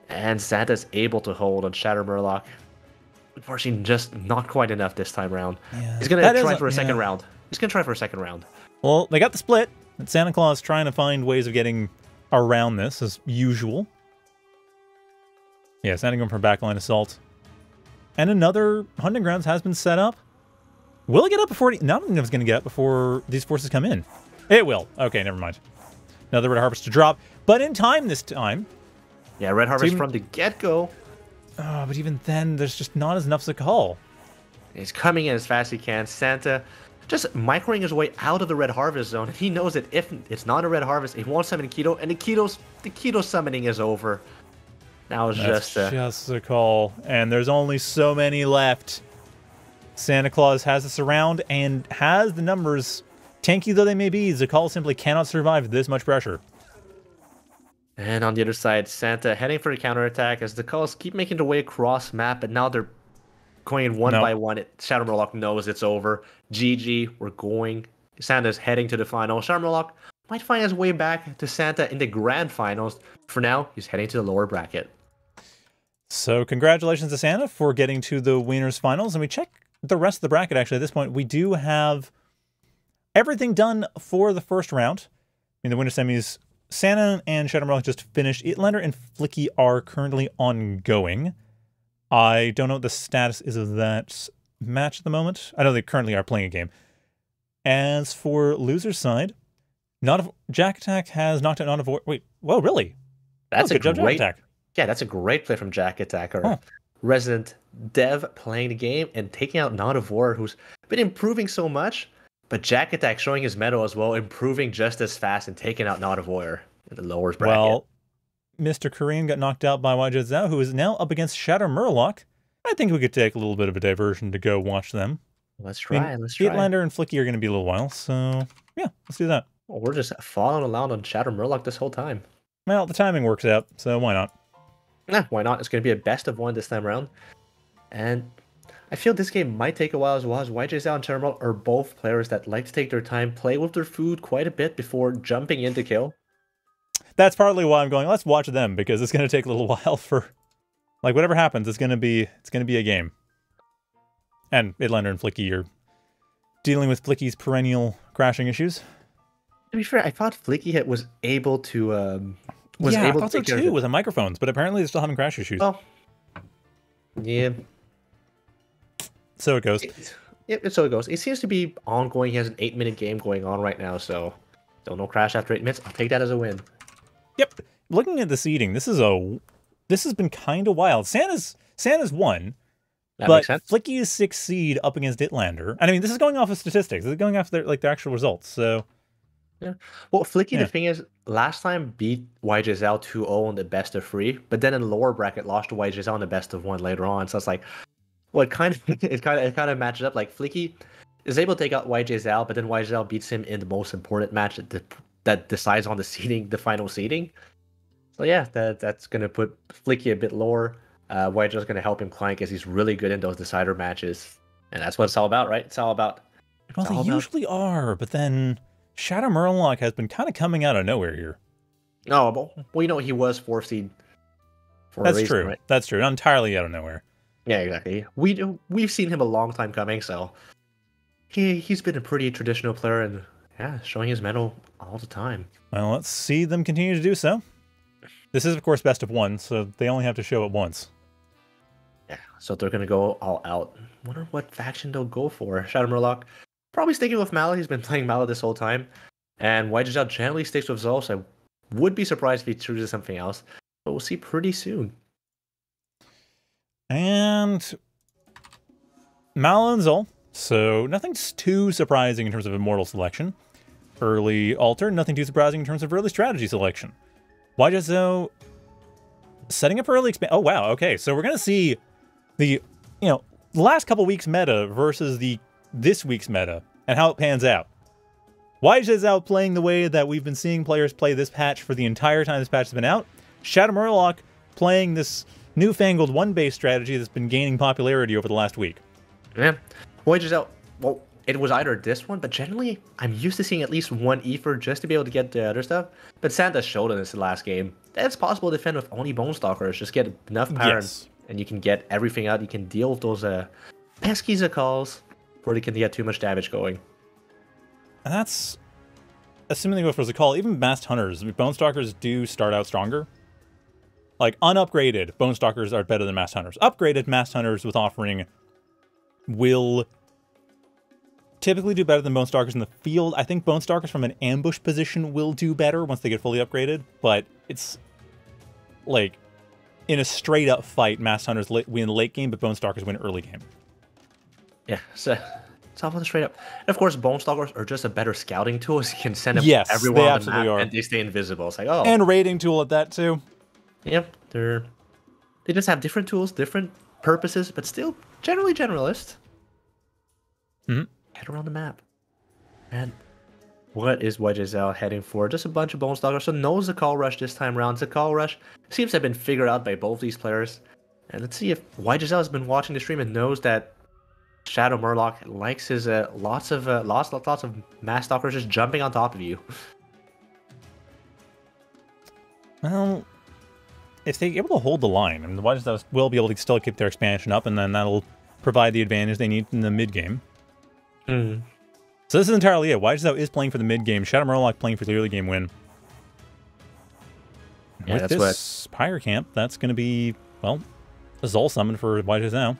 and Santa's able to hold on ShadowMurloc. Unfortunately, just not quite enough this time round. Yeah, He's going to try for a yeah. second round. He's going to try for a second round. Well, they got the split, and SantaClaws trying to find ways of getting around this, as usual. Yeah, Santa going for backline assault. And another Hunting Grounds has been set up. Will it get up before... It, not it's going to get up before these forces come in. It will. Okay, never mind. Another Red Harvest to drop, but in time this time. Yeah, Red Harvest even, from the get-go. Oh, but even then, there's just not as enough Zakal. He's coming in as fast as he can. Santa just microing his way out of the Red Harvest zone. He knows that if it's not a Red Harvest, he won't summon Keto, and the Keto's, the Keto summoning is over. Now it's That's just... Uh, just Zakal, and there's only so many left. SantaClaws has this around and has the numbers. Tanky though they may be, Zakal simply cannot survive this much pressure. And on the other side, Santa heading for a counterattack as the Zakals keep making their way across map, but now they're going one nope. by one. ShadowMurloc knows it's over. G G, we're going. Santa's heading to the final. ShadowMurloc might find his way back to Santa in the grand finals. For now, he's heading to the lower bracket. So congratulations to Santa for getting to the winners finals, and we check the rest of the bracket. Actually, at this point, we do have everything done for the first round. In the winter semis, Santa and ShadowMurloc just finished. Ytlander and FLiCKY are currently ongoing. I don't know what the status is of that match at the moment. I know they currently are playing a game. As for loser's side, not Jack Attack has knocked out NotAVoyeur. Wait, whoa, really? That's, that's a good great, job, Jack Attack. Yeah, that's a great play from Jack Attack. Or, huh. Resident Dev playing the game and taking out NotAVoyeur, who's been improving so much, but Jack Attack showing his metal as well, improving just as fast and taking out NotAVoyeur in the lowers bracket. Well, Mister Kareem got knocked out by yjzhou, who is now up against ShadowMurloc. I think we could take a little bit of a diversion to go watch them. Let's try, I mean, let's try. Ytlander and FLiCKY are going to be a little while, so yeah, let's do that. Well, we're just following around on ShadowMurloc this whole time. Well, the timing works out, so why not? Nah, why not? It's going to be a best of one this time around. And I feel this game might take a while as well, as yjzhou and ShadowMurloc are both players that like to take their time, play with their food quite a bit before jumping in to kill. That's partly why I'm going, let's watch them, because it's going to take a little while for... Like, whatever happens, it's going to be it's going to be a game. And Ytlander and FLiCKY are dealing with FLiCKY's perennial crashing issues. To be fair, I thought FLiCKY was able to... Um... Was yeah, able I thought to so too, with the microphones, but apparently they're still having crash issues. Oh. Yeah. So it goes. It, it, so it goes. It seems to be ongoing. He has an eight-minute game going on right now, so don't know crash after eight minutes. I'll take that as a win. Yep. Looking at the seeding, this is a this has been kind of wild. Santa's Santa's won, that but FLiCKY is sixth seed up against Ytlander. And I mean, this is going off of statistics. This is going off their like their actual results. So. Yeah. Well, FLiCKY, yeah. The thing is, last time beat yjzhou two zero on the best of three, but then in the lower bracket lost to yjzhou on the best of one later on. So it's like, well, it kind of it kind of it kind of matches up. Like FLiCKY is able to take out yjzhou, but then yjzhou beats him in the most important match that that decides on the seeding, the final seeding. So yeah, that that's gonna put FLiCKY a bit lower. Uh, yjzhou's gonna help him climb because he's really good in those decider matches, and that's what it's all about, right? It's all about. It's well, all they about... usually are, but then. ShadowMurloc has been kind of coming out of nowhere here. No, but we know he was fourth seed. For That's a reason, true. Right? That's true. Not entirely out of nowhere. Yeah, exactly. We do, we've seen him a long time coming, so he he's been a pretty traditional player and yeah, showing his medal all the time. Well, let's see them continue to do so. This is of course best of one, so they only have to show it once. Yeah, so they're gonna go all out. Wonder what faction they'll go for. ShadowMurloc probably sticking with Mala. He's been playing Mala this whole time. And yjzhou generally sticks with Xol, so I would be surprised if he chooses something else. But we'll see pretty soon. And Mala and Xol. So nothing's too surprising in terms of Immortal selection. Early Altar, nothing too surprising in terms of early strategy selection. yjzhou setting up early expand. Oh, wow. Okay, so we're going to see the, you know, last couple weeks meta versus the this week's meta and how it pans out. yjzhou playing the way that we've been seeing players play this patch for the entire time this patch has been out. ShadowMurloc playing this newfangled one-base strategy that's been gaining popularity over the last week. Yeah. yjzhou, well, it was either this one, but generally, I'm used to seeing at least one Aether just to be able to get the other stuff. But Santa showed in this last game that it's possible to defend with only Bone Stalkers. Just get enough power, yes, and you can get everything out. You can deal with those uh, pesky Zakals where they can get too much damage going. And that's assuming they go for Zakal. Even Masked Hunters, Bone Stalkers do start out stronger. Like, unupgraded Bone Stalkers are better than Masked Hunters. Upgraded Masked Hunters with Offering will typically do better than Bone Stalkers in the field. I think Bone Stalkers from an ambush position will do better once they get fully upgraded, but it's like in a straight up fight, Masked Hunters win late game, but Bone Stalkers win early game. Yeah, so it's all straight up. And of course, Bone Stalkers are just a better scouting tool, so you can send them, yes, everywhere on the map, are. and they stay invisible. It's like, oh. And raiding tool at that too. Yep, they're they just have different tools, different purposes, but still generally generalist. Mm-hmm. Head around the map. And what is yjzhou heading for? Just a bunch of Bone Stalkers. So no Zakal Rush this time around. Zakal Rush seems to have been figured out by both these players. And let's see if yjzhou has been watching the stream and knows that ShadowMurloc likes his uh, lots of uh, lots, lots, lots of Masked Stalkers just jumping on top of you. Well, if they're able to hold the line, I mean, the yjzhou will be able to still keep their expansion up, and then that'll provide the advantage they need in the mid game. Mm. So this is entirely it. yjzhou is playing for the mid game. ShadowMurloc playing for the early game win. Yeah, with that's this what... Pyre Camp, that's going to be, well, a Xol summon for yjzhou.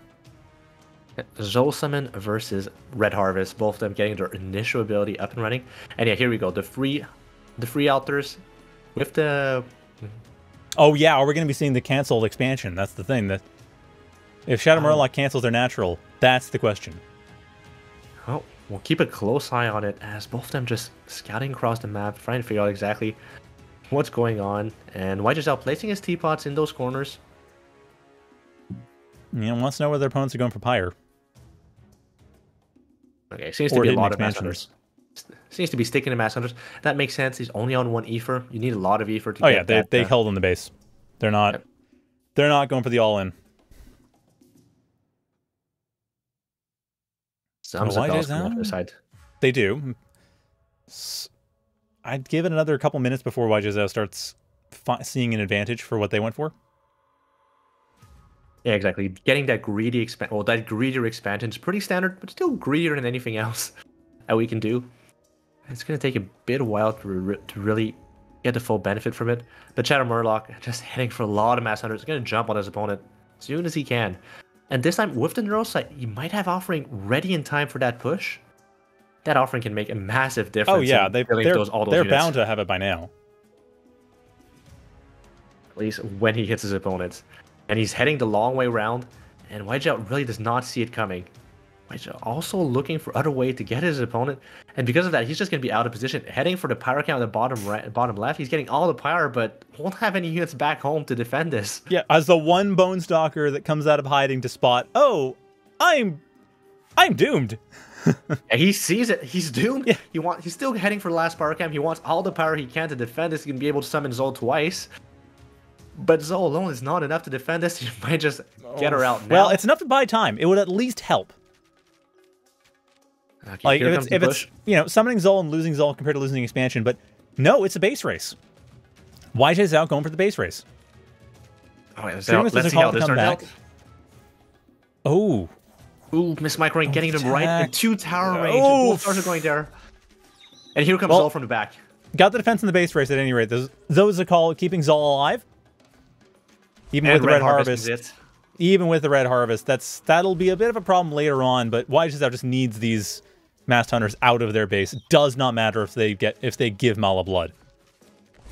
Xol summon versus Red Harvest. Both of them getting their initial ability up and running. And yeah, here we go. The free, the free altars with the. Oh yeah, are we going to be seeing the canceled expansion? That's the thing. That if ShadowMurloc um... cancels their natural, that's the question. Well, we'll keep a close eye on it as both of them just scouting across the map, trying to figure out exactly what's going on. And yjzhou placing his teapots in those corners. Yeah, wants to know where their opponents are going for Pyre. Okay, seems to be a lot of Masked Hunters. Seems to be sticking to Masked Hunters. That makes sense. He's only on one Aether. You need a lot of Aether to. Oh yeah, they they held on the base. They're not. They're not going for the all in. Some yjzhou? They do. I'd give it another couple minutes before yjzhou starts seeing an advantage for what they went for. Yeah, exactly. Getting that greedy expansion, well, that greedier expansion is pretty standard, but still greedier than anything else that we can do. It's going to take a bit of a while to, re to really get the full benefit from it. But ShadowMurloc just heading for a lot of Masked Hunters. He's going to jump on his opponent as soon as he can. And this time, with the Neurosite, you might have Offering ready in time for that push. That Offering can make a massive difference. Oh, yeah, they've, they're, those, all those they're bound to have it by now. At least when he hits his opponents. And he's heading the long way round, and yjzhou really does not see it coming. yjzhou also looking for other way to get his opponent, and because of that, he's just going to be out of position. Heading for the Pyre Camp on the bottom, right, bottom left, he's getting all the Pyre, but won't have any units back home to defend this. Yeah, as the one Bone Stalker that comes out of hiding to spot, oh, I'm, I'm doomed. Yeah, he sees it. He's doomed. Yeah. He want, he's still heading for the last Pyre Camp. He wants all the Pyre he can to defend this. He can be able to summon Xol twice. But Xol alone is not enough to defend this. You might just get her out now. Well, it's enough to buy time. It would at least help. Okay, like if, it's, if it's you know summoning Xol and losing Xol compared to losing expansion, but no, it's a base race. yjzhou's out going for the base race. Oh, yeah, so let's see how this turns out. Oh, ooh, Miss Microing getting them right in two tower range. Oh, both stars are going there, and here comes well, Xol from the back. Got the defense in the base race at any rate. Those, those are called keeping Xol alive. Even with the Red Harvest, even with the Red Harvest, that's that'll be a bit of a problem later on. But yjzhou just needs these Masked Hunters out of their base. Does not matter if they get if they give Mala blood.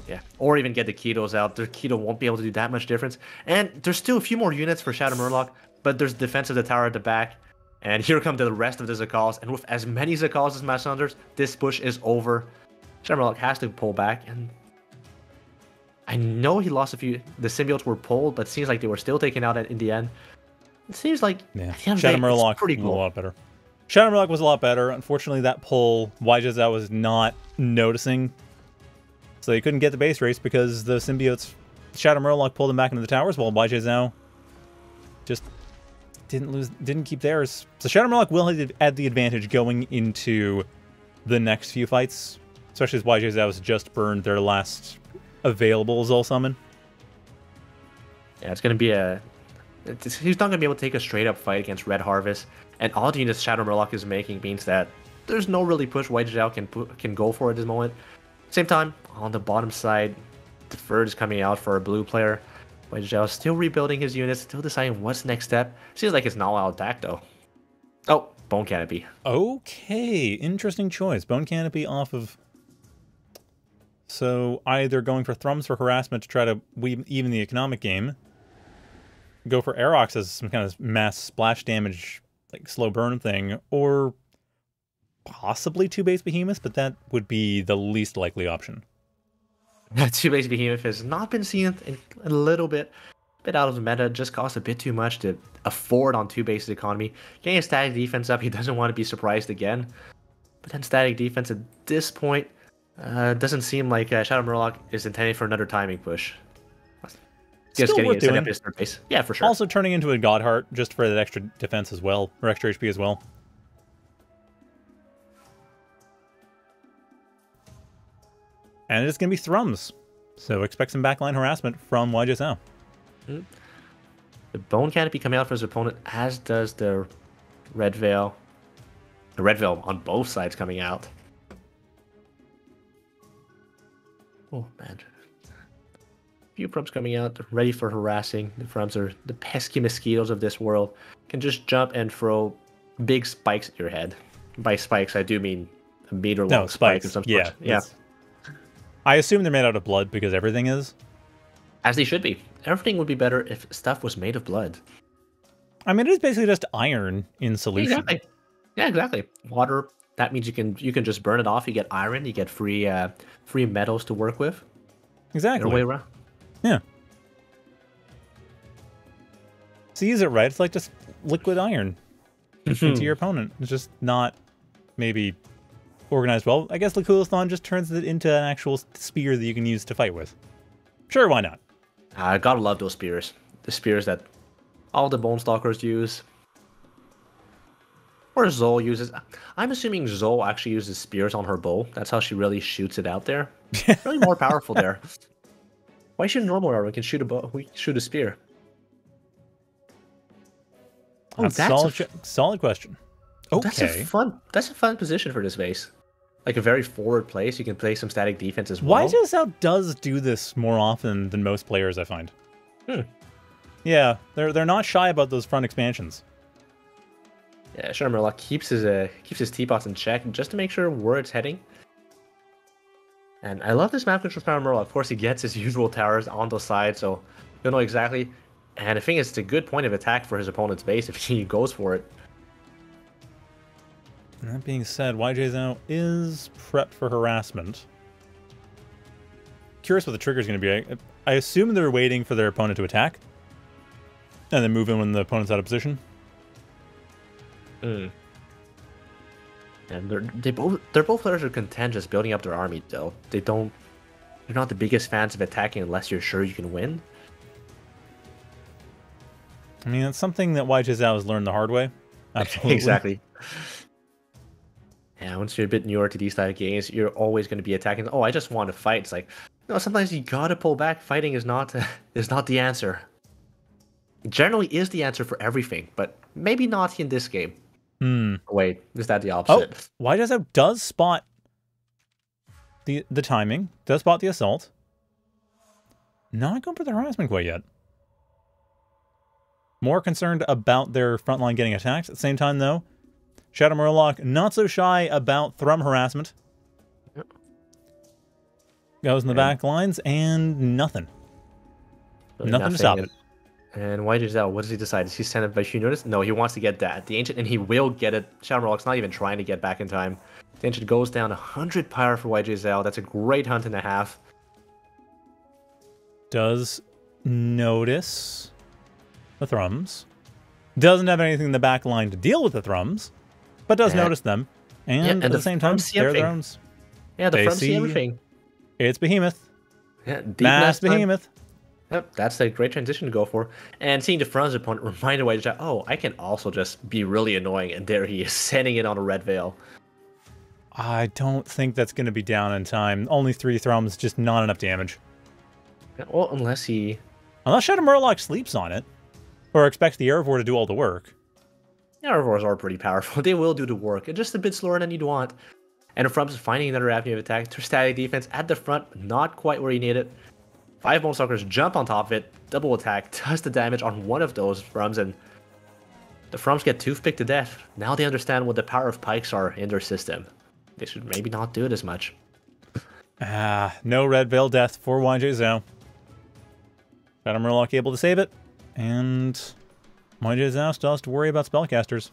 Yeah, or even get the Ketos out. Their Keto won't be able to do that much difference. And there's still a few more units for ShadowMurloc, but there's defense of the tower at the back. And here come the rest of the Zakals. And with as many Zakals as Masked Hunters, this push is over. ShadowMurloc has to pull back. And I know he lost a few. The symbiotes were pulled, but it seems like they were still taken out in the end. It seems like yeah. ShadowMurloc pretty cool. was a lot better. ShadowMurloc was a lot better. Unfortunately, that pull, yjzhou was not noticing. So they couldn't get the base race because the symbiotes, ShadowMurloc pulled them back into the towers while yjzhou just didn't lose, didn't keep theirs. So ShadowMurloc will have had the advantage going into the next few fights, especially as yjzhou's just burned their last available Xol summon. Yeah, it's going to be a... It's, he's not going to be able to take a straight-up fight against Red Harvest, and all the units ShadowMurloc is making means that there's no really push yjzhou can, can go for at this moment. Same time, on the bottom side, the Deferred is coming out for a blue player. yjzhou is still rebuilding his units, still deciding what's next step. Seems like it's not all attack, though. Oh, Bone Canopy. Okay, interesting choice. Bone Canopy off of... So either going for Thrums for harassment to try to weave even the economic game, go for Aerox as some kind of mass splash damage, like slow burn thing, or possibly two base Behemoth, but that would be the least likely option. Two base Behemoth has not been seen in a little bit, a bit out of the meta, just costs a bit too much to afford on two base economy. Getting his static defense up, he doesn't want to be surprised again. But then static defense at this point uh, doesn't seem like uh, ShadowMurloc is intended for another timing push. Just still worth doing. Base. Yeah, for sure. Also turning into a Godheart just for that extra defense as well, or extra H P as well. And it's going to be Thrums, so expect some backline harassment from yjzhou. Mm-hmm. The Bone Canopy coming out for his opponent, as does the Red Veil. The Red Veil on both sides coming out. Oh, man. Few Thrums coming out, ready for harassing. The Thrums are the pesky mosquitoes of this world. Can just jump and throw big spikes at your head. By spikes, I do mean a meter long no, spikes. Spike of some yeah, yeah. I assume they're made out of blood because everything is. As they should be. Everything would be better if stuff was made of blood. I mean, it is basically just iron in solution. Exactly. Yeah, exactly. Water. That means you can you can just burn it off. You get iron. You get free uh, free metals to work with. Exactly. No way around. Yeah. See, is it right? It's like just liquid iron mm-hmm. into your opponent. It's just not maybe organized well. I guess Laculathon just turns it into an actual spear that you can use to fight with. Sure, why not? I uh, gotta love those spears. The spears that all the Bone Stalkers use. Or Xol uses. I'm assuming Xol actually uses spears on her bow. That's how she really shoots it out there. Really more powerful there. Why shoot a normal arrow? We can shoot a bow. We shoot a spear. Oh, that's, that's solid, a solid question. Okay, that's a fun. That's a fun position for this base. Like a very forward place. You can play some static defense as well. yjzhou does do this more often than most players, I find. Hmm. Yeah, they're they're not shy about those front expansions. Yeah, ShadowMurloc keeps his uh, keeps his T-bots in check just to make sure where it's heading. And I love this map control from ShadowMurloc. Of course, he gets his usual towers on the side, so you'll know exactly. And the thing is, it's a good point of attack for his opponent's base if he goes for it. And that being said, yjzhou is prepped for harassment. Curious what the trigger is going to be. I, I assume they're waiting for their opponent to attack, and then move in when the opponent's out of position. Hmm. And they're, they both, they're both players are content just building up their army, though. They don't... They're not the biggest fans of attacking unless you're sure you can win. I mean, that's something that yjzhou has learned the hard way. Absolutely. Exactly. Yeah, once you're a bit newer to these type of games, you're always going to be attacking. Oh, I just want to fight. It's like, no, sometimes you gotta pull back. Fighting is not, uh, is not the answer. It generally is the answer for everything, but maybe not in this game. Hmm. Wait, is that the opposite? Oh, yjzhou does spot the the timing, does spot the assault. Not going for the harassment quite yet. More concerned about their front line getting attacked. At the same time, though, ShadowMurloc, not so shy about Thrum harassment. Yep. Goes in the and back lines, and nothing. Really nothing, nothing to stop is, it. And why does that? What does he decide? Does he send a Vaishu notice? No, he wants to get that. The Ancient, and he will get it. ShadowMurloc's not even trying to get back in time. The Ancient goes down one hundred power for Y J Z L. That's a great hunt and a half. Does notice the Thrums. Doesn't have anything in the back line to deal with the Thrums, but does and, notice them. And, yeah, and at the, the same time, they're their own. Yeah, the Thrums see everything. It's Behemoth. Yeah, Mass Behemoth. Time. Yep, that's a great transition to go for. And seeing the Thrums opponent reminded Y J Z L, oh, I can also just be really annoying, and there he is, sending it on a Red Veil. I don't think that's going to be down in time. Only three Thrums, just not enough damage. Well, unless he... Unless ShadowMurloc sleeps on it, or expects the Aerovore to do all the work. The Aerovores are pretty powerful. They will do the work. It's just a bit slower than you'd want. And the Thrums finding another avenue of attack. Static defense at the front, not quite where you need it. Five Bone Stalkers jump on top of it. Double attack, does the damage on one of those Thrums, and the Thrums get toothpicked to death. Now they understand what the power of pikes are in their system. They should maybe not do it as much. Ah, no Red Veil death for Y J zhou. ShadowMurloc able to save it, and Y J zhou still has to worry about spellcasters.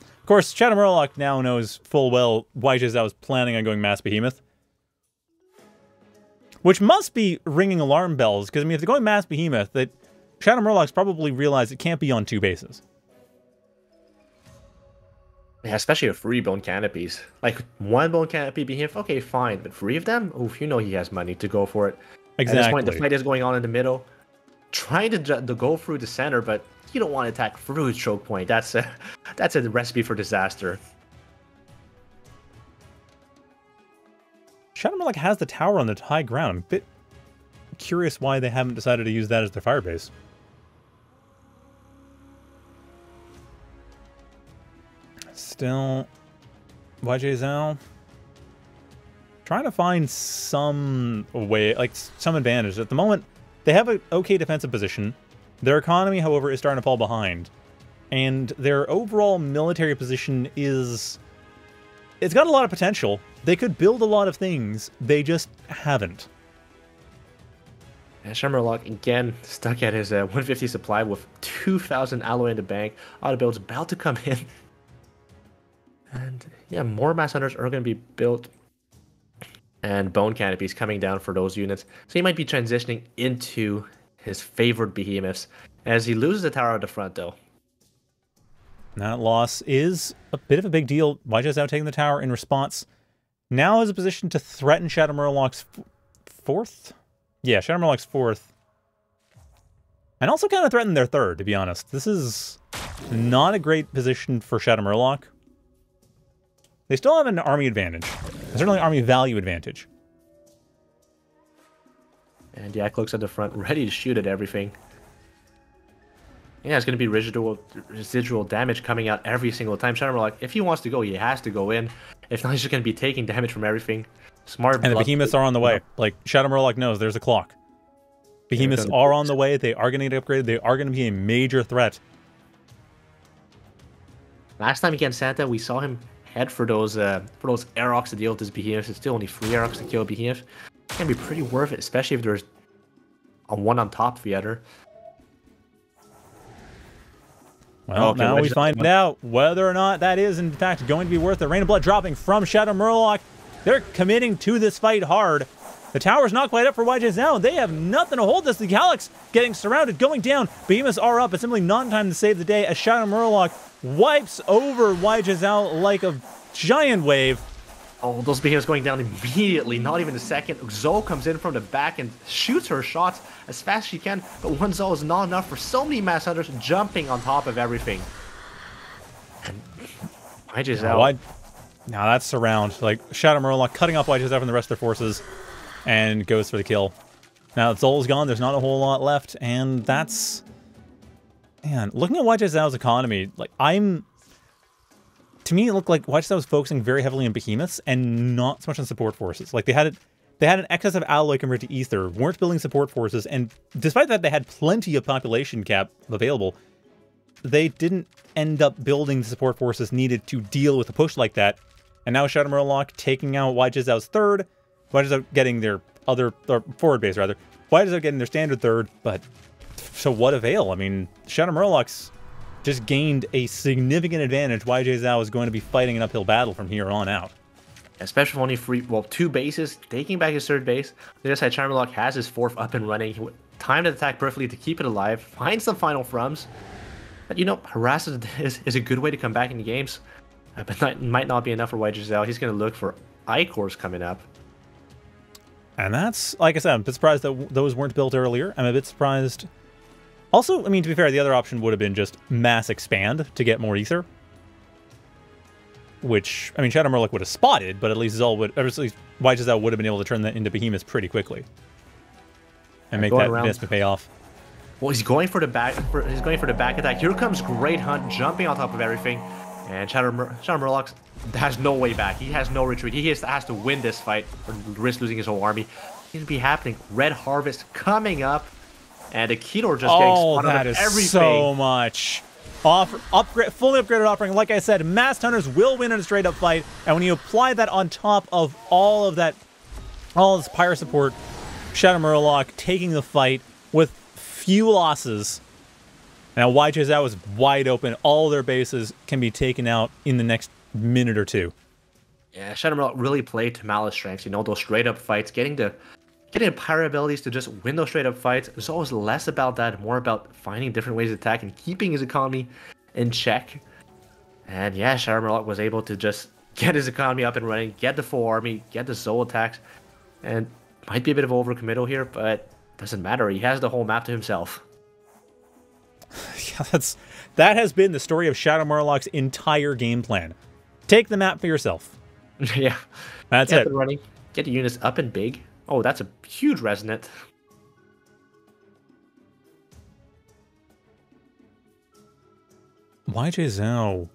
Of course, ShadowMurloc now knows full well Y J zhou is planning on going Mass Behemoth, which must be ringing alarm bells, because I mean, if they're going Mass Behemoth, that ShadowMurloc's probably realized it can't be on two bases. Yeah, especially with three Bone Canopies. Like, one Bone Canopy Behemoth, okay, fine, but three of them? Oof, you know he has money to go for it. Exactly. At this point, the fight is going on in the middle. Trying to, to go through the center, but you don't want to attack through his choke point. That's a, that's a recipe for disaster. ShadowMurloc has the tower on the high ground. I'm a bit curious why they haven't decided to use that as their firebase. Still, Y J zhou trying to find some way, like some advantage. At the moment, they have an okay defensive position. Their economy, however, is starting to fall behind. And their overall military position is... It's got a lot of potential. They could build a lot of things. They just haven't. And ShadowMurloc, again, stuck at his uh, one fifty supply with two thousand alloy in the bank. Auto-build's about to come in. And yeah, more Mass Hunters are going to be built. And Bone Canopies coming down for those units. So he might be transitioning into his favorite Behemoths as he loses the tower at the front, though. That loss is a bit of a big deal. Y J zhou now taking the tower in response. Now is a position to threaten ShadowMurloc's fourth? Yeah, ShadowMurloc's fourth. And also kind of threaten their third, to be honest. This is not a great position for ShadowMurloc. They still have an army advantage. Certainly an army value advantage. And Yak looks at the front, ready to shoot at everything. Yeah, it's going to be residual, residual damage coming out every single time. ShadowMurloc, if he wants to go, he has to go in. If not, he's just going to be taking damage from everything. Smart. And the Behemoths are on the way. Like, ShadowMurloc knows there's a clock. Behemoths are on the way. They are going to get upgraded. They are going to be a major threat. Last time against Santa, we saw him head for those uh, for those Aerox to deal with this Behemoth. It's still only three Aerox to kill a Behemoth. It's going to be pretty worth it, especially if there's a one on top of the other. Well, okay, now we find one. out whether or not that is, in fact, going to be worth it. Rain of Blood dropping from ShadowMurloc. They're committing to this fight hard. The tower's not quite up for Y J zhou. They have nothing to hold this. The Galax getting surrounded, going down. Behemoths are up. It's simply not in time to save the day as ShadowMurloc wipes over Y J zhou like a giant wave. Oh, those Behemoths going down immediately, not even a second. Xol comes in from the back and shoots her shots as fast as she can, but one Xol is not enough for so many Mass Hunters jumping on top of everything. And Y J zhou... Now I... no, that's surround. Like, ShadowMurloc cutting off Y J zhou from the rest of their forces and goes for the kill. Now Xol's gone, there's not a whole lot left, and that's... Man, looking at Y J zhou's economy, like, I'm... To me, it looked like Y J zhou was focusing very heavily on Behemoths and not so much on support forces. Like, they had it, they had an excess of alloy compared to Ether, weren't building support forces, and despite that, they had plenty of population cap available. they didn't end up building the support forces needed to deal with a push like that. And now ShadowMurloc taking out yjzhou's third. yjzhou getting their other, or forward base rather. yjzhou getting their standard third, but so what avail? I mean, ShadowMurloc's just gained a significant advantage. yjzhou is going to be fighting an uphill battle from here on out. Especially when only free, well, two bases, taking back his third base. The other side, ShadowMurloc has his fourth up and running. Time to attack perfectly to keep it alive. Finds some final Thrums. But, you know, harassment is, is a good way to come back into games. Uh, but that might not be enough for yjzhou. He's going to look for Ichors coming up. And that's, like I said, I'm a bit surprised that those weren't built earlier. I'm a bit surprised. Also, I mean, to be fair, the other option would have been just mass expand to get more ether. Which, I mean, ShadowMurloc would have spotted, but at least Xol would, or at least yjzhou would have been able to turn that into Behemoth pretty quickly. And make that investment pay off. Well, he's going for the back, for, he's going for the back attack. Here comes Great Hunt, jumping on top of everything. And ShadowMurloc has no way back. He has no retreat. He has to, has to win this fight or risk losing his whole army. It's going to be happening. Red Harvest coming up. And Ichor just oh, getting spun out of everything. Oh, that is so much. Offer, upgrade, fully upgraded offering. Like I said, Masked Hunters will win in a straight-up fight. And when you apply that on top of all of that, all of this pyre support, ShadowMurloc taking the fight with few losses. Now, yjzhou is wide open. All their bases can be taken out in the next minute or two. Yeah, ShadowMurloc really played to Mala's strengths. You know, those straight-up fights, getting the Getting the pyro abilities to just win those straight up fights. It's always less about that, more about finding different ways to attack and keeping his economy in check. And yeah, ShadowMurloc was able to just get his economy up and running, get the full army, get the Xol attacks. And might be a bit of overcommittal here, but doesn't matter. He has the whole map to himself. Yeah, that's, that has been the story of ShadowMurloc's entire game plan. Take the map for yourself. Yeah. That's get it. Up and running, get the units up and big. Oh, that's a huge resonant. yjzhou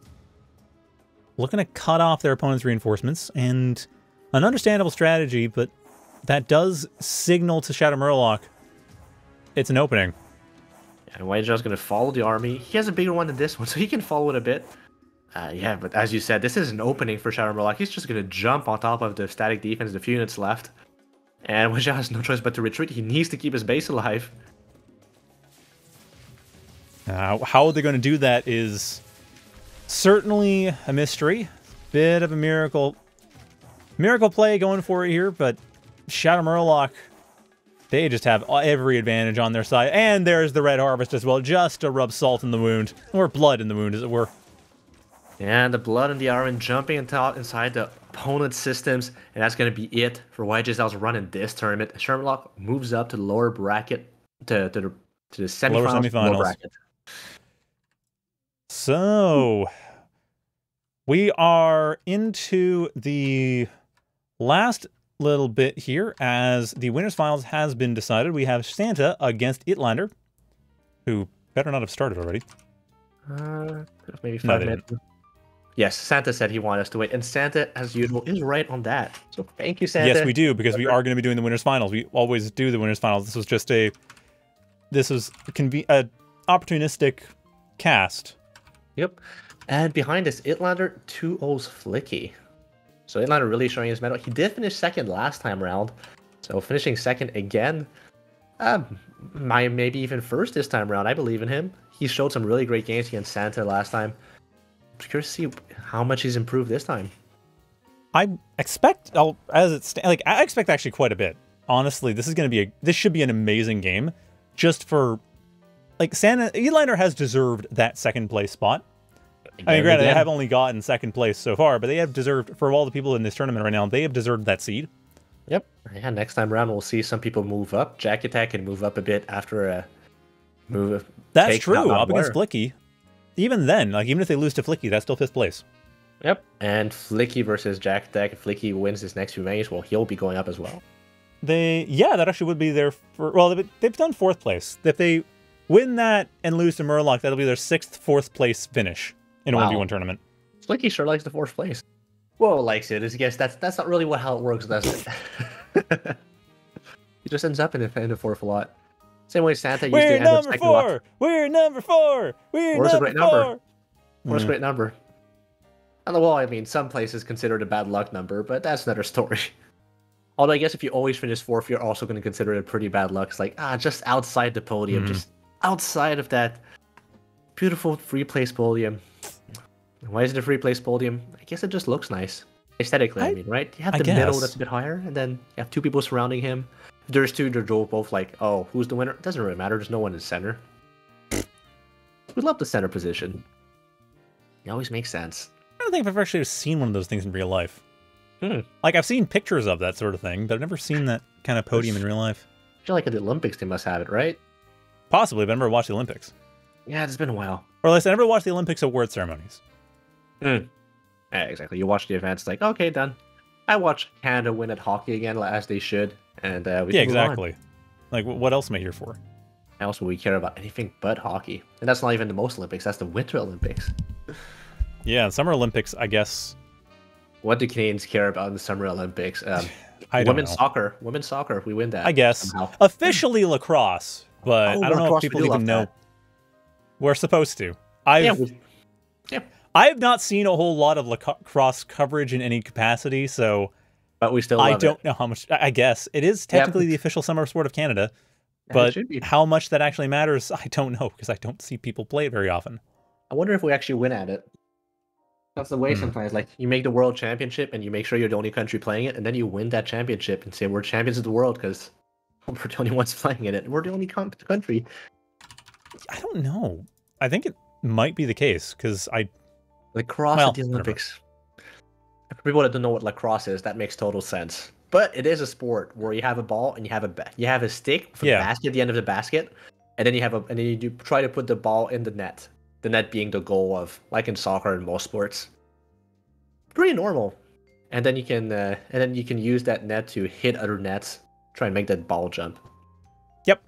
looking to cut off their opponent's reinforcements, and an understandable strategy, but that does signal to ShadowMurloc it's an opening. And yjzhou's going to follow the army. He has a bigger one than this one, so he can follow it a bit. Uh, yeah, but as you said, this is an opening for ShadowMurloc. He's just going to jump on top of the static defense, the few units left. And yjzhou has no choice but to retreat. He needs to keep his base alive. Uh, how they're going to do that is certainly a mystery. Bit of a miracle. Miracle play going for it here, but ShadowMurloc, they just have every advantage on their side. And there's the Red Harvest as well, just to rub salt in the wound. Or blood in the wound, as it were. And the blood and the iron jumping inside the opponent systems, and that's going to be it for yjzhou's run in this tournament. ShadowMurloc moves up to the lower bracket, to, to, the, to the semifinals. Lower semifinals. Lower bracket. So, we are into the last little bit here, as the winners finals has been decided. We have Santa against Ytlander, who better not have started already. Uh, maybe five no, minutes. Yes, Santa said he wanted us to wait, and Santa, as usual, is right on that. So thank you, Santa. Yes, we do, because we are going to be doing the winners' finals. We always do the winners' finals. This was just a, this was an opportunistic cast. Yep. And behind us, Ytlander two oh's FLiCKY. So Ytlander really showing his medal. He did finish second last time around, so finishing second again. Um, my, maybe even first this time around. I believe in him. He showed some really great games against Santa last time. Curious to see how much he's improved this time. I expect, I'll, as it's like, I expect actually quite a bit. Honestly, this is going to be a, this should be an amazing game, just for like Santa. Ytlander has deserved that second place spot. Again, I mean, granted, again. they have only gotten second place so far, but they have deserved, for all the people in this tournament right now, they have deserved that seed. Yep. Yeah. Next time around, we'll see some people move up. Jack Attack can move up a bit after a move. That's take, true. Not, not up water. Against FLiCKY. Even then, like even if they lose to FLiCKY, that's still fifth place. Yep. And FLiCKY versus Jack Attack. If FLiCKY wins his next few matches, well, he'll be going up as well. They, yeah, that actually would be their, for, well, they've, they've done fourth place. If they win that and lose to Murloc, that'll be their sixth fourth place finish in a wow. one v one tournament. FLiCKY sure likes the fourth place. Whoa, likes it. I guess that's that's not really what how it works. That's it. He just ends up in the fourth a lot. Same way Santa used We're to end up second four. Luck. We're number four. We're Where's number four. Where's a great number? Mm. Where's a great number? On the wall, I mean, some places consider it a bad luck number, but that's another story. Although I guess if you always finish fourth, you're also going to consider it a pretty bad luck. It's like, ah, just outside the podium, mm. just outside of that beautiful free place podium. Why is it a free place podium? I guess it just looks nice. Aesthetically, I, I mean, right? You have the middle that's a bit higher, and then you have two people surrounding him. If there's two, they're both like, oh, who's the winner? It doesn't really matter, there's no one in the center. We love the center position. It always makes sense. I don't think I've ever actually seen one of those things in real life. Hmm. Like, I've seen pictures of that sort of thing, but I've never seen that kind of podium in real life. I feel like at the Olympics they must have it, right? Possibly, but I've never watched the Olympics. Yeah, it's been a while. Or at least I never watched the Olympics award ceremonies. Hmm. Yeah, exactly. You watch the events, like, okay, done. I watched Canada win at hockey again, as they should, and uh, we yeah, exactly. On. Like, what else am I here for? Else would we care about anything but hockey? And that's not even the most Olympics. That's the Winter Olympics. Yeah, Summer Olympics, I guess. What do Canadians care about in the Summer Olympics? Um, I don't women's know. soccer. Women's soccer. We win that. I guess somehow. Officially lacrosse, but oh, I don't know if people even know. That. We're supposed to. I've. Yeah, we, yeah. I have not seen a whole lot of lacrosse coverage in any capacity, so but we still love I don't it. know how much, I guess. It is technically yep. the official summer sport of Canada, but how much that actually matters, I don't know, because I don't see people play it very often. I wonder if we actually win at it. That's the way mm. sometimes, like, you make the world championship, and you make sure you're the only country playing it, and then you win that championship and say, we're champions of the world, because we're the only ones playing in it. We're the only country. I don't know. I think it might be the case, because I... Lacrosse well, at the Olympics. Whatever. For people that don't know what lacrosse is, that makes total sense. But it is a sport where you have a ball and you have a you have a stick for yeah. the basket at the end of the basket, and then you have a and then you do try to put the ball in the net. The net being the goal of like in soccer and most sports. Pretty normal. And then you can uh, and then you can use that net to hit other nets, try and make that ball jump. Yep.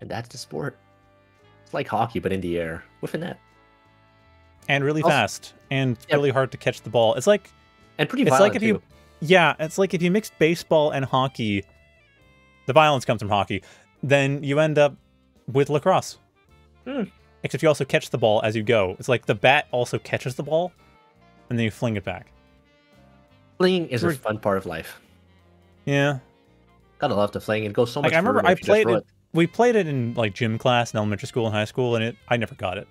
And that's the sport. It's like hockey, but in the air with a net. And really also, fast, and yep. really hard to catch the ball. It's like, and pretty. It's violent like if too. you, yeah, it's like if you mix baseball and hockey, the violence comes from hockey. Then you end up with lacrosse, hmm. except you also catch the ball as you go. It's like the bat also catches the ball, and then you fling it back. Flinging is We're, a fun part of life. Yeah, gotta love the fling. It goes so much. Like, I remember I played it, it. We played it in like gym class in elementary school and high school, and it I never got it.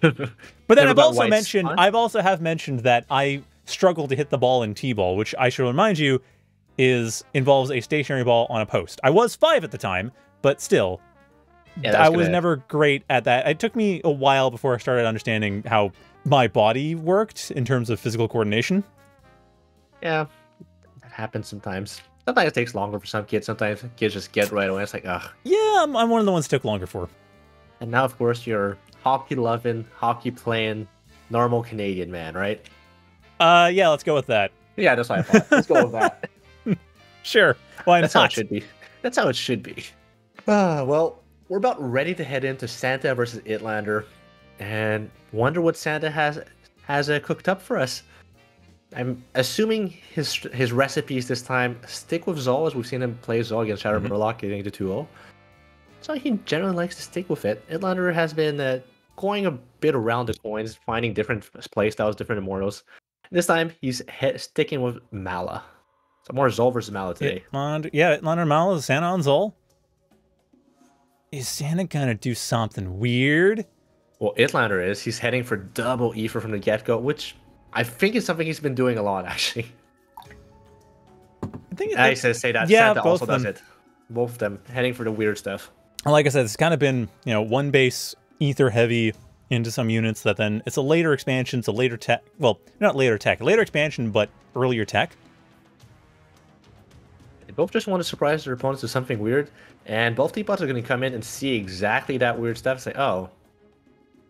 But then I've also mentioned on? I've also have mentioned that I struggle to hit the ball in T-ball, which I should remind you is involves a stationary ball on a post. I was five at the time, but still yeah, I was never great at that. It took me a while before I started understanding how my body worked in terms of physical coordination. Yeah, that happens sometimes. Sometimes it takes longer for some kids. Sometimes kids just get right away. It's like, ugh. Yeah, I'm, I'm one of the ones it took longer for. And now, of course, you're hockey-loving, hockey-playing, normal Canadian man, right? Uh, yeah, let's go with that. Yeah, that's what I thought. Let's go with that. Sure. Why that's not? How it should be. That's how it should be. Uh, well, we're about ready to head into Santa versus Ytlander, and wonder what Santa has has uh, cooked up for us. I'm assuming his his recipes this time stick with Xol, as we've seen him play Xol against ShadowMurloc, getting to two oh. So he generally likes to stick with it. Ytlander has been uh, going a bit around the coins, finding different playstyles, different immortals. This time, he's he sticking with Mala. So more Xol versus Mala today. Ytlander, yeah, Ytlander Mala, is Santa on Xol? Is Santa gonna do something weird? Well, Ytlander is. He's heading for double Ichor from the get-go, which I think is something he's been doing a lot, actually. I think I used to say that yeah, Santa also does it. Both of them, heading for the weird stuff. Like I said, it's kind of been, you know, one base ether heavy into some units that then it's a later expansion, it's a later tech. Well, not later tech, later expansion, but earlier tech. They both just want to surprise their opponents with something weird, and both teapots are going to come in and see exactly that weird stuff. Say, oh,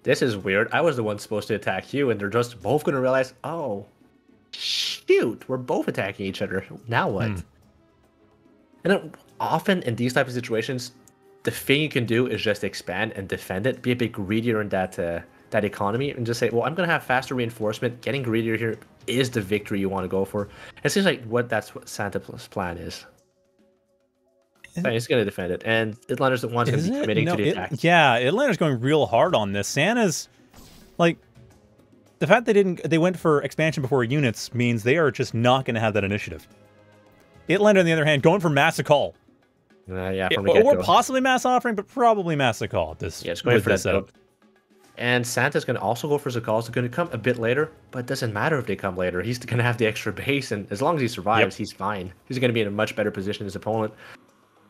this is weird. I was the one supposed to attack you, and they're just both going to realize, oh, shoot, we're both attacking each other. Now what? Hmm. And then often in these types of situations, the thing you can do is just expand and defend it. Be a bit greedier in that uh, that economy and just say, well, I'm going to have faster reinforcement. Getting greedier here is the victory you want to go for. It seems like what that's what Santa's plan is. No, he's going to defend it. And Ytlander's the one's going to be committing no, to the it, attack. Yeah, Ytlander's going real hard on this. Santa's, like, the fact they didn't, they went for expansion before units means they are just not going to have that initiative. Ytlander, on the other hand, going for Mass Zakal. Uh, yeah, from it, or possibly Mass Offering, but probably Mass Zakal at this. Yeah, it's going for that setup. And Santa's going to also go for Zakal. It's going to come a bit later, but it doesn't matter if they come later. He's going to have the extra base, and as long as he survives, yep. he's fine. He's going to be in a much better position than his opponent.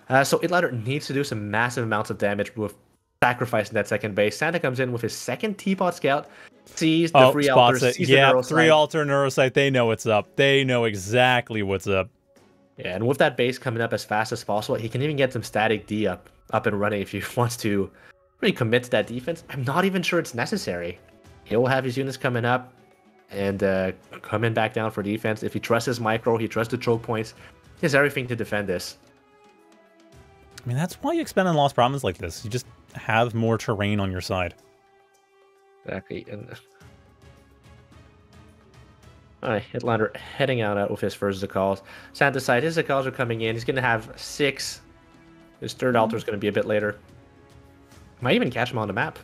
Uh, so Ytlander needs to do some massive amounts of damage with sacrificing that second base. Santa comes in with his second Teapot Scout, sees the oh, three altar, sees yeah, the Neurocyte. Three altar Neurocyte, they know what's up. They know exactly what's up. Yeah, and with that base coming up as fast as possible, he can even get some static D up, up and running if he wants to really commit to that defense. I'm not even sure it's necessary. He'll have his units coming up and uh, coming back down for defense. If he trusts his micro, he trusts the choke points. He has everything to defend this. I mean, that's why you expand on lost problems like this. You just have more terrain on your side. Exactly. And... all right, Ytlander heading out, out with his first Zakals. Santa side, his Zakals are coming in. He's going to have six. His third altar is going to be a bit later. Might even catch him on the map.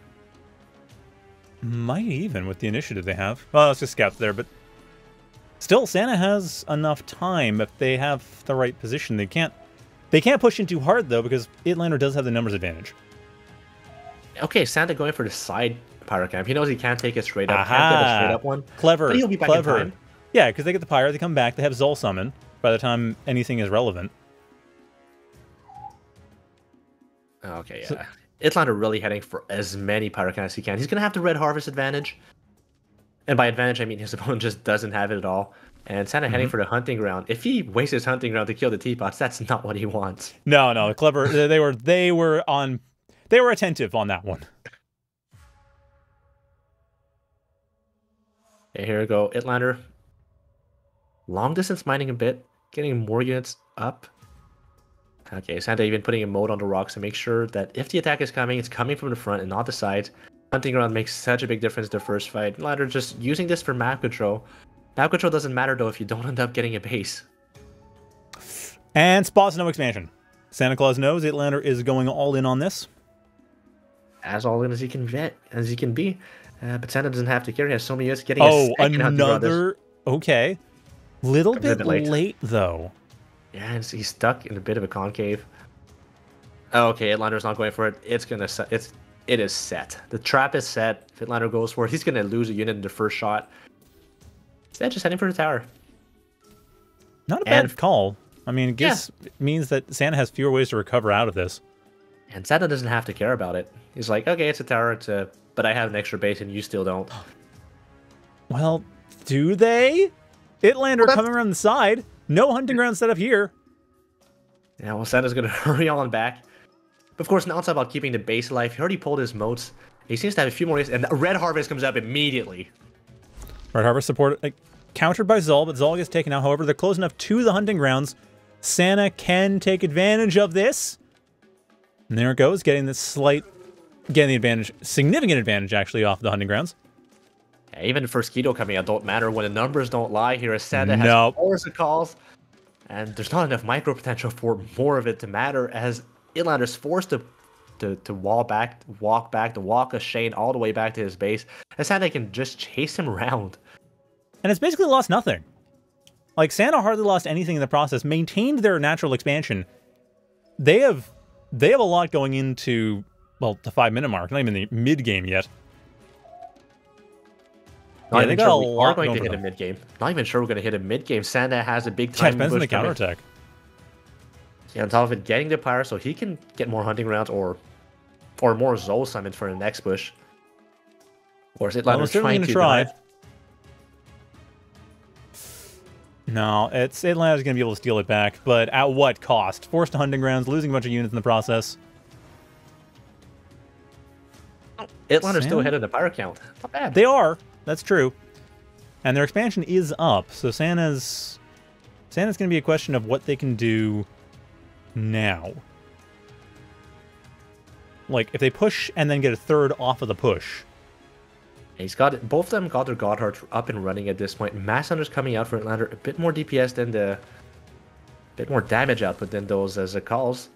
Might even with the initiative they have. Well, it's just scouts there, but still, Santa has enough time if they have the right position. They can't. They can't push in too hard, though, because Ytlander does have the numbers advantage. Okay, Santa going for the side pyro camp. He knows he can't take it straight up. Aha. Can't get a straight up one. Clever. But he'll be back Clever. in time. Yeah, because they get the pyro, they come back, they have Xol summon by the time anything is relevant. Okay, yeah. So, Ytlander really heading for as many pyro camps as he can. He's going to have the Red Harvest advantage. And by advantage, I mean his opponent just doesn't have it at all. And Santa mm-hmm. heading for the hunting ground. If he wastes his hunting ground to kill the teapots, that's not what he wants. No, no, clever. they were, they were on, they were attentive on that one. Okay, here we go, Ytlander. Long distance mining a bit, getting more units up. Okay, Santa even putting a mode on the rocks to make sure that if the attack is coming, it's coming from the front and not the sides. Hunting ground makes such a big difference in the first fight. Ytlander just using this for map control. Map control doesn't matter, though, if you don't end up getting a base. And spots no expansion. SantaClaws knows Ytlander is going all in on this. As all in as he can get, as he can be. Uh, but Santa doesn't have to care. He has so many years getting oh, a another... Okay. Little bit, bit late. late, though. Yeah, and he's stuck in a bit of a concave. Okay, Ytlander's not going for it. It's going to... It's, it is set. The trap is set. If Ytlander goes for it, he's going to lose a unit in the first shot. Instead, yeah, just heading for the tower. Not a bad and, call. I mean, it guess yeah. means that Santa has fewer ways to recover out of this. And Santa doesn't have to care about it. He's like, okay, it's a tower, it's a, but I have an extra base and you still don't. Well, do they? Ytlander well, coming around the side. No hunting ground set up here. Yeah, well, Santa's going to hurry on back. Of course, now it's about keeping the base alive. He already pulled his moats. He seems to have a few more days, and Red Harvest comes up immediately. Red Harvest support like, countered by Xol, but Xol gets taken out. However, they're close enough to the hunting grounds. Santa can take advantage of this. And there it goes, getting the slight, getting the advantage, significant advantage actually off the hunting grounds. Yeah, even for Skeeto coming out, don't matter when the numbers don't lie here. As Santa nope. has scores of calls, and there's not enough micro potential for more of it to matter as Ytlander's forced to. To, to wall back, walk back, to walk a Shane all the way back to his base. And Santa can just chase him around. And it's basically lost nothing. Like, Santa hardly lost anything in the process, maintained their natural expansion. They have they have a lot going into, well, the five-minute mark, not even the mid-game yet. Not yeah, even sure we are going to hit them. a mid-game. Not even sure we're going to hit a mid-game. Santa has a big time. Yeah, depends on the counterattack. Yeah, on top of it, getting the pyre so he can get more hunting rounds or... or more Xol summon for the next push. Or is it well, trying to try? Dive? No, it's Atlanta's going to be able to steal it back, but at what cost? Forced to hunting grounds, losing a bunch of units in the process. Atlanta's still ahead of the pyre count. Not bad. They are. That's true. And their expansion is up, so Santa's Santa's going to be a question of what they can do now. Like, if they push and then get a third off of the push. He's got both of them got their Godhearts up and running at this point. Mass Hunter's coming out for Ytlander. A bit more D P S than the... A bit more damage output than those as uh, Zakals.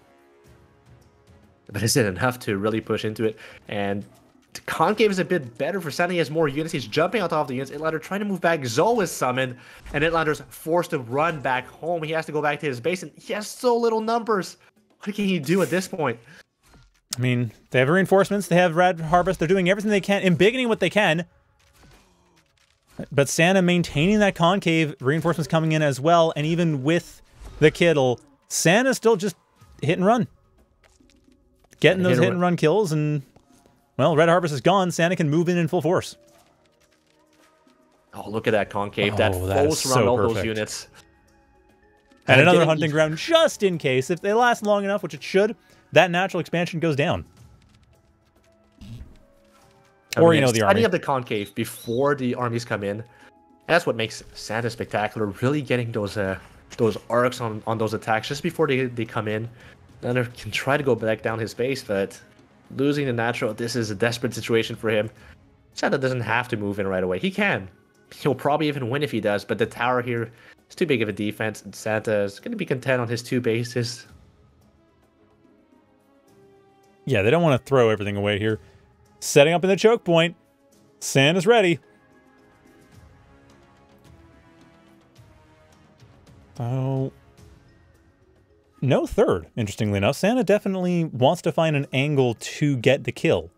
but is it enough to really push into it? And the concave is a bit better for Santa. He has more units. He's jumping on top of the units. Ytlander trying to move back. Xol is summoned, and Ytlander's forced to run back home. He has to go back to his base, and he has so little numbers. What can he do at this point? I mean, they have reinforcements. They have Red Harvest. They're doing everything they can, embiggening what they can. But Santa maintaining that concave, reinforcements coming in as well, and even with the Kittle, Santa's still just hit and run. Getting those hit and run kills, and, well, Red Harvest is gone. Santa can move in in full force. Oh, look at that concave. That full surround all those units. And another hunting ground, just in case. If they last long enough, which it should, that natural expansion goes down. Or, you know, the army. Setting up the concave before the armies come in. And that's what makes Santa spectacular, really getting those uh, those arcs on, on those attacks just before they, they come in. Ytlander can try to go back down his base, but losing the natural, this is a desperate situation for him. Santa doesn't have to move in right away. He can. He'll probably even win if he does, but the tower here is too big of a defense, and Santa is going to be content on his two bases. Yeah, they don't want to throw everything away here. Setting up in the choke point. Santa's ready. Oh. No third, interestingly enough. Santa definitely wants to find an angle to get the kill.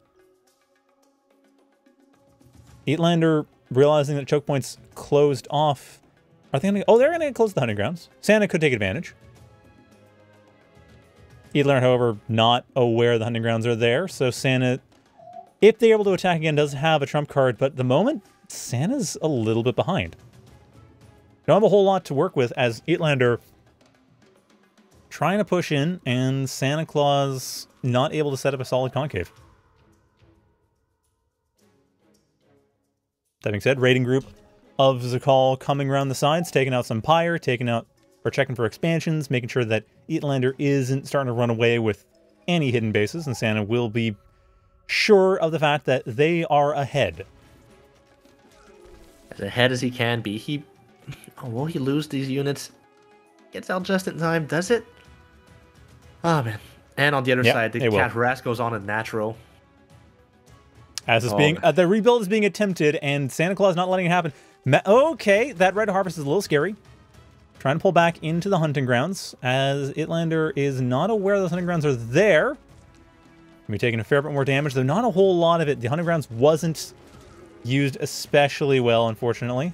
Ytlander, realizing that choke point's closed off. Are they gonna, oh, they're going to close the hunting grounds. Santa could take advantage. Ytlander, however, not aware the hunting grounds are there, so Santa, if they're able to attack again, does have a trump card, but at the moment, Santa's a little bit behind. Don't have a whole lot to work with as Ytlander trying to push in, and SantaClaws not able to set up a solid concave. That being said, raiding group of Zakal coming around the sides, taking out some pyre, taking out, or checking for expansions, making sure that Ytlander isn't starting to run away with any hidden bases, and Santa will be sure of the fact that they are ahead. As ahead as he can be. He, oh, will he lose these units? Gets out just in time, does it? Oh, man. And on the other yep, side, the cat harass goes on a natural. As it's oh, being, uh, the rebuild is being attempted, and SantaClaws not letting it happen. Ma okay, that Red Harvest is a little scary. Trying to pull back into the hunting grounds, as Ytlander is not aware those hunting grounds are there. We're taking a fair bit more damage, though not a whole lot of it. The hunting grounds wasn't used especially well, unfortunately.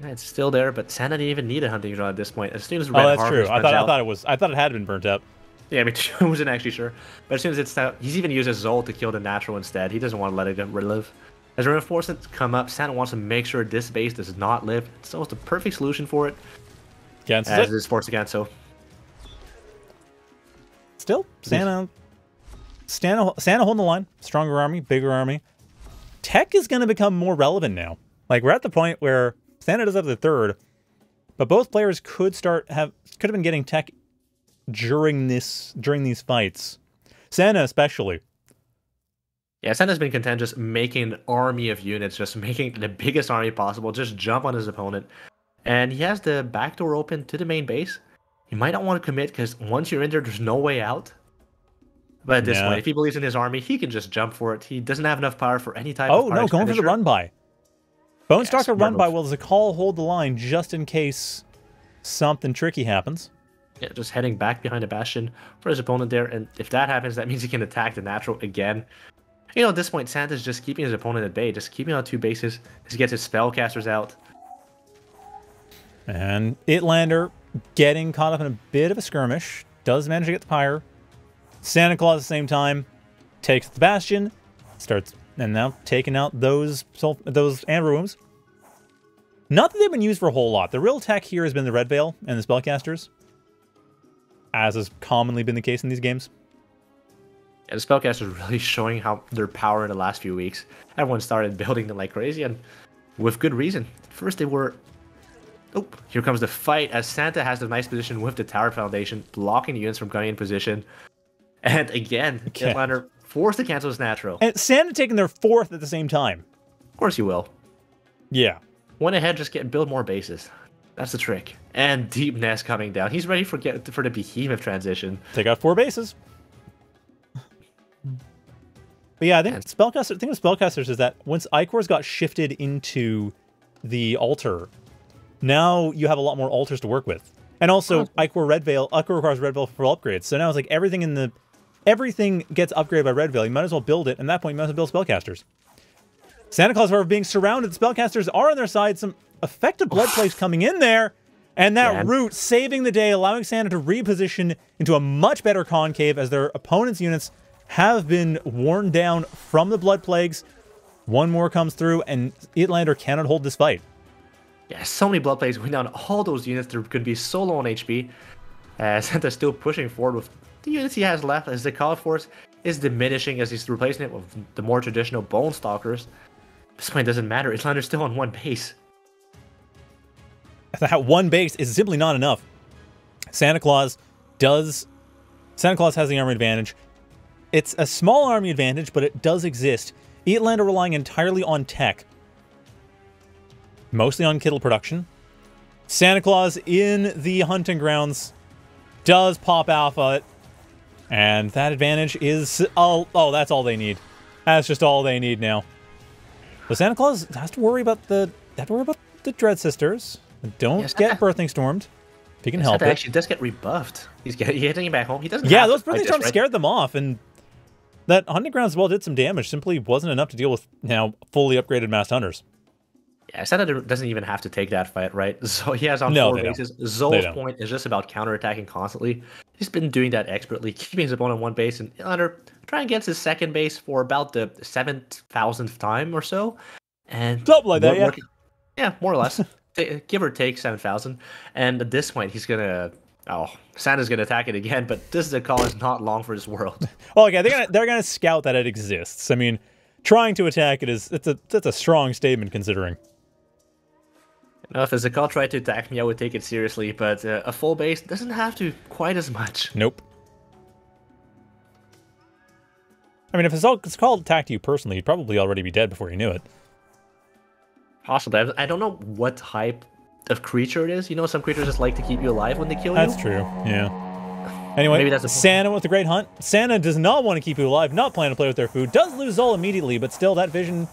Yeah, it's still there, but Santa didn't even need a hunting ground at this point. As soon as Red oh, that's true. I thought out, I thought it was. I thought it had been burnt up. Yeah, I mean, I wasn't actually sure. But as soon as it's out, he's even used his Xol to kill the natural instead. He doesn't want to let it relive. As reinforcements come up, Santa wants to make sure this base does not live. It's almost the perfect solution for it. Again, as it is forced again, so still Santa. Santa, Santa holding the line. Stronger army, bigger army. Tech is going to become more relevant now. Like, we're at the point where Santa does have the third, but both players could start have could have been getting tech during this during these fights. Santa especially. Yeah, Santa's been content just making an army of units, just making the biggest army possible, just jump on his opponent. And he has the back door open to the main base. He might not want to commit because once you're in there, there's no way out. But at this yeah. point, if he believes in his army, he can just jump for it. He doesn't have enough power for any type oh, of power. Oh, no, going for the run-by. Bone Stalker run-by will Zakal hold the line just in case something tricky happens. Yeah, just heading back behind a Bastion for his opponent there. And if that happens, that means he can attack the natural again. You know, at this point, Santa's just keeping his opponent at bay, just keeping on two bases as he gets his spellcasters out. And Ytlander getting caught up in a bit of a skirmish. Does manage to get the pyre. SantaClaws at the same time takes the Bastion, starts, and now taking out those those amber wombs. Not that they've been used for a whole lot. The real tech here has been the Red Veil and the Spellcasters, as has commonly been the case in these games. Yeah, the Spellcasters really showing how their power in the last few weeks. Everyone started building them like crazy, and with good reason. First they were... Oh, here comes the fight, as Santa has the nice position with the Tower Foundation, blocking the units from coming in position. And again, okay. Ytlander forced to cancel his natural. And Santa taking their fourth at the same time. Of course he will. Yeah. Went ahead, just get build more bases. That's the trick. And Deep Nest coming down. He's ready for get for the Behemoth transition. Take out four bases. But yeah, I think spellcaster. The thing with spellcasters is that once Ichor's got shifted into the altar, now you have a lot more altars to work with. And also, oh. Ichor Red Veil, Ichor requires Red Veil for upgrades. So now it's like everything in the, everything gets upgraded by Red Veil. You might as well build it. And at that point, you might as well build spellcasters. Santa Claus, however, being surrounded, spellcasters are on their side. Some effective blood plagues coming in there. And that Man. root saving the day, allowing Santa to reposition into a much better concave as their opponent's units have been worn down from the blood plagues. One more comes through, and Ytlander cannot hold this fight. Yeah, so many blood plagues went down all those units. There could be so low on H P. Uh, Santa's still pushing forward with the units he has left, as the Zakal force is diminishing as he's replacing it with the more traditional Bone Stalkers. This point doesn't matter. Ytlander's still on one base. That one base is simply not enough. Santa Claus does... Santa Claus has the army advantage. It's a small army advantage, but it does exist. Ytlander relying entirely on tech. Mostly on Kittle production. Santa Claus in the hunting grounds does pop alpha. And that advantage is... Oh, oh, that's all they need. That's just all they need now. So Santa Claus has to worry about the... Have to worry about the Dread Sisters. Don't yes, get Birthing Stormed. If he can yes, help it. Actually does get rebuffed. He's getting, he's getting back home. He doesn't Yeah, those Birthing Storms right? scared them off, and that Hunting Grounds as well did some damage. Simply wasn't enough to deal with now fully upgraded Masked Hunters. Yeah, Santa doesn't even have to take that fight, right? So he has on no, four bases. Xol's point is just about counterattacking constantly. He's been doing that expertly, keeping his opponent on one base, and Ytlander trying against his second base for about the seven thousandth time or so. And Something like that, more, yeah. More, yeah, more or less. Give or take seven thousand. And at this point, he's going to... Oh, Santa's going to attack it again, but this Zakal is not long for this world. Well, okay, they're going to scout that it exists. I mean, trying to attack it is... That's a, that's a strong statement, considering. Now, if the Zakal tried to attack me, I would take it seriously, but uh, a full base doesn't have to quite as much. Nope. I mean, if Zakal attacked you personally, you'd probably already be dead before you knew it. Possibly. I don't know what type of creature it is. You know, some creatures just like to keep you alive when they kill you. That's true, yeah. Anyway, Maybe that's Santa with the Great Hunt. Santa does not want to keep you alive, not planning to play with their food. Does lose Xol immediately, but still, that vision...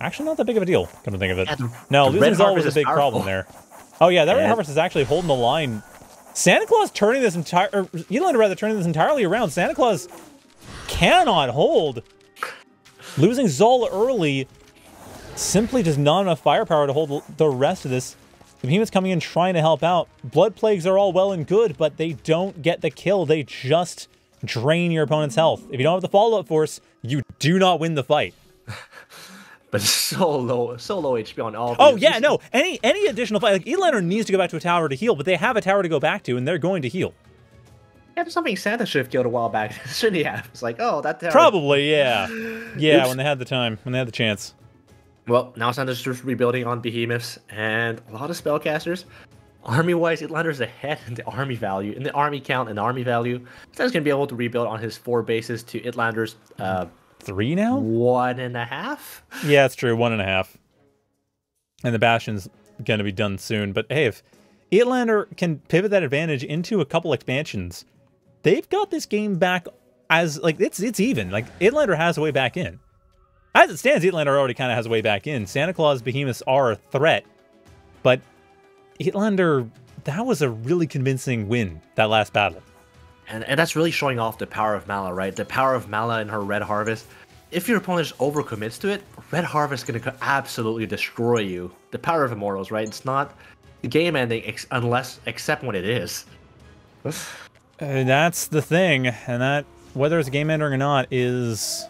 Actually, not that big of a deal, come to think of it. Yeah, no, losing Xol was a big powerful problem there. Oh yeah, that yeah. Red Harvest is actually holding the line. Santa Claus turning this entire... Ytlander, rather, turning this entirely around. Santa Claus cannot hold. Losing Xol early... Simply just not enough firepower to hold the rest of this. The Behemoth's coming in trying to help out. Blood Plagues are all well and good, but they don't get the kill. They just drain your opponent's health. If you don't have the follow-up force, you do not win the fight. But so low, so low H P on all. Oh yeah, no. Any any additional fight, like Ytlander needs to go back to a tower to heal, but they have a tower to go back to, and they're going to heal. Yeah, there's something Santa should have killed a while back. Shouldn't he have? It's like, oh, that tower. Probably, yeah, yeah. Oops. When they had the time, when they had the chance. Well, now Santa's just rebuilding on Behemoths and a lot of Spellcasters. Army-wise, Ytlander's ahead in the army value, in the army count and army value. Santa's going to be able to rebuild on his four bases to Ytlander's... Uh, Three now? One and a half? Yeah, it's true, one and a half. And the Bastion's going to be done soon. But hey, if Ytlander can pivot that advantage into a couple expansions, they've got this game back as... Like, it's, it's even. Like, Ytlander has a way back in. As it stands, Ytlander already kind of has a way back in. Santa Claus, Behemoths are a threat, but Ytlander, that was a really convincing win, that last battle. And, and that's really showing off the power of Mala, right? The power of Mala and her Red Harvest. If your opponent just overcommits to it, Red Harvest is going to absolutely destroy you. The power of Immortals, right? It's not game-ending ex unless, except when it is. And that's the thing, and that, whether it's game-ending or not, is...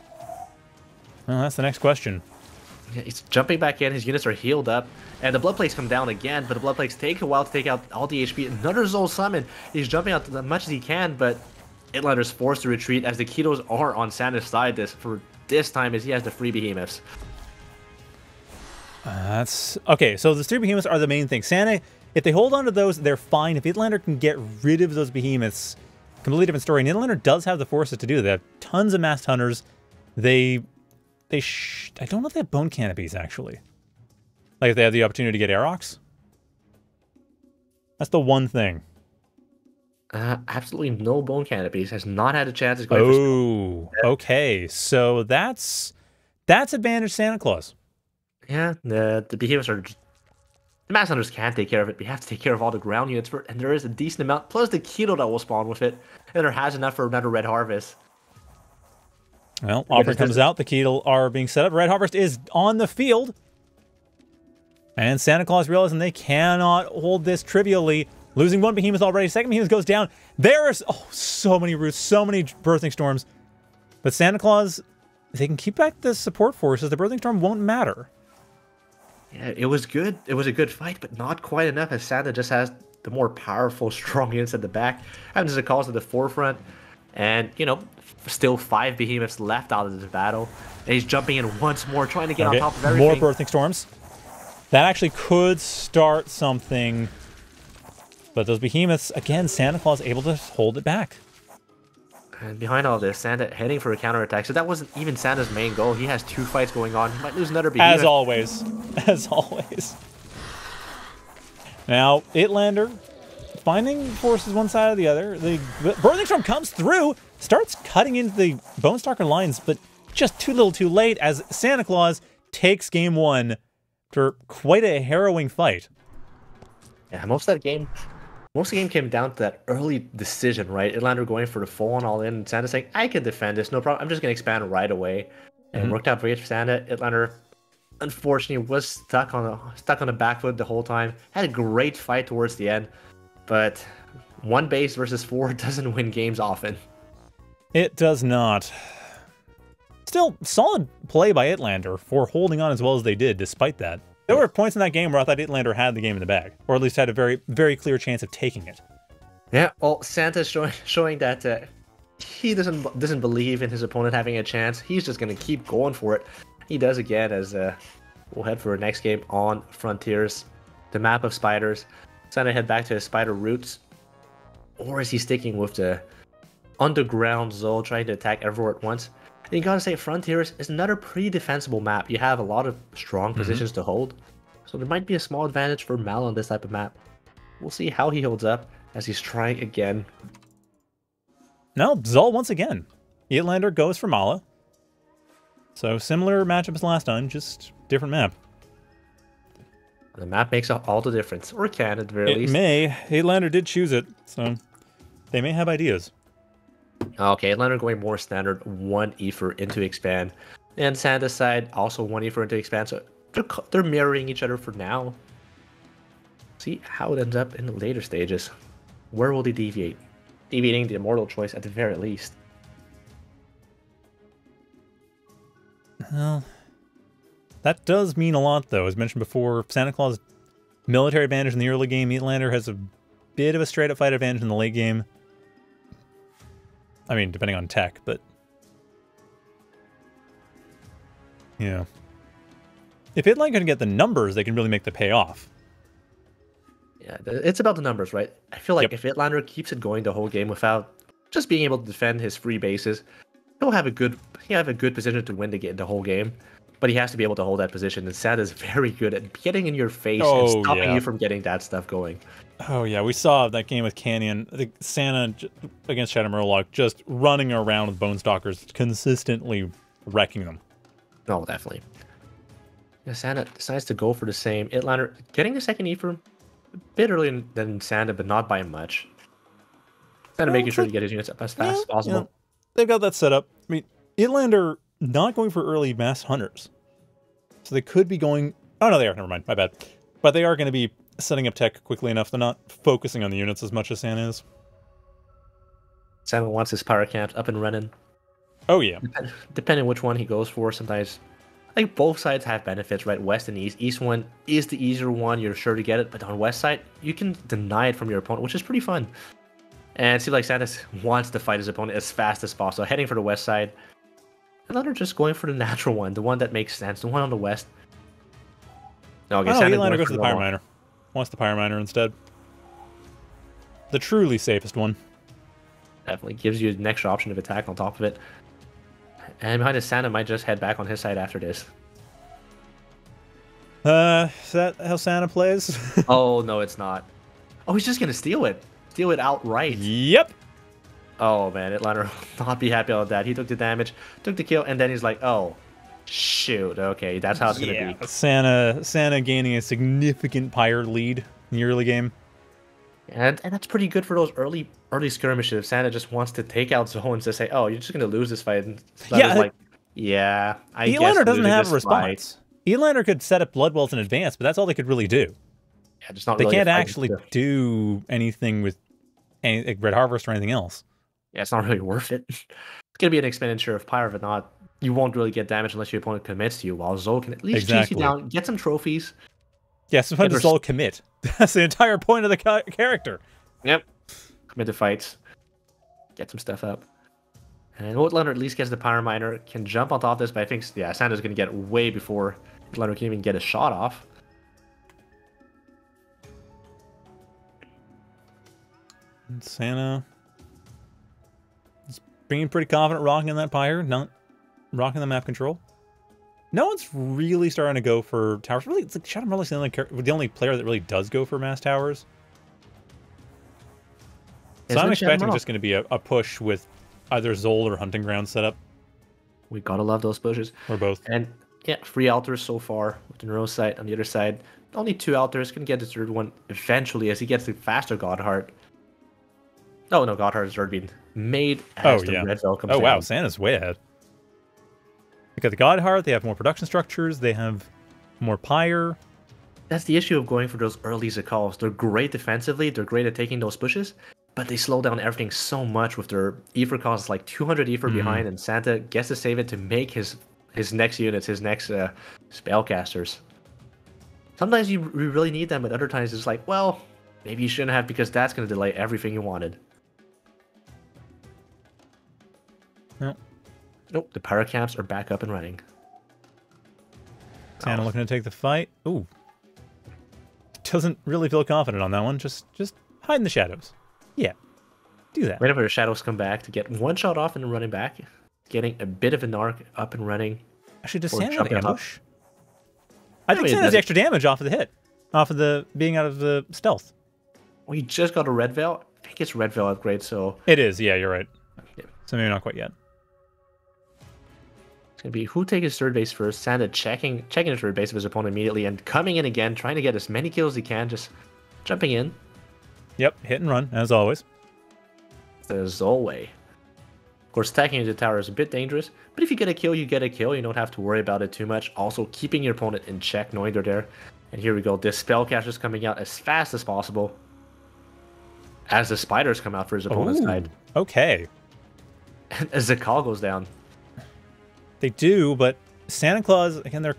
Well, that's the next question. Yeah, he's jumping back in, his units are healed up, and the blood plagues come down again, but the blood plagues take a while to take out all the H P. Another Xol summon, he's jumping out as much as he can, but Ytlander's forced to retreat as the Ketos are on Santa's side this for this time as he has the free Behemoths. Uh, that's... Okay, so the three Behemoths are the main thing. Santa, if they hold on to those, they're fine. If Ytlander can get rid of those Behemoths, completely different story. And Ytlander does have the forces to do that. They have tons of Masked Hunters. They... They sh I don't know if they have Bone Canopies, actually. Like, if they have the opportunity to get Aerox? That's the one thing. Uh, absolutely no Bone Canopies. Has not had a chance. To oh, okay. So that's that's advantage SantaClaws. Yeah, the, the Behemoths are... Just, the Masked Hunters can't take care of it. We have to take care of all the ground units, for, and there is a decent amount, plus the Keto that will spawn with it, and there has enough for another Red Harvest. Well, offer comes out. The Keto are being set up. Red Harvest is on the field. And SantaClaws realizing they cannot hold this trivially. Losing one Behemoth already. Second Behemoth goes down. There is... Oh, so many roots. So many Birthing Storms. But SantaClaws, they can keep back the support forces. The Birthing Storm won't matter. Yeah, it was good. It was a good fight, but not quite enough, as Santa just has the more powerful, strong units at the back. Having the calls at the forefront. And, you know, still five Behemoths left out of this battle. And he's jumping in once more, trying to get okay. on top of everything. More Birthing Storms. That actually could start something. But those Behemoths, again, SantaClaws able to hold it back. And behind all this, Santa heading for a counterattack. So that wasn't even Santa's main goal. He has two fights going on. He might lose another Behemoth. As always. As always. Now, Ytlander finding forces one side or the other. The Birthing Storm comes through, starts cutting into the Bone Stalker lines, but just too little too late as SantaClaws takes game one for quite a harrowing fight. Yeah, most of that game... Most of the game came down to that early decision, right? Ytlander going for the full on all in, and Santa saying, I can defend this, no problem. I'm just going to expand right away. And mm-hmm. it worked out great for Santa. Ytlander, unfortunately, was stuck on, a, stuck on the back foot the whole time. Had a great fight towards the end. But one base versus four doesn't win games often. It does not. Still, solid play by Ytlander for holding on as well as they did, despite that. There were points in that game where I thought Ytlander had the game in the bag, or at least had a very, very clear chance of taking it. Yeah, well, Santa's showing, showing that uh, he doesn't doesn't believe in his opponent having a chance. He's just going to keep going for it. He does again, as uh, we'll head for our next game on Frontiers, the map of spiders. Santa head back to his spider roots, or is he sticking with the underground Xol, trying to attack everywhere at once? And you gotta say, Frontiers is another pretty defensible map. You have a lot of strong positions mm-hmm. to hold, so there might be a small advantage for Mal on this type of map. We'll see how he holds up as he's trying again. No, Xol once again. Ytlander goes for Mala. So similar matchup as last time, just different map. The map makes all the difference, or can at the very it least. It may. Ytlander did choose it, so they may have ideas. Okay, Ytlander going more standard, one Aether into expand, and Santa's side also one Aether into expand, so they're, they're mirroring each other for now. See how it ends up in the later stages. Where will they deviate? Deviating the Immortal choice at the very least. Well, that does mean a lot though. As mentioned before, SantaClaws military advantage in the early game, Ytlander has a bit of a straight up fight advantage in the late game. I mean, depending on tech, but... Yeah. If Ytlander can get the numbers, they can really make the payoff. Yeah, it's about the numbers, right? I feel like yep. if Ytlander keeps it going the whole game without just being able to defend his free bases, he'll have a good he'll have a good position to win the, game, the whole game, but he has to be able to hold that position, and Santa's very good at getting in your face oh, and stopping yeah. you from getting that stuff going. Oh, yeah, we saw that game with Canyon. I think Santa against ShadowMurloc just running around with Bone Stalkers, consistently wrecking them. Oh, definitely. Yeah, Santa decides to go for the same. Ytlander getting the second Aether a bit earlier than Santa, but not by much. Santa well, making sure to get his units up as fast yeah, as possible. Yeah. They've got that set up. I mean, Ytlander not going for early Masked Hunters. So they could be going... Oh, no, they are. Never mind. My bad. But they are going to be setting up tech quickly enough. They're not focusing on the units as much as Santa is. Santa wants his power camps up and running. Oh, yeah. Dep depending on which one he goes for, sometimes... I think both sides have benefits, right? West and East. East one is the easier one. You're sure to get it. But on West side, you can deny it from your opponent, which is pretty fun. And it seems like Santa wants to fight his opponent as fast as possible. Heading for the West side. And then they're just going for the natural one. The one that makes sense. The one on the West. No, okay, oh, Santa goes, goes for the Pyre Miner. Wants the Pyre Miner instead. The truly safest one. Definitely gives you an extra option of attack on top of it. And behind us, Santa might just head back on his side after this. Uh, is that how Santa plays? Oh, no, it's not. Oh, he's just going to steal it. steal it outright. Yep. Oh, man. Ytlander will not be happy about that. He took the damage, took the kill, and then he's like, oh, shoot. Okay, that's how it's yeah. going to be. Santa, Santa gaining a significant pyre lead in the early game. And, and that's pretty good for those early early skirmishes. If Santa just wants to take out zones to say, oh, you're just going to lose this fight. And yeah. Like, yeah, I guess Ytlander doesn't have a response. Fight. Ytlander could set up Blood Wells in advance, but that's all they could really do. Yeah, just not they really can't actually to... do anything with any, like Red Harvest or anything else. Yeah, it's not really worth it. It's going to be an expenditure of Pyre, but not. You won't really get damage unless your opponent commits to you, while Xol can at least exactly. chase you down, get some trophies. Yeah, sometimes Xol her... commit. That's the entire point of the ca character. Yep. Commit to fights. Get some stuff up. And Ytlander at least gets the Pyre Miner, can jump on top of this, but I think, yeah, Santa's going to get way before Ytlander can even get a shot off. And Santa is being pretty confident rocking that Pyre, not rocking the map control. No one's really starting to go for towers. Really, it's like ShadowMurloc's the only, the only player that really does go for mass towers. So Isn't I'm expecting just going to be a, a push with either Xol or Hunting Grounds setup. We gotta love those pushes. Or both. And yeah, three altars so far with the neuro site on the other side. Only two altars. Can get the third one eventually as he gets the faster Godheart. Oh no, Godheart has already been made as oh, the yeah. Red Veil comes Oh wow, in. Santa's way ahead. They got the Godheart, they have more production structures, they have more pyre. That's the issue of going for those early Zakals. They're great defensively, they're great at taking those pushes, but they slow down everything so much with their Aether costs, like two hundred Aether mm. behind, and Santa gets to save it to make his his next units, his next uh, spellcasters. Sometimes you re really need them, but other times it's like, well, maybe you shouldn't have because that's going to delay everything you wanted. Yep. Nope, the power caps are back up and running. Santa oh. looking to take the fight. Ooh. Doesn't really feel confident on that one. Just just hide in the shadows. Yeah. Do that. Whenever the shadows come back to get one shot off and then running back. Getting a bit of an arc up and running. Actually, does Santa have ambush? I think Santa has the extra damage off of the hit. Off of the being out of the stealth. We just got a Red Veil. I think it's Red Veil upgrade, so... It is, yeah, you're right. Yeah. So maybe not quite yet. It's going to be who takes his third base first. Santa checking checking the third base of his opponent immediately and coming in again, trying to get as many kills as he can, just jumping in. Yep, hit and run, as always. As always. Of course, attacking the tower is a bit dangerous, but if you get a kill, you get a kill. You don't have to worry about it too much. Also, keeping your opponent in check, knowing they're there. And here we go. This Spellcaster's coming out as fast as possible as the spiders come out for his opponent's Ooh, side. Okay. And as Zakal goes down. They do, but SantaClaws, again, their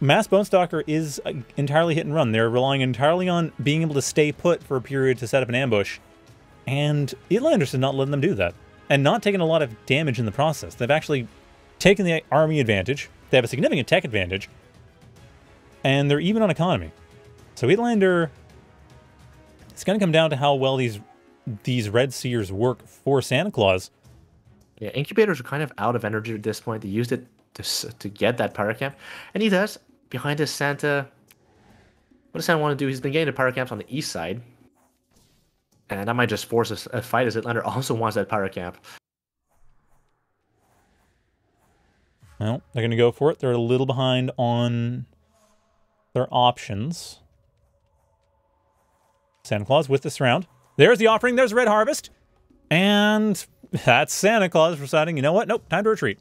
Masked Bone Stalker is entirely hit and run. They're relying entirely on being able to stay put for a period to set up an ambush. And Ytlander's not letting them do that. And not taking a lot of damage in the process. They've actually taken the army advantage. They have a significant tech advantage. And they're even on economy. So Ytlander, it's going to come down to how well these these Red Seers work for SantaClaws. Yeah, Incubators are kind of out of energy at this point. They used it to, to get that power camp. And he does. Behind us, Santa... What does Santa want to do? He's been getting the power camps on the east side. And that might just force a, a fight as Ytlander also wants that power camp. Well, they're going to go for it. They're a little behind on their options. SantaClaws with this round. There's the offering. There's Red Harvest. And... That's SantaClaws deciding, you know what? Nope, time to retreat.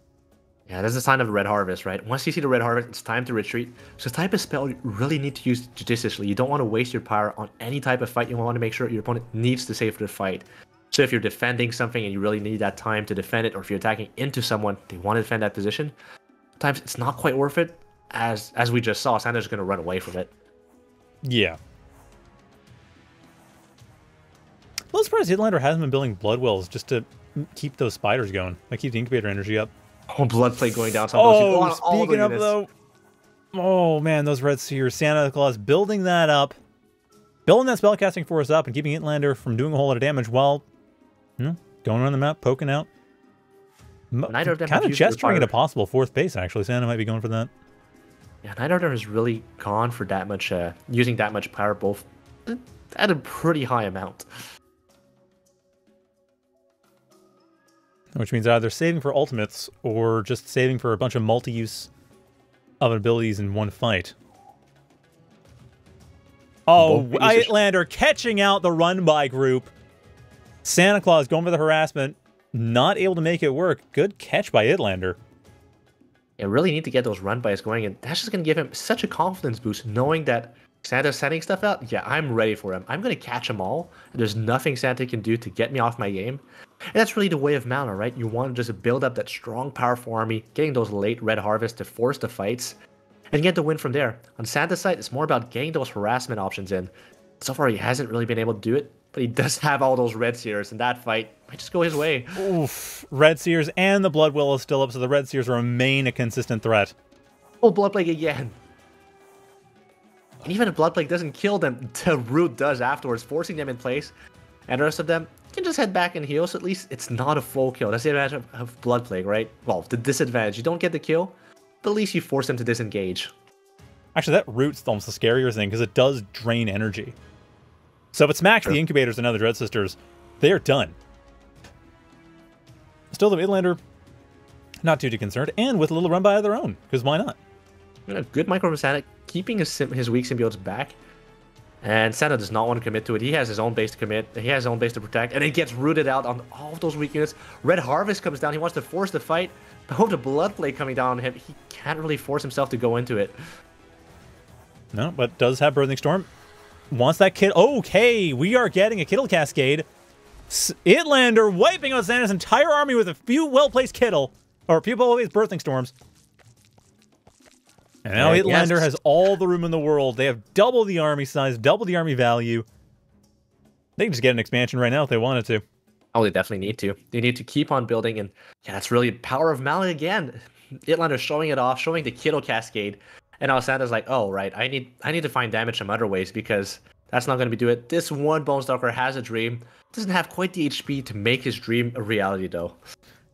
Yeah, that's a sign of the Red Harvest, right? Once you see the Red Harvest, it's time to retreat. So the type of spell you really need to use judiciously. You don't want to waste your power on any type of fight. You want to make sure your opponent needs to save for the fight. So if you're defending something and you really need that time to defend it, or if you're attacking into someone, they want to defend that position, sometimes it's not quite worth it. As as we just saw, Santa's going to run away from it. Yeah. A little surprised Ytlander hasn't been building blood wells just to... keep those spiders going. I keep the incubator energy up. Oh, blood plague going down. Oh, speaking of though, oh man, those Red Seers, SantaClaws building that up, building that spellcasting force up, and keeping Ytlander from doing a whole lot of damage while, you know, going around the map, poking out. Neither of them kind of gesturing at a possible fourth base. Actually, Santa might be going for that. Yeah, neither of them has really gone for that much, uh, using that much power, both at a pretty high amount. which means either saving for ultimates or just saving for a bunch of multi-use of abilities in one fight. Oh, Ytlander catching out the run-by group. SantaClaws going for the harassment, not able to make it work. Good catch by Ytlander. They really need to get those run-bys going, and that's just going to give him such a confidence boost, knowing that Santa's sending stuff out. Yeah, I'm ready for him. I'm going to catch them all. There's nothing Santa can do to get me off my game. And that's really the way of Mala, right? You want to just build up that strong, powerful army, getting those late Red Harvest to force the fights, and get the win from there. On Santa's side, it's more about getting those harassment options in. So far, he hasn't really been able to do it, but he does have all those Red Seers, and that fight might just go his way. Oof. Red Seers and the Blood Will is still up, so the Red Seers remain a consistent threat. Oh, Blood Plague again. And even if Blood Plague doesn't kill them, the root does afterwards, forcing them in place. And the rest of them can just head back and heal, so at least it's not a full kill. That's the advantage of Blood Plague, right? Well, the disadvantage. You don't get the kill, but at least you force them to disengage. Actually, that root's almost the scarier thing, because it does drain energy. So if it smacks sure. the Incubators and other Dread Sisters, they are done. Still, the Midlander, not too, too concerned, and with a little run by of their own, because why not? A good micro from Santa, keeping his, his weak symbiotes back. And Santa does not want to commit to it. He has his own base to commit. He has his own base to protect. And it gets rooted out on all of those weak units. Red Harvest comes down. He wants to force the fight. But with the Blood Plague coming down on him, he can't really force himself to go into it. No, but does have Birthing Storm. Wants that kid. Okay, we are getting a Kittle Cascade. Ytlander wiping out Santa's entire army with a few well-placed Kittle. Or a few well-placed Birthing Storms. And now yeah, Ytlander yes. has all the room in the world. They have double the army size, double the army value. They can just get an expansion right now if they wanted to. Oh, they definitely need to. They need to keep on building, and yeah, that's really the power of Mala again. Ytlander showing it off, showing the Kittle Cascade, and now Santa's like, oh, right, I need I need to find damage some other ways because that's not going to do it. This one Bone Stalker has a dream. Doesn't have quite the H P to make his dream a reality, though.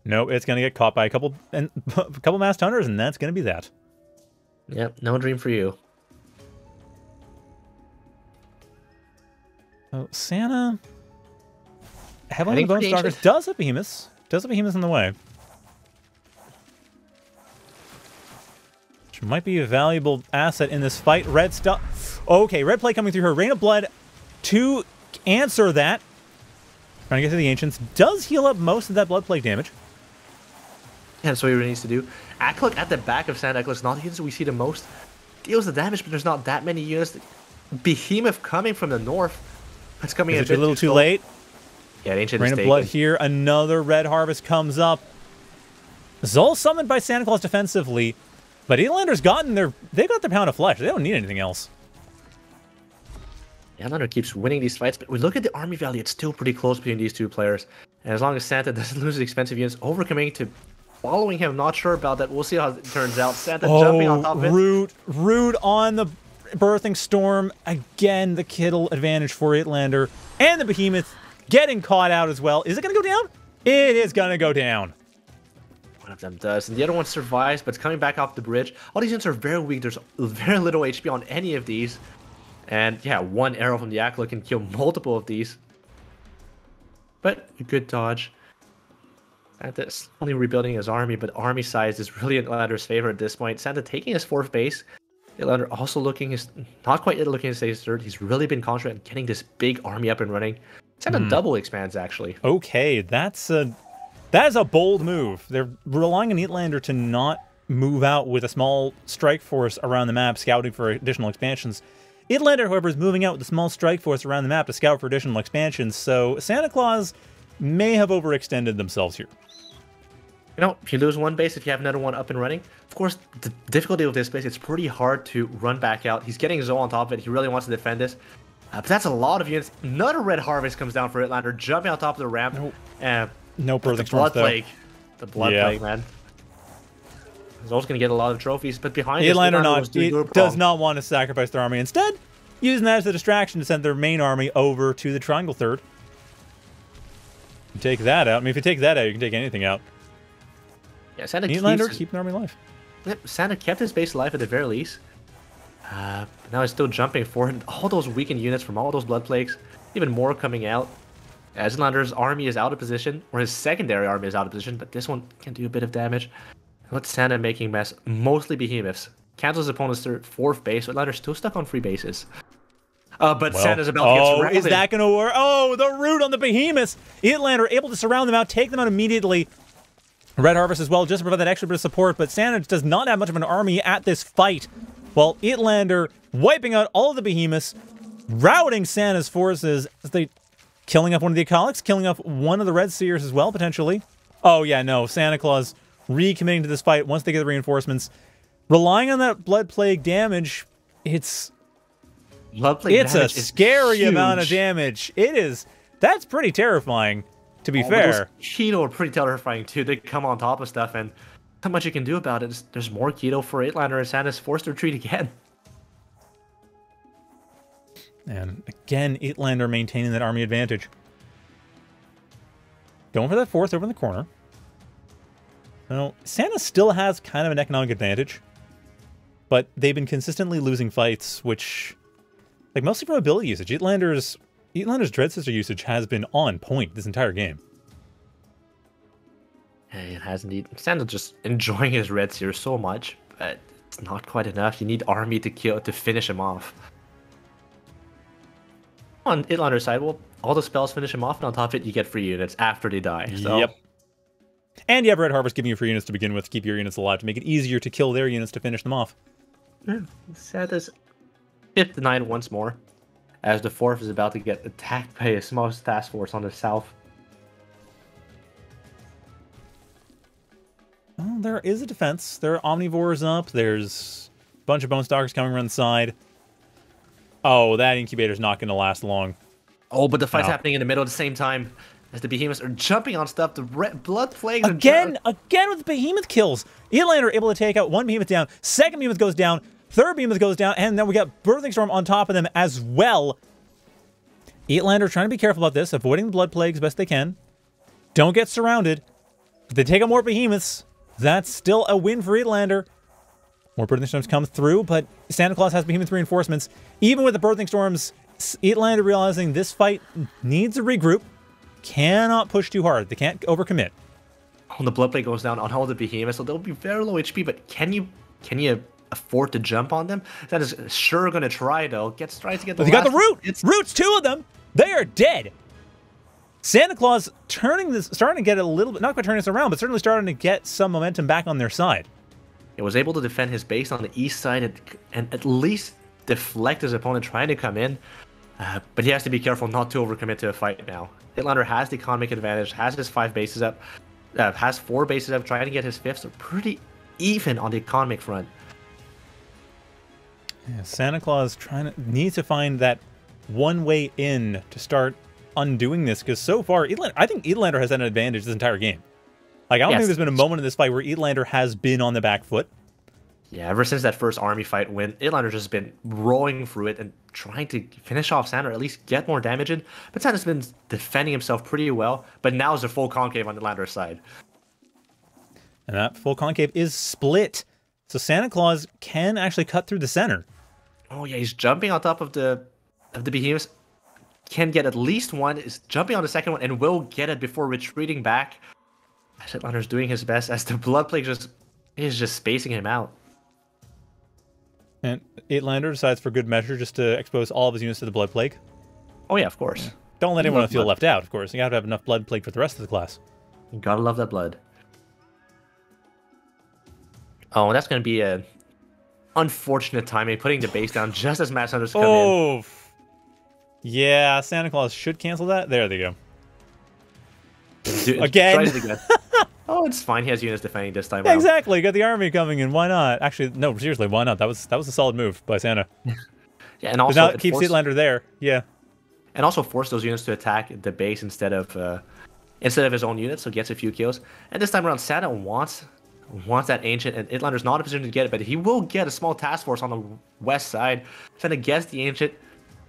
No, it's going to get caught by a couple, and, a couple Masked Hunters, and that's going to be that. Yep, no dream for you. Oh, Santa. Headlining the Bone Stalkers does have Behemoth. Does have Behemoth in the way. Which might be a valuable asset in this fight. Red stuff. Okay, Red Plague coming through her. Rain of Blood to answer that. Trying to get to the Ancients. Does heal up most of that Blood Plague damage. And so he really needs to do. Aklik at the back of Santa Aklik's not the units we see the most. Deals the damage, but there's not that many units. Behemoth coming from the north. That's coming in a little too late. Yeah, Ancient Rain of Blood here. Another Red Harvest comes up. Xol summoned by Santa Claus defensively, but Ytlander's gotten their. They've got their pound of flesh. They don't need anything else. Ytlander keeps winning these fights, but we look at the army value. It's still pretty close between these two players. And as long as Santa doesn't lose the expensive units, overcoming to. Following him, not sure about that. We'll see how it turns out. Santa oh, jumping on top of it. Root, root on the Birthing Storm. Again, the Kittle advantage for Ytlander. And the Behemoth getting caught out as well. Is it going to go down? It is going to go down. One of them does. And the other one survives, but it's coming back off the bridge. All these units are very weak. There's very little H P on any of these. And yeah, one arrow from the Akla can kill multiple of these. But a good dodge. Santa slowly rebuilding his army, but army size is really in Ytlander's favor at this point. Santa taking his fourth base. Ytlander also looking his not quite looking to stay his third. He's really been concentrating on getting this big army up and running. Santa mm. double expands actually. Okay, that's a that is a bold move. They're relying on Ytlander to not move out with a small strike force around the map, scouting for additional expansions. Ytlander, however, is moving out with a small strike force around the map to scout for additional expansions. So SantaClaws may have overextended themselves here. You know, if you lose one base, if you have another one up and running, of course, the difficulty with this base, it's pretty hard to run back out. He's getting Xol on top of it. He really wants to defend this. Uh, but that's a lot of units. Another Red Harvest comes down for Ytlander, jumping on top of the ramp. No, uh, no Birthing Storms, though. Plague. The Blood yeah. Plague, man. He's also going to get a lot of trophies, but behind this, Ytlander not, it does not want to sacrifice their army. Instead, using that as a distraction to send their main army over to the Triangle Third. You take that out. I mean, if you take that out, you can take anything out. Yeah, Santa Ytlander keeping army alive. Yep, Santa kept his base alive at the very least. Uh, now he's still jumping forward. All those weakened units from all those Blood Plagues. Even more coming out. As Ytlander's army is out of position, or his secondary army is out of position, but this one can do a bit of damage. Let's Santa making mess, mostly behemoths. Cancels his opponent's third, fourth base, but Ytlander's still stuck on three bases. Uh, but well, Santa's about oh, to get surrounded. Is that going to work? Oh, the root on the behemoths! Ytlander able to surround them out, take them out immediately. Red Harvest as well, just to provide that extra bit of support, but Santa does not have much of an army at this fight. While Ytlander wiping out all of the behemoths, routing Santa's forces as they killing up one of the Akalics, killing up one of the Red Seers as well, potentially. Oh yeah, no, SantaClaws recommitting to this fight once they get the reinforcements. Relying on that Blood Plague damage, it's... Blood Plague it's damage a scary huge. amount of damage. It is. That's pretty terrifying, to be oh, fair. Keto are pretty terrifying too. They come on top of stuff, and not much you can do about it. There's more Keto for Ytlander, and Santa's forced to retreat again. And again, Ytlander maintaining that army advantage. Going for that fourth over in the corner. Now, Santa still has kind of an economic advantage, but they've been consistently losing fights, which... Like, mostly from ability usage. Ytlander's, Ytlander's Dread Sister usage has been on point this entire game. Hey, it has indeed. Santa's just enjoying his Red Seer so much, but it's not quite enough. You need army to kill to finish him off. On Ytlander's side, well, all the spells finish him off, and on top of it, you get free units after they die. So. Yep. And you have Red Harvest giving you free units to begin with, to keep your units alive, to make it easier to kill their units to finish them off. Yeah, Santa's... Hit the nine once more, as the fourth is about to get attacked by a small task force on the south. Well, there is a defense. There are omnivores up. There's a bunch of bone stalkers coming around the side. Oh, that incubator's not going to last long. Oh, but the fight's no. happening in the middle at the same time as the behemoths are jumping on stuff. The red blood plagues again, are again with the behemoth kills. Ytlander able to take out one behemoth down. Second behemoth goes down. Third behemoth goes down, and then we got Birthing Storm on top of them as well. Ytlander trying to be careful about this, avoiding the blood plagues best they can. Don't get surrounded. If they take out more behemoths, that's still a win for Ytlander. More Birthing Storms come through, but SantaClaws has behemoth reinforcements. Even with the Birthing Storms, Ytlander realizing this fight needs a regroup. Cannot push too hard. They can't overcommit. Oh, the blood plague goes down on all the behemoths, so they'll be very low H P, but can you... Can you... afford to jump on them? That is sure gonna try though. Gets tries to get the they last got the root! It's Root's two of them! They are dead! SantaClaws turning this starting to get a little bit not quite turning this around, but certainly starting to get some momentum back on their side. It was able to defend his base on the east side and, and at least deflect his opponent trying to come in. Uh, but he has to be careful not to overcommit to a fight now. Ytlander has the economic advantage, has his five bases up, uh, has four bases up, trying to get his fifth, so pretty even on the economic front. Yeah, SantaClaws trying to needs to find that one way in to start undoing this, because so far, Ytlander, I think Ytlander has had an advantage this entire game. Like I don't yes. think there's been a moment in this fight where Ytlander has been on the back foot. Yeah, ever since that first army fight win, Ytlander's just been rolling through it and trying to finish off Santa, or at least get more damage in. But Santa's been defending himself pretty well, but now is a full concave on Ytlander's side. And that full concave is split. So SantaClaws can actually cut through the center. Oh yeah, he's jumping on top of the of the behemoths. Can get at least one. Is jumping on the second one and will get it before retreating back. Ytlander's doing his best as the blood plague just is just spacing him out. And Ytlander decides for good measure just to expose all of his units to the blood plague. Oh yeah, of course. Yeah. Don't let anyone feel left out. Of course, you gotta have enough blood plague for the rest of the class. You gotta love that blood. Oh, that's going to be an unfortunate timing, putting the base down just as Masked Hunters come oh. in. Yeah, SantaClaws should cancel that. There they go. Dude, again. It again. Oh, it's fine. He has units defending this time. Exactly. Out. Got the army coming in. Why not? Actually, no, seriously, why not? That was that was a solid move by Santa. Yeah, and also now it keeps Ytlander there. Yeah. And also force those units to attack the base instead of uh, instead of his own units, so gets a few kills. And this time around, Santa wants. Wants that ancient, and Ytlander's not in a position to get it, but he will get a small task force on the west side. Santa gets the ancient.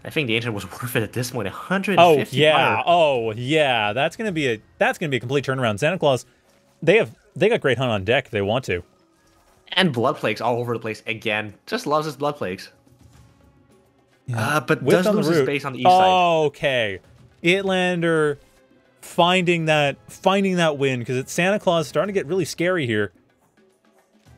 I think the ancient was worth it at this point. one hundred fifty. Oh yeah, fire. oh yeah. That's gonna be a that's gonna be a complete turnaround. SantaClaws, they have they got Great Hunt on deck. If they want to. And blood plagues all over the place again. Just loves his blood plagues. Yeah. Uh, but Whipped does lose his base on the east oh, side. Okay, Ytlander finding that finding that win, because it's SantaClaws starting to get really scary here.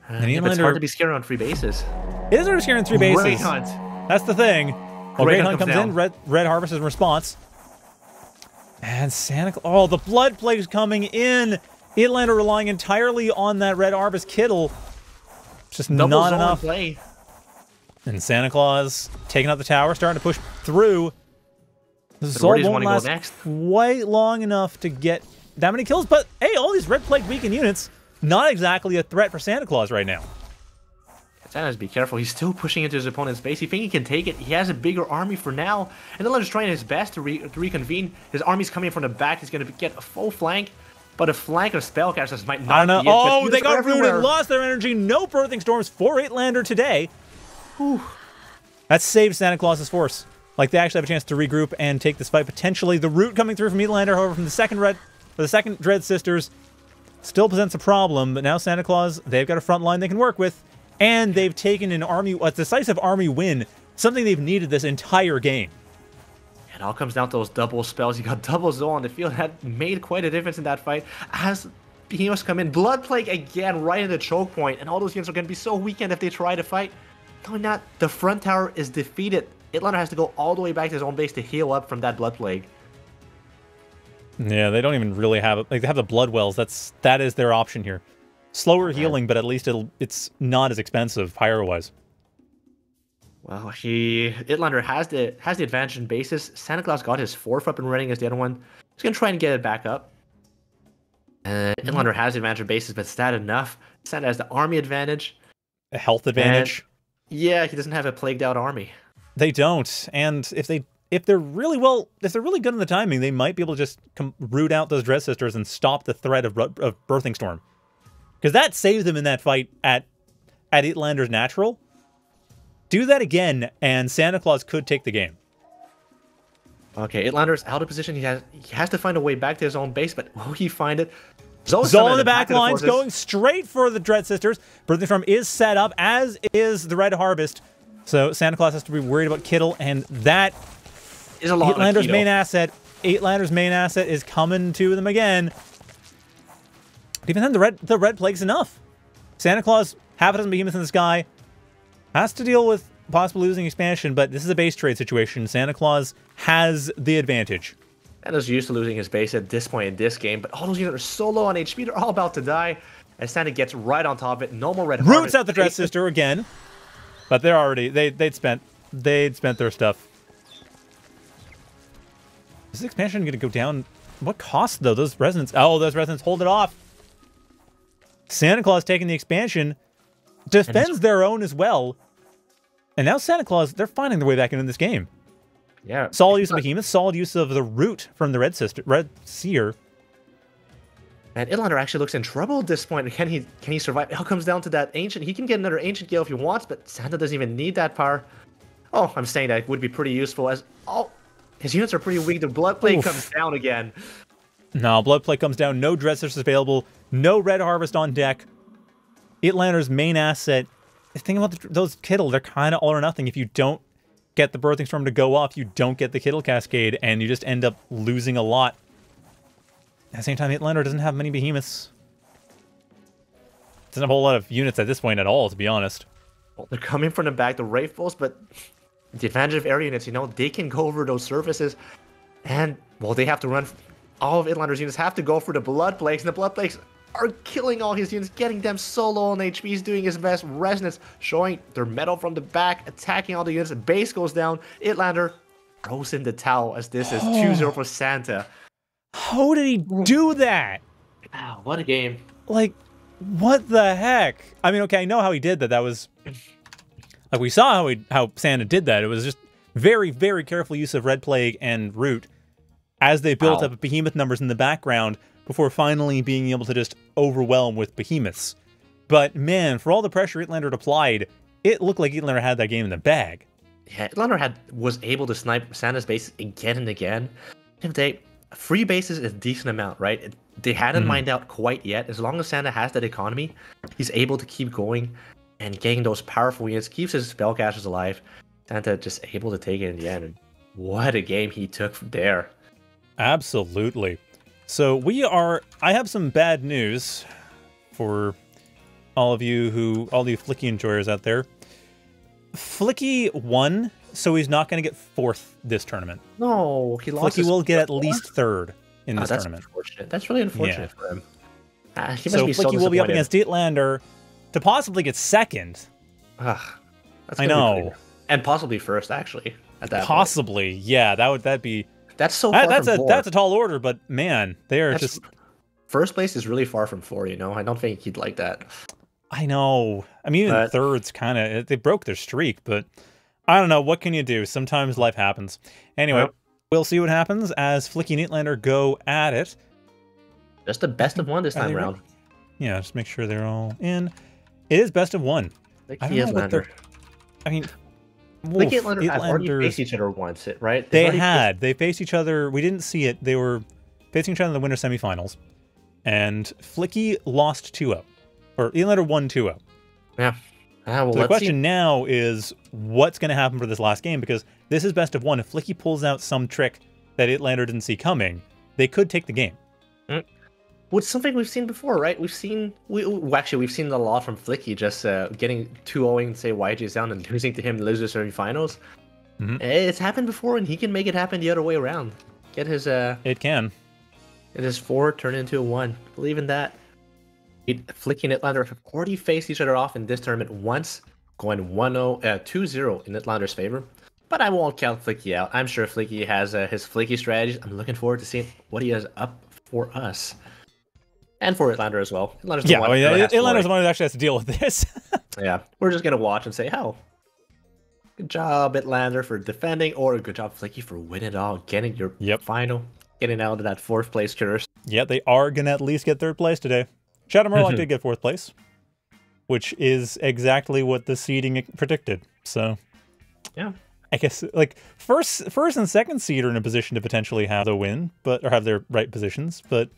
Uh, and yeah, but it's hard to be scary on three bases. It is hard to be scary on three bases. Great Hunt. That's the thing. Well, Great Hunt comes, comes in. Red, Red Harvest is in response. And Santa... Oh, the Blood Plague is coming in. Ytlander relying entirely on that Red Harvest Kittle. Just Double not enough. Play. And SantaClaws taking out the tower, starting to push through. Xol won't last next. quite long enough to get that many kills. But, hey, all these Red Plague weakened units, not exactly a threat for SantaClaws right now. Santa's be careful. He's still pushing into his opponent's base. He thinks he can take it. He has a bigger army for now. And then is trying his best to, re to reconvene. His army's coming from the back. He's going to get a full flank. But a flank of Spellcasters might not I don't be know. It, oh, they got everywhere. Rooted. Lost their energy. No Birthing Storms for Ytlander today. Whew. That saved SantaClaws' force. Like, they actually have a chance to regroup and take this fight. Potentially, the root coming through from Ytlander, however, from the second Red, or the second Dread Sisters, still presents a problem. But now SantaClaws, they've got a front line they can work with. And they've taken an army, a decisive army win, something they've needed this entire game. It all comes down to those double spells. You got double Xol on the field. That made quite a difference in that fight. As Behemoth come in, Blood Plague again, right at the choke point. And all those units are going to be so weakened if they try to fight. No, not. The front tower is defeated. Ytlander has to go all the way back to his own base to heal up from that Blood Plague. Yeah, they don't even really have it. Like, they have the Blood Wells. That's, that is their option here. Slower okay. healing, but at least it'll, it's not as expensive pyro-wise. Well, he Ytlander has the has the advantage in bases. SantaClaws got his fourth up and running as the other one. He's gonna try and get it back up. Uh, mm-hmm. Ytlander has the advantage in bases, but is that enough? Santa has the army advantage, a health advantage. And yeah, he doesn't have a plagued out army. They don't, and if they if they're really well, if they're really good in the timing, they might be able to just com root out those Dread Sisters and stop the threat of of Birthing Storm. Because that saved them in that fight at at Ytlander's natural. Do that again, and SantaClaws could take the game. Okay, Ytlander's out of position. He has he has to find a way back to his own base, but will he find it? Xol in the back, back lines, going straight for the Dread Sisters. Birthing Storm is set up, as is the Red Harvest. So SantaClaws has to be worried about Kittle, and that is a lot. Ytlander's main asset. Ytlander's main asset is coming to them again. But even then, the red the red plague's enough. SantaClaws, half a dozen Behemoths in the sky, has to deal with possibly losing expansion, but this is a base trade situation. SantaClaws has the advantage. And is used to losing his base at this point in this game, but all those units are so low on H P, they're all about to die. And Santa gets right on top of it. No more Red Harvest. Roots out the Dread Sister again. But they're already they they'd spent they'd spent their stuff. Is this expansion gonna go down? What cost though? Those Resonance oh, those Resonance hold it off. SantaClaws taking the expansion, defends their own as well. And now SantaClaws, they're finding their way back into this game. Yeah. Solid use of Behemoth, solid use of the root from the Red Sister, Red Seer. And Ytlander actually looks in trouble at this point. Can he can he survive? It all comes down to that Ancient. He can get another Ancient Gale if he wants, but Santa doesn't even need that power. Oh, I'm saying that it would be pretty useful as oh, his units are pretty weak. The Blood Plague Oof. comes down again. No, Blood Plague comes down. No Dread Sisters available. No Red Harvest on deck. Ytlander's main asset. The thing about the, those Kittle, they're kind of all or nothing. If you don't get the Birthing Storm to go off, you don't get the Kittle Cascade, and you just end up losing a lot. At the same time, Ytlander doesn't have many Behemoths. Doesn't have a whole lot of units at this point at all, to be honest. Well, they're coming from the back, the Wraithfuls, but the advantage of air units, you know, they can go over those surfaces, and, well, they have to run... All of Ytlander's units have to go for the Blood Plagues, and the Blood Plagues are killing all his units, getting them so low on H P. He's doing his best. Resonance showing their metal from the back, attacking all the units. Base goes down. Ytlander throws in the towel as this is two zero for Santa. How did he do that? Wow, what a game. Like, what the heck? I mean, okay, I know how he did that. That was... Like, we saw how, he, how Santa did that. It was just very, very careful use of Red Plague and Root, as they built Ow. up Behemoth numbers in the background before finally being able to just overwhelm with Behemoths. But man, for all the pressure Ytlander had applied, it looked like Ytlander had that game in the bag. Yeah, Ytlander had was able to snipe Santa's bases again and again. If they free bases is a decent amount, right? They hadn't mm. mined out quite yet. As long as Santa has that economy, he's able to keep going and getting those powerful units, keeps his spellcasters alive. Santa just able to take it in the end. And what a game he took from there. Absolutely. So we are, I have some bad news for all of you who, all you FLiCKY enjoyers out there. FLiCKY won, so he's not going to get fourth this tournament. No, he lost. FLiCKY will get at least third in this oh, that's tournament. Unfortunate. That's really unfortunate yeah. for him. Uh, he must so be FLiCKY so will be up against Ytlander to possibly get second. Ugh, that's I know. And possibly first, actually. At that possibly, point. yeah. That would that'd be that's so. Far that, that's from a four. that's a tall order, but man, they are that's, just first place is really far from four. You know, I don't think he'd like that. I know. I mean, even but, thirds kind of they broke their streak, but I don't know. What can you do? Sometimes life happens. Anyway, well, we'll see what happens as FLiCKY and Ytlander go at it. Just the best of one this time round. Right? Yeah, just make sure they're all in. It is best of one. I don't know what they're, I mean, Wolf, FLiCKY and Ytlander have already faced each other once, right? They've they had. Faced... They faced each other. We didn't see it. They were facing each other in the winter semifinals. And FLiCKY lost two oh. Or Ytlander won two oh. Yeah. Ah, well, so the question see. now is what's going to happen for this last game, because this is best of one. If FLiCKY pulls out some trick that Ytlander didn't see coming, they could take the game. Mm. Which is something we've seen before, right? We've seen, we well, actually we've seen a lot from FLiCKY just uh, getting two oh-ing, say Y J's down and losing to him, losing the semifinals. Mm-hmm. It's happened before, and he can make it happen the other way around. Get his uh, it can. It is four turn into a one. Believe in that. FLiCKY and Ytlander have already faced each other off in this tournament once, going one oh, uh, two zero in Ytlander's favor. But I won't count FLiCKY out. I'm sure FLiCKY has uh, his FLiCKY strategies. I'm looking forward to seeing what he has up for us. And for Ytlander as well. Ytlander's yeah, the one well, yeah, Ytlander's the one who actually has to deal with this. Yeah, we're just going to watch and say, oh, good job, Ytlander, for defending, or good job, FLiCKY, for winning it all, getting your yep. final, getting out of that fourth place curse. Yeah, they are going to at least get third place today. ShadowMurloc did get fourth place, which is exactly what the seeding predicted. So, yeah, I guess like first, first and second seed are in a position to potentially have the win, but or have their right positions. But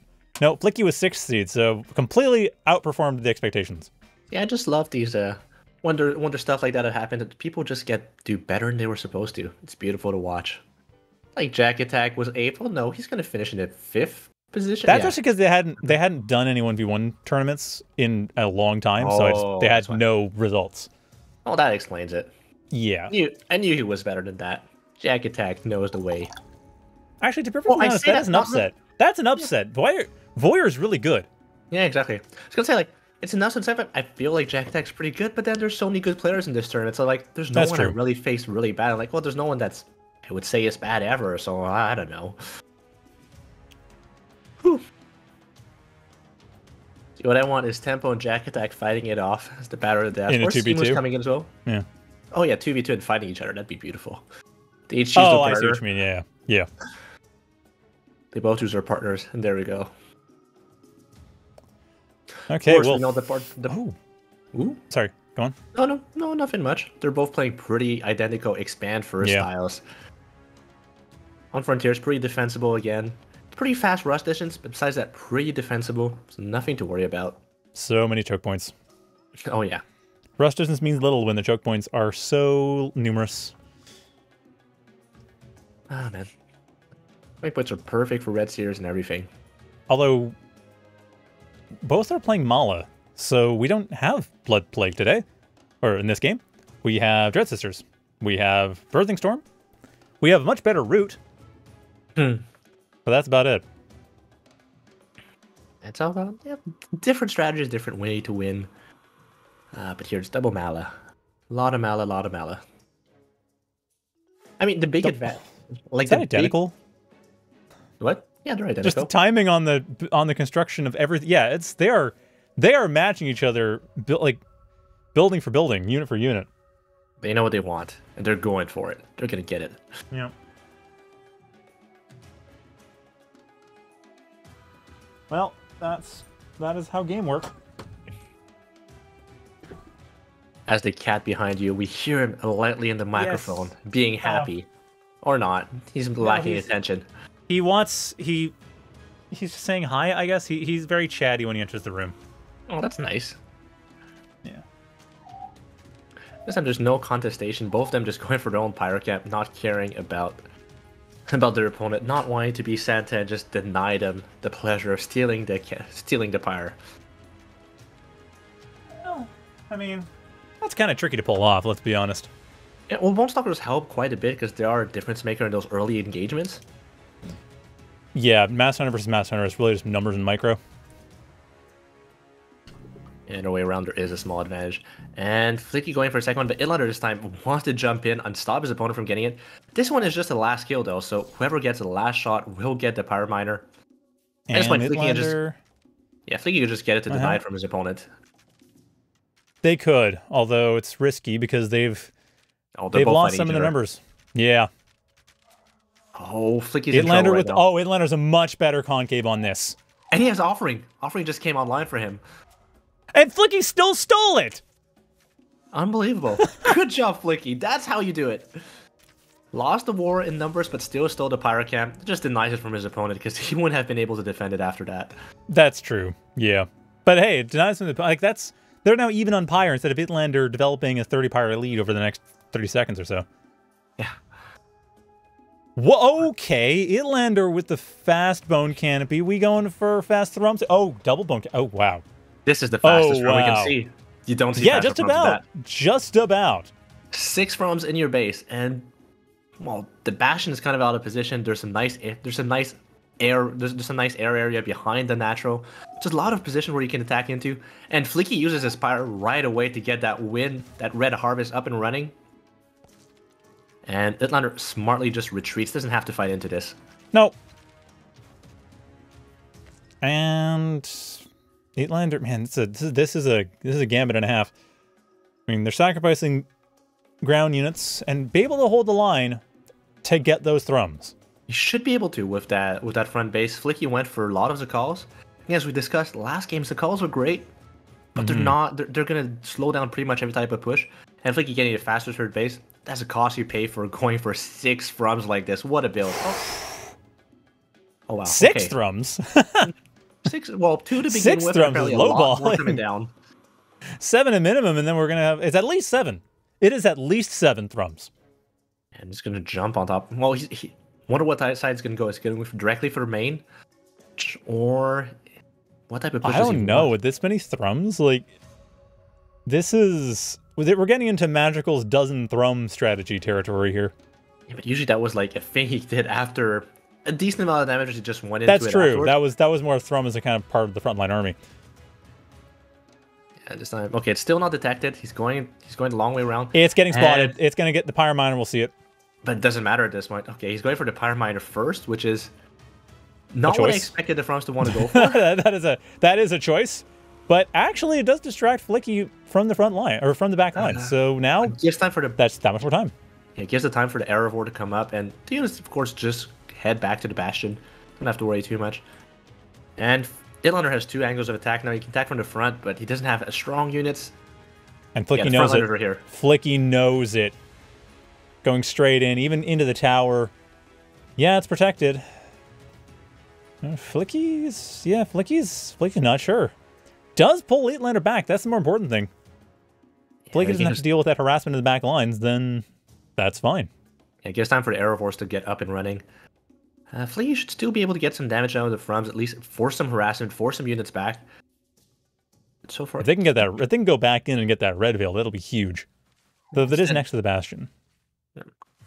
no, FLiCKY was sixth seed, so completely outperformed the expectations. Yeah, I just love these uh, wonder wonder stuff like that that happened. That people just get do better than they were supposed to. It's beautiful to watch. Like Jack Attack was eighth. Well, no, he's gonna finish in the fifth. Position? That's yeah. actually because they hadn't they hadn't done any one v one tournaments in a long time, oh, so I just, they had no results. Oh, that explains it. Yeah, I knew, I knew he was better than that. Jack Attack knows the way. Actually, to be perfectly well, honest, that's an upset. That's an upset. Voyeur Voyeur is really good. Yeah, exactly. I was gonna say like it's an upset. Seven. I feel like Jack Attack's pretty good, but then there's so many good players in this tournament. So like, there's no that's one true. I really faced really bad. I'm like, well, there's no one that's I would say is bad ever. So I don't know. Whew. See, what I want is Tempo and Jack Attack fighting it off as the battle of the death. Or two v two coming in as well. Yeah. Oh yeah, two v two and fighting each other. That'd be beautiful. They each choose oh, their partner. I see what you mean. Yeah, yeah. They both choose their partners, and there we go. Okay. Of course, well, we know the part. The... Oh. Ooh. Sorry. Go on. No, no, no, nothing much. They're both playing pretty identical expand first yeah. styles. On Frontiers, pretty defensible again. Pretty fast rush distance, but besides that, pretty defensible. So nothing to worry about. So many choke points. Oh, yeah. Rush distance means little when the choke points are so numerous. Ah, oh, man. Choke points are perfect for Red Seers and everything. Although, both are playing Mala, so we don't have Blood Plague today. Or in this game, we have Dread Sisters. We have Birthing Storm. We have a much better route. Hmm. But that's about it. That's all about yeah. different strategies, different way to win. Uh, but here it's double Mala. Lot of Mala, lot of Mala. I mean, the big advantage. Like, is that identical? Big... What? Yeah, they're identical. Just the timing on the on the construction of everything. Yeah, it's they are they are matching each other, bu like building for building, unit for unit. They know what they want, and they're going for it. They're gonna get it. Yeah. Well, that's that is how game works. As the cat behind you, we hear him lightly in the microphone, yes. being happy, oh. or not. He's lacking no, he's, attention. He wants he he's just saying hi. I guess he he's very chatty when he enters the room. Oh, that's nice. Yeah. This time there's no contestation. Both of them just going for their own pyro camp, not caring about about their opponent not wanting to be Santa and just deny them the pleasure of stealing the stealing the pyre. Well, I mean, that's kind of tricky to pull off, let's be honest. Yeah, well, Bone Stalkers help quite a bit because they are a difference maker in those early engagements. Yeah, Mass Hunter versus Mass Hunter is really just numbers and micro. And a way around there is a small advantage. And FLiCKY going for a second one, but Ytlander this time wants to jump in and stop his opponent from getting it. This one is just the last kill though, so whoever gets the last shot will get the Power Miner. And this point, FLiCKY just yeah, FLiCKY could just get it to uh-huh. deny it from his opponent. They could, although it's risky because they've oh, they've lost some of their numbers. Yeah. Oh, FLiCKY's in trouble right with now. Oh, Ytlander's a much better concave on this, and he has Offering. Offering just came online for him. And FLiCKY still stole it! Unbelievable. Good job, FLiCKY. That's how you do it. Lost the war in numbers, but still stole the Pyro Camp. Just denies it from his opponent, because he wouldn't have been able to defend it after that. That's true, yeah. But hey, it denies him the... Like, that's... They're now even on Pyro, instead of Ytlander developing a thirty Pyro lead over the next thirty seconds or so. Yeah. Whoa, okay, Ytlander with the fast Bone Canopy. We going for fast Thrums? Oh, double Bone... Oh, wow. This is the fastest oh, wow. run we can see. You don't see yeah, just about. That. Just about. Six Thrums in your base, and well, the Bastion is kind of out of position. There's some nice, there's some nice air, there's, there's some nice air area behind the natural. Just a lot of position where you can attack into. And FLiCKY uses his pyre right away to get that win, that Red Harvest up and running. And Ytlander smartly just retreats. Doesn't have to fight into this. No. And. Ytlander, man, it's a, this is a this is a gambit and a half. I mean, they're sacrificing ground units and be able to hold the line to get those Thrums. You should be able to with that with that front base. FLiCKY went for a lot of Zakals. As we discussed last game, Zakals were great, but mm-hmm. they're not. They're, they're gonna slow down pretty much every type of push. And FLiCKY getting a faster third base. That's a cost you pay for going for six Thrums like this. What a build! Oh, oh wow, six okay. Thrums. Six, well, two to begin Six with. Six Thrums is low ball. Down. Seven a minimum, and then we're going to have... It's at least seven. It is at least seven Thrums. And he's going to jump on top. Well, he, he wonder what side side's going to go. Is he going to move directly for main? Or what type of push I don't he know. Want? With this many Thrums, like... This is... With it, we're getting into Magical's dozen Thrum strategy territory here. Yeah, but usually that was like a thing he did after... A decent amount of damage, he just went into it afterwards. That's true. That was that was more Thrum as a kind of part of the frontline army. Yeah, this time. Okay, it's still not detected. He's going. He's going the long way around. It's getting spotted. And it's going to get the Pyre Miner. We'll see it. But it doesn't matter at this point. Okay, he's going for the Pyre Miner first, which is not what I expected the Thrums to want to go for. that is a that is a choice. But actually, it does distract FLiCKY from the front line or from the back line. Uh, so now it's time for the. That's that much more time. Yeah, it gives the time for the Erebor to come up, and the units, of course, just. Head back to the Bastion. Don't have to worry too much. And Ytlander has two angles of attack now. He can attack from the front, but he doesn't have as strong units. And FLiCKY yeah, knows it. Here. FLiCKY knows it. Going straight in, even into the tower. Yeah, it's protected. FLiCKY's... Yeah, FLiCKY's... FLiCKY's not sure. Does pull Ytlander back. That's the more important thing. Yeah, FLiCKY doesn't have just... to deal with that harassment in the back lines, then that's fine. Yeah, it gives time for the Aeroforce to get up and running. Uh, FLiCKY should still be able to get some damage out of the Thrums, at least force some harassment, force some units back. So far, if they can get that, if they can go back in and get that Red Veil, that'll be huge. Though if it is next to the Bastion.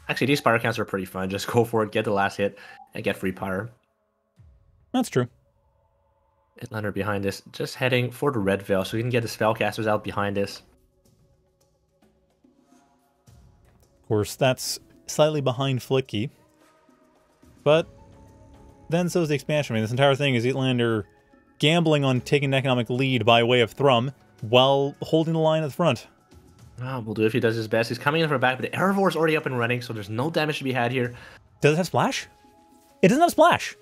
Actually, these Pyre counts are pretty fun. Just go for it, get the last hit, and get free Pyre. That's true. Ytlander behind this, just heading for the Red Veil, so he can get the Spellcasters out behind this. Of course, that's slightly behind FLiCKY. But then so is the expansion. I mean, this entire thing is Ytlander gambling on taking an economic lead by way of Thrum while holding the line at the front. Oh, we'll do if he does his best. He's coming in from back, but the Aerovore is already up and running, so there's no damage to be had here. Does it have splash? It doesn't have splash.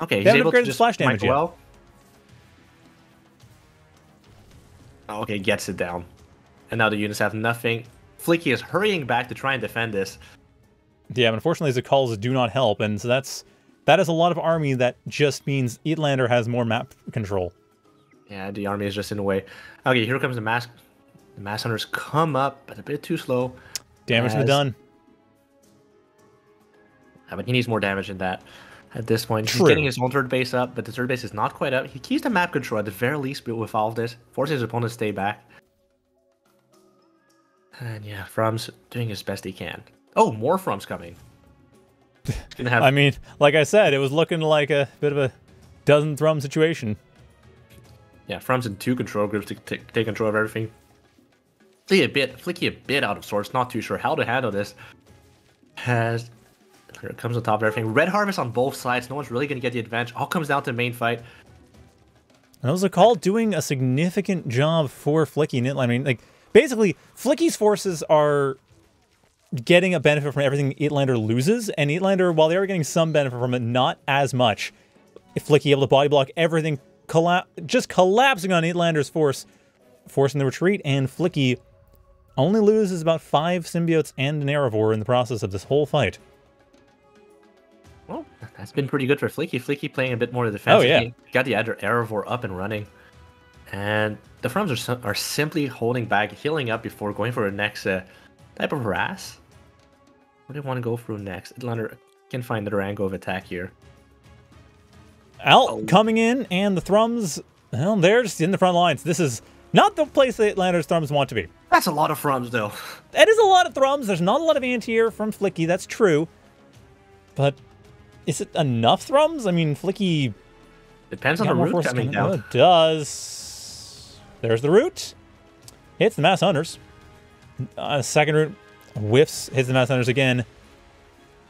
Okay, he's able to just splash damage well. Oh, okay, gets it down. And now the units have nothing. FLiCKY is hurrying back to try and defend this. Yeah, unfortunately, Zakal's do not help, and so that's that is a lot of army that just means Ytlander has more map control. Yeah, the army is just in the way. Okay, here comes the mask. The mass hunters come up, but a bit too slow. Damage is done. I mean, he needs more damage than that at this point. True. He's getting his own third base up, but the third base is not quite up. He keeps the map control at the very least with all of this, forces his opponent to stay back. And yeah, Thrums doing his best he can. Oh, more Thrums coming. Have... I mean, like I said, it was looking like a bit of a dozen Thrums situation. Yeah, Thrums in two control groups to take control of everything. FLiCKY a bit, FLiCKY a bit out of sorts, not too sure how to handle this. Has here it comes on top of everything. Red Harvest on both sides. No one's really going to get the advantage. All comes down to the main fight. And that was a call doing a significant job for FLiCKY. I mean, like, basically, FLiCKY's forces are getting a benefit from everything Ytlander loses, and Ytlander, while they are getting some benefit from it, not as much. If FLiCKY able to body block everything, colla just collapsing on Ytlander's force, forcing the retreat, and FLiCKY only loses about five symbiotes and an Aerovore in the process of this whole fight. Well, that's been pretty good for FLiCKY. FLiCKY playing a bit more defensive. Oh, yeah. He got the Aerovore up and running. And the Thrums are, sim are simply holding back, healing up before going for the next uh, type of harass. What do they want to go through next? Ytlander can find another angle of attack here. Out oh. coming in, and the Thrums, well, they're just in the front lines. This is not the place that Ytlander's Thrums want to be. That's a lot of Thrums, though. That is a lot of Thrums. There's not a lot of anti-air from FLiCKY, that's true. But is it enough Thrums? I mean, FLiCKY... Depends on the route coming down. It does... There's the root. Hits the Masked Hunters. Uh, second root whiffs, hits the Masked Hunters again.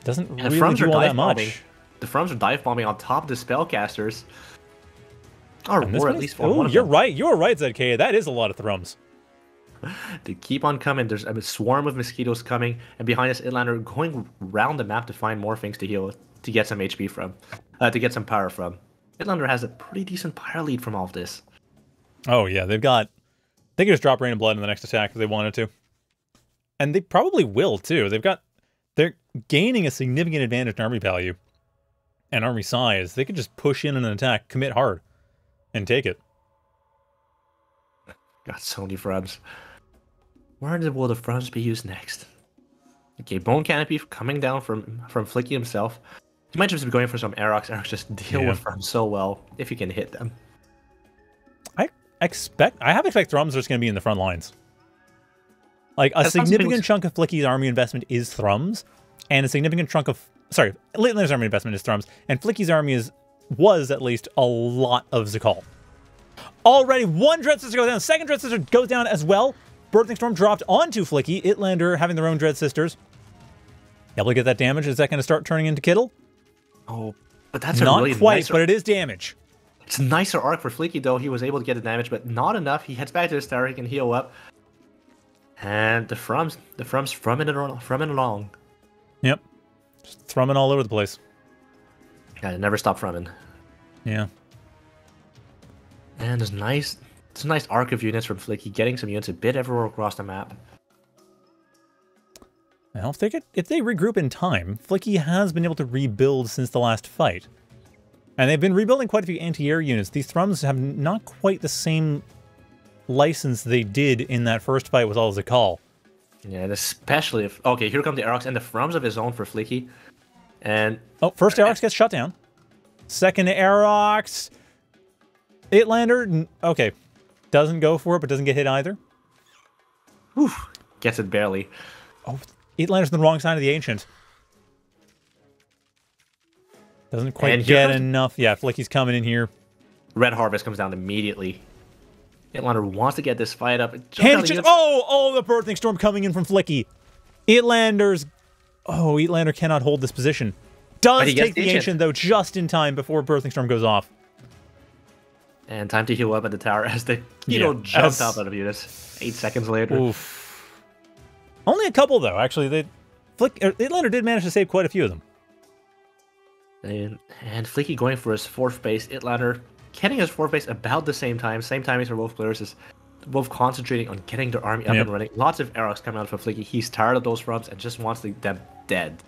Doesn't and really do all that much. Bombing. The Thrums are dive bombing on top of the Spellcasters. Or more at least for one. You're right. You're right, Z K. That is a lot of Thrums. They keep on coming. There's a swarm of mosquitoes coming, and behind us, Ytlander going round the map to find more things to heal, to get some H P from, uh, to get some power from. Ytlander has a pretty decent power lead from all of this. Oh, yeah, they've got... They could just drop Rain of Blood in the next attack if they wanted to. And they probably will, too. They've got... They're gaining a significant advantage in army value and army size. They could just push in an attack, commit hard, and take it. Got so many Thrums. Where in the world will the Thrums be used next? Okay, Bone Canopy coming down from, from FLiCKY himself. He might just be going for some Aerox. Aerox just deal yeah. with Thrums so well, if you can hit them. Expect I have expect Thrums are just going to be in the front lines. Like a That's significant chunk of FLiCKY's army investment is Thrums, and a significant chunk of sorry, Ytlander's army investment is Thrums, and FLiCKY's army is was at least a lot of Zakal. Already one Dread Sister goes down, second Dread Sister goes down as well. Birthing Storm dropped onto FLiCKY. Ytlander having their own Dread Sisters. Able to get that damage. Is that going to start turning into Kittle? Oh, but that's not a really quite, nice but it is damage. It's a nicer arc for FLiCKY, though. He was able to get the damage, but not enough. He heads back to his tower. He can heal up. And the Thrums, the Thrums from it and, from it along. Yep. Just thrumming all over the place. Yeah, never stop thrumming. Yeah. And there's nice, it's a nice arc of units from FLiCKY, getting some units a bit everywhere across the map. Well, if they, get, if they regroup in time, FLiCKY has been able to rebuild since the last fight. And they've been rebuilding quite a few anti-air units. These Thrums have not quite the same license they did in that first fight with all Zakal. Yeah, and especially if... Okay, here come the Aerox and the Thrums of his own for FLiCKY. And... Oh, first Aerox gets shut down. Second Aerox... Ytlander... Okay. Doesn't go for it, but doesn't get hit either. Oof. Gets it barely. Oh, Ytlander's on the wrong side of the Ancient. Doesn't quite get enough. Yeah, FLiCKY's coming in here. Red Harvest comes down immediately. Ytlander wants to get this fight up. Hand just, oh, oh, the Birthing Storm coming in from FLiCKY. Ytlander's... Oh, Ytlander cannot hold this position. Does take the Ancient, though, just in time before Birthing Storm goes off. And time to heal up at the tower as the Keto yeah, jumps out of units. Eight seconds later. Oof. Only a couple, though, actually. They, FLiCKY, Ytlander did manage to save quite a few of them. And, and FLiCKY going for his fourth base. Ytlander getting his fourth base about the same time. Same timings for both players. Is both concentrating on getting their army up yep. and running. Lots of Aerox coming out for FLiCKY. He's tired of those Thrums and just wants them dead.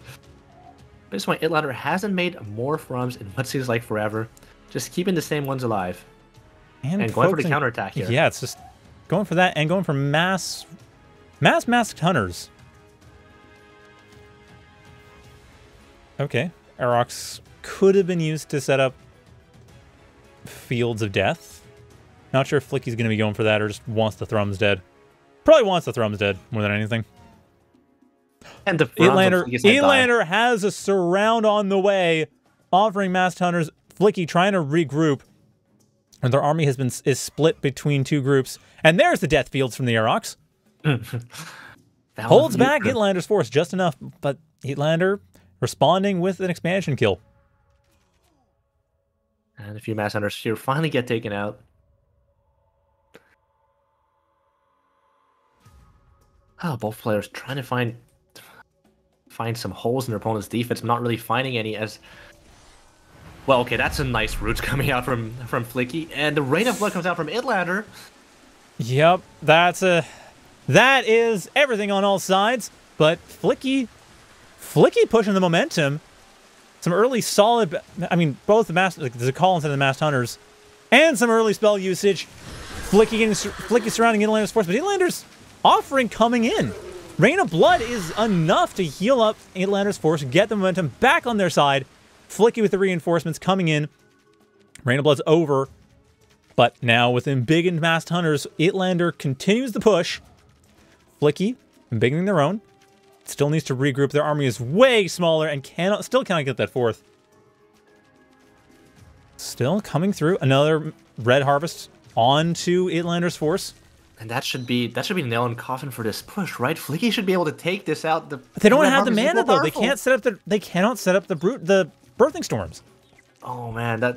But this point, Ytlander hasn't made more Thrums in what seems like forever. Just keeping the same ones alive. And, and going for the and, counterattack here. Yeah, it's just going for that and going for mass... Mass Masked Hunters. Okay. Aerox could have been used to set up Fields of Death. Not sure if FLiCKY's going to be going for that or just wants the Thrums dead. Probably wants the Thrums dead more than anything. And the Ytlander, Ytlander has a surround on the way, offering Masked Hunters. FLiCKY trying to regroup, and their army has been is split between two groups. And there's the death fields from the Aerox. Holds back Ytlander's force just enough, but Ytlander responding with an expansion kill. And a few Masked Hunters here finally get taken out. Oh, both players trying to find find some holes in their opponent's defense, but not really finding any as well. Okay, that's a nice root coming out from from FLiCKY, and the rain of blood comes out from Ytlander. Yep, that's a that is everything on all sides. But FLiCKY, FLiCKY pushing the momentum. Some early solid. I mean, both the mass, like the Zakal and the Masked Hunters, and some early spell usage. FLiCKY and FLiCKY surrounding Ytlander's force, but Ytlander's offering coming in. Rain of Blood is enough to heal up Ytlander's force, get the momentum back on their side. FLiCKY with the reinforcements coming in. Rain of Blood's over, but now with embiggened Masked Hunters, Ytlander continues the push. FLiCKY embiggening their own. Still needs to regroup. Their army is way smaller and cannot still cannot get that fourth. Still coming through. Another Red Harvest onto Ytlander's force. And that should be that should be nail in coffin for this push, right? FLiCKY should be able to take this out. The they don't have the mana though. Powerful. They can't set up the they cannot set up the brute the birthing storms. Oh man, that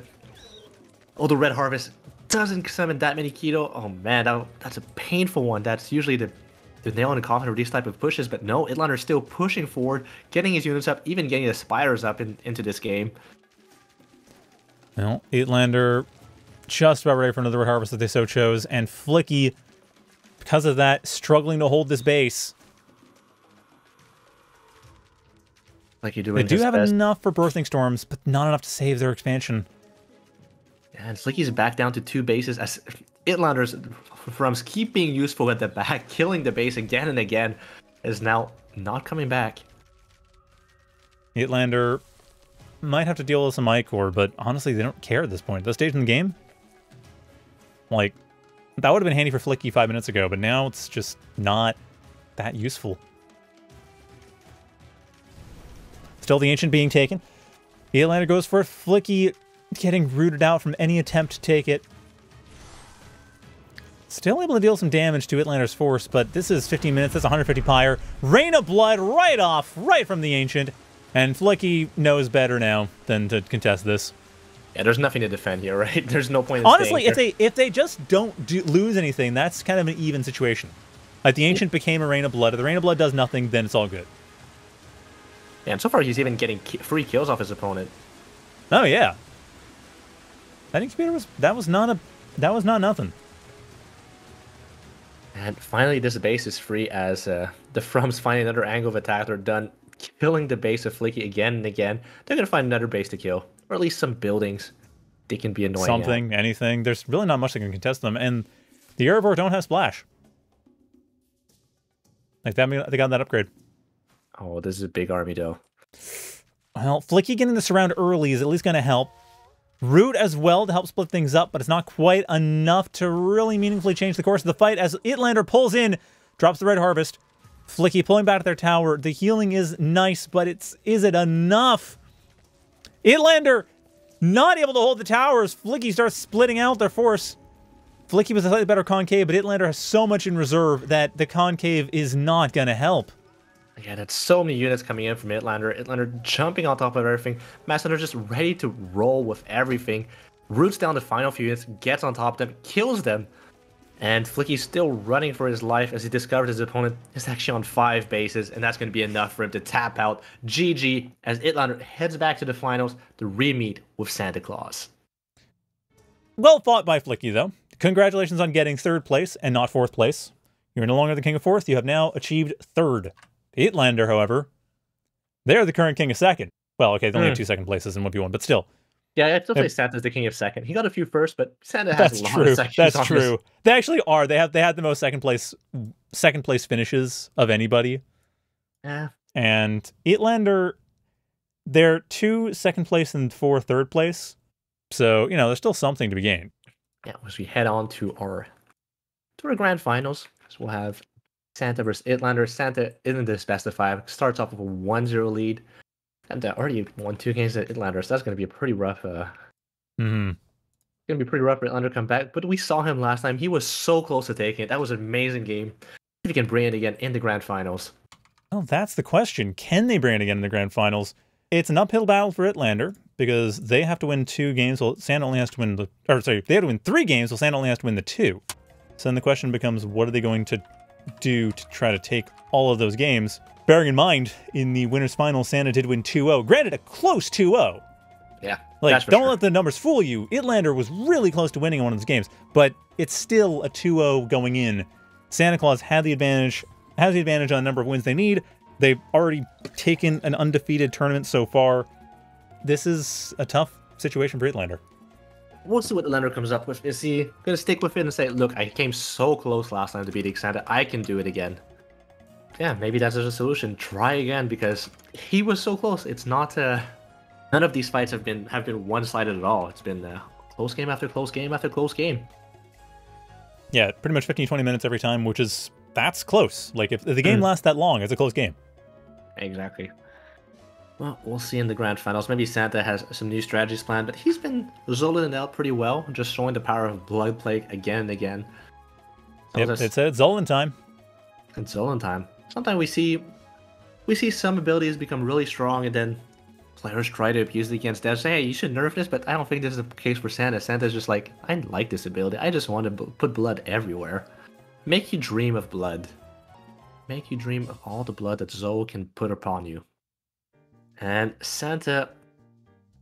oh the Red Harvest doesn't summon that many Kido. Oh man, that, that's a painful one. That's usually the the nail in the coffin for these type of pushes, but no, Ytlander's still pushing forward, getting his units up, even getting the spires up in, into this game. Well, Ytlander just about ready for another Red Harvest if they so chose, and FLiCKY, because of that, struggling to hold this base. Like you do. They do have best. enough for birthing storms, but not enough to save their expansion. And FLiCKY's back down to two bases as Ytlander's Thrums keep being useful at the back, killing the base again and again. Is now not coming back. Ytlander might have to deal with some Ichor, but honestly, they don't care at this point. At this stage in the game, like. That would have been handy for FLiCKY five minutes ago, but now it's just not that useful. Still the Ancient being taken. Ytlander goes for it. FLiCKY getting rooted out from any attempt to take it. Still able to deal some damage to Ytlander's force, but this is fifteen minutes. That's one hundred fifty pyre. Rain of Blood right off, right from the Ancient. And FLiCKY knows better now than to contest this. Yeah, there's nothing to defend here, right? There's no point in honestly, if they if they just don't do, lose anything, that's kind of an even situation. Like the Ancient became a Rain of Blood. If the Rain of Blood does nothing, then it's all good. Yeah, and so far he's even getting ki free kills off his opponent. Oh yeah. That incubator was that was not a that was not nothing. And finally, this base is free as uh, the Thrums finding another angle of attack. They're done killing the base of FLiCKY again and again. They're gonna find another base to kill. Or at least some buildings, they can be annoying. Something, at. anything. There's really not much that can contest them, and the Erebor don't have Splash. Like that, they got that upgrade. Oh, this is a big army, though. Well, FLiCKY getting the surround early is at least going to help. Root as well to help split things up, but it's not quite enough to really meaningfully change the course of the fight. As Ytlander pulls in, drops the Red Harvest. FLiCKY pulling back to their tower. The healing is nice, but it's is it enough? Ytlander not able to hold the towers. FLiCKY starts splitting out their force. FLiCKY was a slightly better concave, but Ytlander has so much in reserve that the concave is not going to help. Yeah, that's so many units coming in from Ytlander. Ytlander jumping on top of everything. Masked Hunters just ready to roll with everything. Roots down the final few units, gets on top of them, kills them. And FLiCKY's still running for his life as he discovers his opponent is actually on five bases, and that's going to be enough for him to tap out. G G, as Ytlander heads back to the finals to re-meet with SantaClaws. Well fought by FLiCKY, though. Congratulations on getting third place and not fourth place. You're no longer the king of fourth. You have now achieved third. Ytlander, however, they're the current king of second. Well, okay, they only mm. have two second places in one v one, but still. Yeah, I'd still say Santa's the king of second. He got a few first, but Santa has a lot of sections. That's true. That's true. They actually are. They have they had the most second place second place finishes of anybody. Yeah. And Ytlander They're two second place and four third place. So, you know, there's still something to be gained. Yeah, as we head on to our, to our grand finals, so we'll have Santa versus Ytlander. Santa in this best of five starts off with a one zero lead. And uh, already won two games at Ytlander, so that's going to be a pretty rough. Uh, mm-hmm. It's going to be pretty rough for Ytlander come back. But we saw him last time. He was so close to taking it. That was an amazing game. If he can bring it again in the grand finals. Well, that's the question. Can they bring it again in the grand finals? It's an uphill battle for Ytlander because they have to win two games. Well, Santa only has to win the. Or sorry, they have to win three games. Well, Santa only has to win the two. So then the question becomes, what are they going to do to try to take all of those games? Bearing in mind, in the winner's final, Santa did win two zero. Granted, a close two zero. Yeah. Like, don't sure. let the numbers fool you. Ytlander was really close to winning one of those games, but it's still a two zero going in. SantaClaws had the advantage, has the advantage on the number of wins they need. They've already taken an undefeated tournament so far. This is a tough situation for Ytlander. We'll see what Ytlander comes up with. Is he going to stick with it and say, look, I came so close last time to beating Santa, I can do it again? Yeah, maybe that's just a solution. Try again, because he was so close. It's not uh, none of these fights have been have been one-sided at all. It's been uh, close game after close game after close game. Yeah, pretty much fifteen, twenty minutes every time, which is that's close. Like if, if the game mm. lasts that long, it's a close game. Exactly. Well, we'll see in the grand finals. Maybe Santa has some new strategies planned, but he's been zoling it out pretty well, just showing the power of Blood Plague again and again. So yep, it's a Zolan time. It's Zolan time. Sometimes we see we see some abilities become really strong and then players try to abuse it against devs. Say, hey, you should nerf this, but I don't think this is the case for Santa. Santa's just like, I like this ability. I just want to put blood everywhere. Make you dream of blood. Make you dream of all the blood that Xol can put upon you. And Santa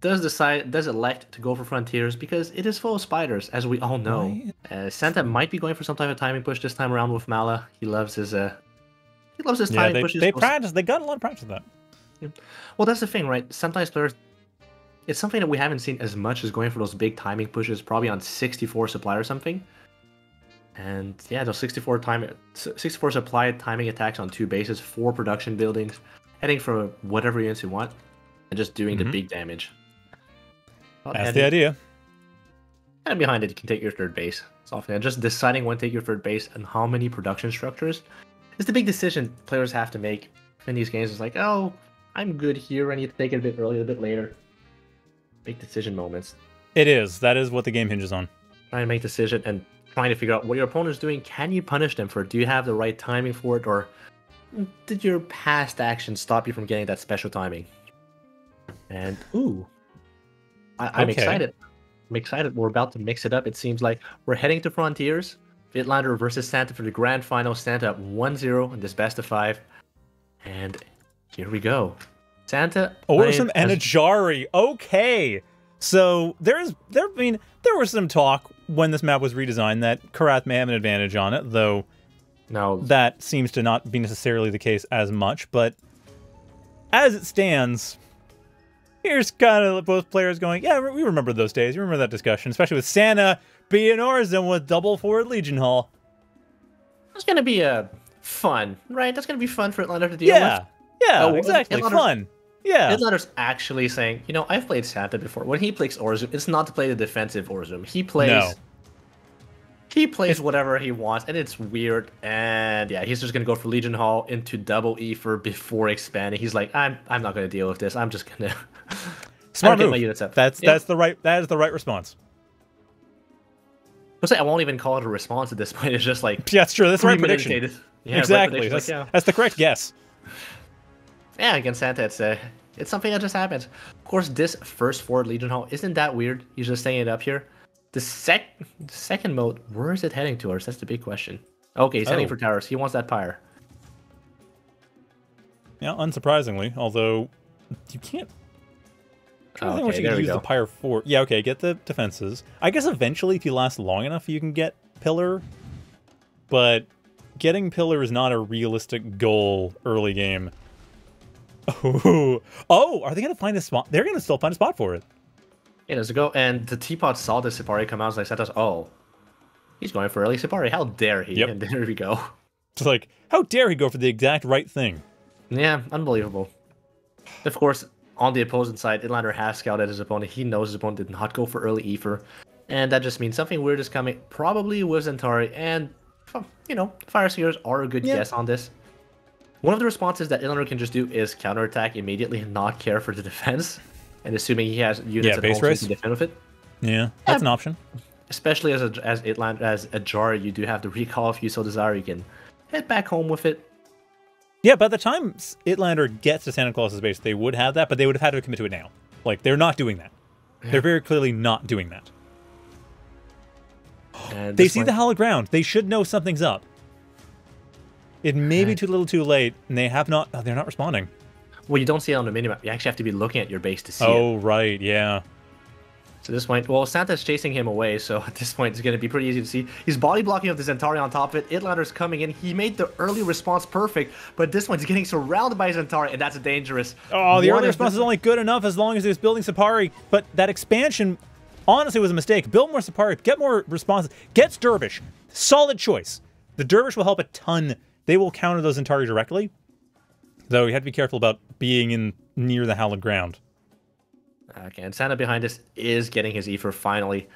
does decide, does elect to go for Frontiers because it is full of spiders, as we all know. Uh, Santa might be going for some type of timing push this time around with Mala. He loves his... Uh, He loves his yeah, timing they, pushes. They practice. They got a lot of practice with that. Yeah. Well, that's the thing, right? Sometimes players, it's something that we haven't seen as much as going for those big timing pushes, probably on sixty-four supply or something. And yeah, those sixty-four time, sixty-four supply timing attacks on two bases, four production buildings, heading for whatever units you want, and just doing mm-hmm. the big damage. Not that's heading, the idea. And behind it, you can take your third base. It's often just deciding when to take your third base and how many production structures. It's the big decision players have to make in these games. It's like, oh, I'm good here. I need to take it a bit earlier, a bit later. Big decision moments. It is. That is what the game hinges on. Trying to make a decision and trying to figure out what your opponent's doing. Can you punish them for it? Do you have the right timing for it? Or did your past action stop you from getting that special timing? And, ooh, I I'm okay. excited. I'm excited. We're about to mix it up. It seems like we're heading to Frontiers. Ytlander versus Santa for the grand final. Santa up one zero in this best of five. And here we go. Santa. Awesome and Ajari. Okay. So there's there I mean there was some talk when this map was redesigned that Karath may have an advantage on it, though no. that seems to not be necessarily the case as much, but as it stands, here's kind of both players going, yeah, we remember those days. You remember that discussion, especially with Santa being Orzen with double forward Legion Hall. That's going to be uh, fun, right? That's going to be fun for Ytlander to deal yeah. with. Yeah, uh, exactly. Ytlander, fun. Yeah. Ytlander's actually saying, you know, I've played Santa before. When he plays Orzen, it's not to play the defensive Orzen. He plays... No. He plays it's, whatever he wants, and it's weird. And yeah, he's just gonna go for Legion Hall into double E for before expanding. He's like, I'm I'm not gonna deal with this. I'm just gonna smart move. Get my units up. That's yeah. that's the right that is the right response. I'll say I won't even call it a response at this point. It's just like yeah, that's true. That's the right prediction. Yeah, exactly. Right prediction. That's, like, yeah. that's the correct guess. Yeah, against Santa, it's uh, it's something that just happens. Of course, this first forward Legion Hall isn't that weird. He's just saying it up here. The sec second mode, where is it heading towards? That's the big question. Okay, he's oh. heading for towers. He wants that pyre. Yeah, unsurprisingly, although you can't... I don't oh, think okay, what you can use go. the pyre for. Yeah, okay, get the defenses. I guess eventually, if you last long enough, you can get pillar. But getting pillar is not a realistic goal early game. Oh, oh are they going to find a spot? They're going to still find a spot for it. It is a go, and the teapot saw the Sipari come out, and so they said, oh, he's going for early Sipari. How dare he? Yep. And there we go. It's like, how dare he go for the exact right thing? Yeah, unbelievable. Of course, on the opposing side, Ytlander half scouted his opponent. He knows his opponent did not go for early Aether. And that just means something weird is coming, probably with Centauri. And, you know, Fire Seekers are a good yeah. guess on this. One of the responses that Ytlander can just do is counterattack immediately and not care for the defense. And assuming he has units yeah, at home to defend with it. Yeah, that's yeah. an option. Especially as a, as Ytlander, as Ajari, you do have the recall if you so desire. You can head back home with it. Yeah, by the time Ytlander gets to SantaClaws' base, they would have that, but they would have had to commit to it now. Like, they're not doing that. Yeah. They're very clearly not doing that. And they see point. the hollow ground. They should know something's up. It may right. be too little too late, and they have not... Oh, they're not responding. Well, you don't see it on the minimap. You actually have to be looking at your base to see oh, it. Oh, right, yeah. So at this point... Well, Santa's chasing him away, so at this point, it's going to be pretty easy to see. He's body blocking up the Centauri on top of it. Ytlander's coming in. He made the early response perfect, but this one's getting surrounded by Centauri, and that's dangerous. Oh, the One early response is only good enough as long as he was building Sipari, but that expansion... Honestly, was a mistake. Build more support, get more responses. Gets Dervish. Solid choice. The Dervish will help a ton. They will counter those Centauri directly. Though you have to be careful about being in near the hallowed ground. Okay, and Santa behind us is getting his Aether finally.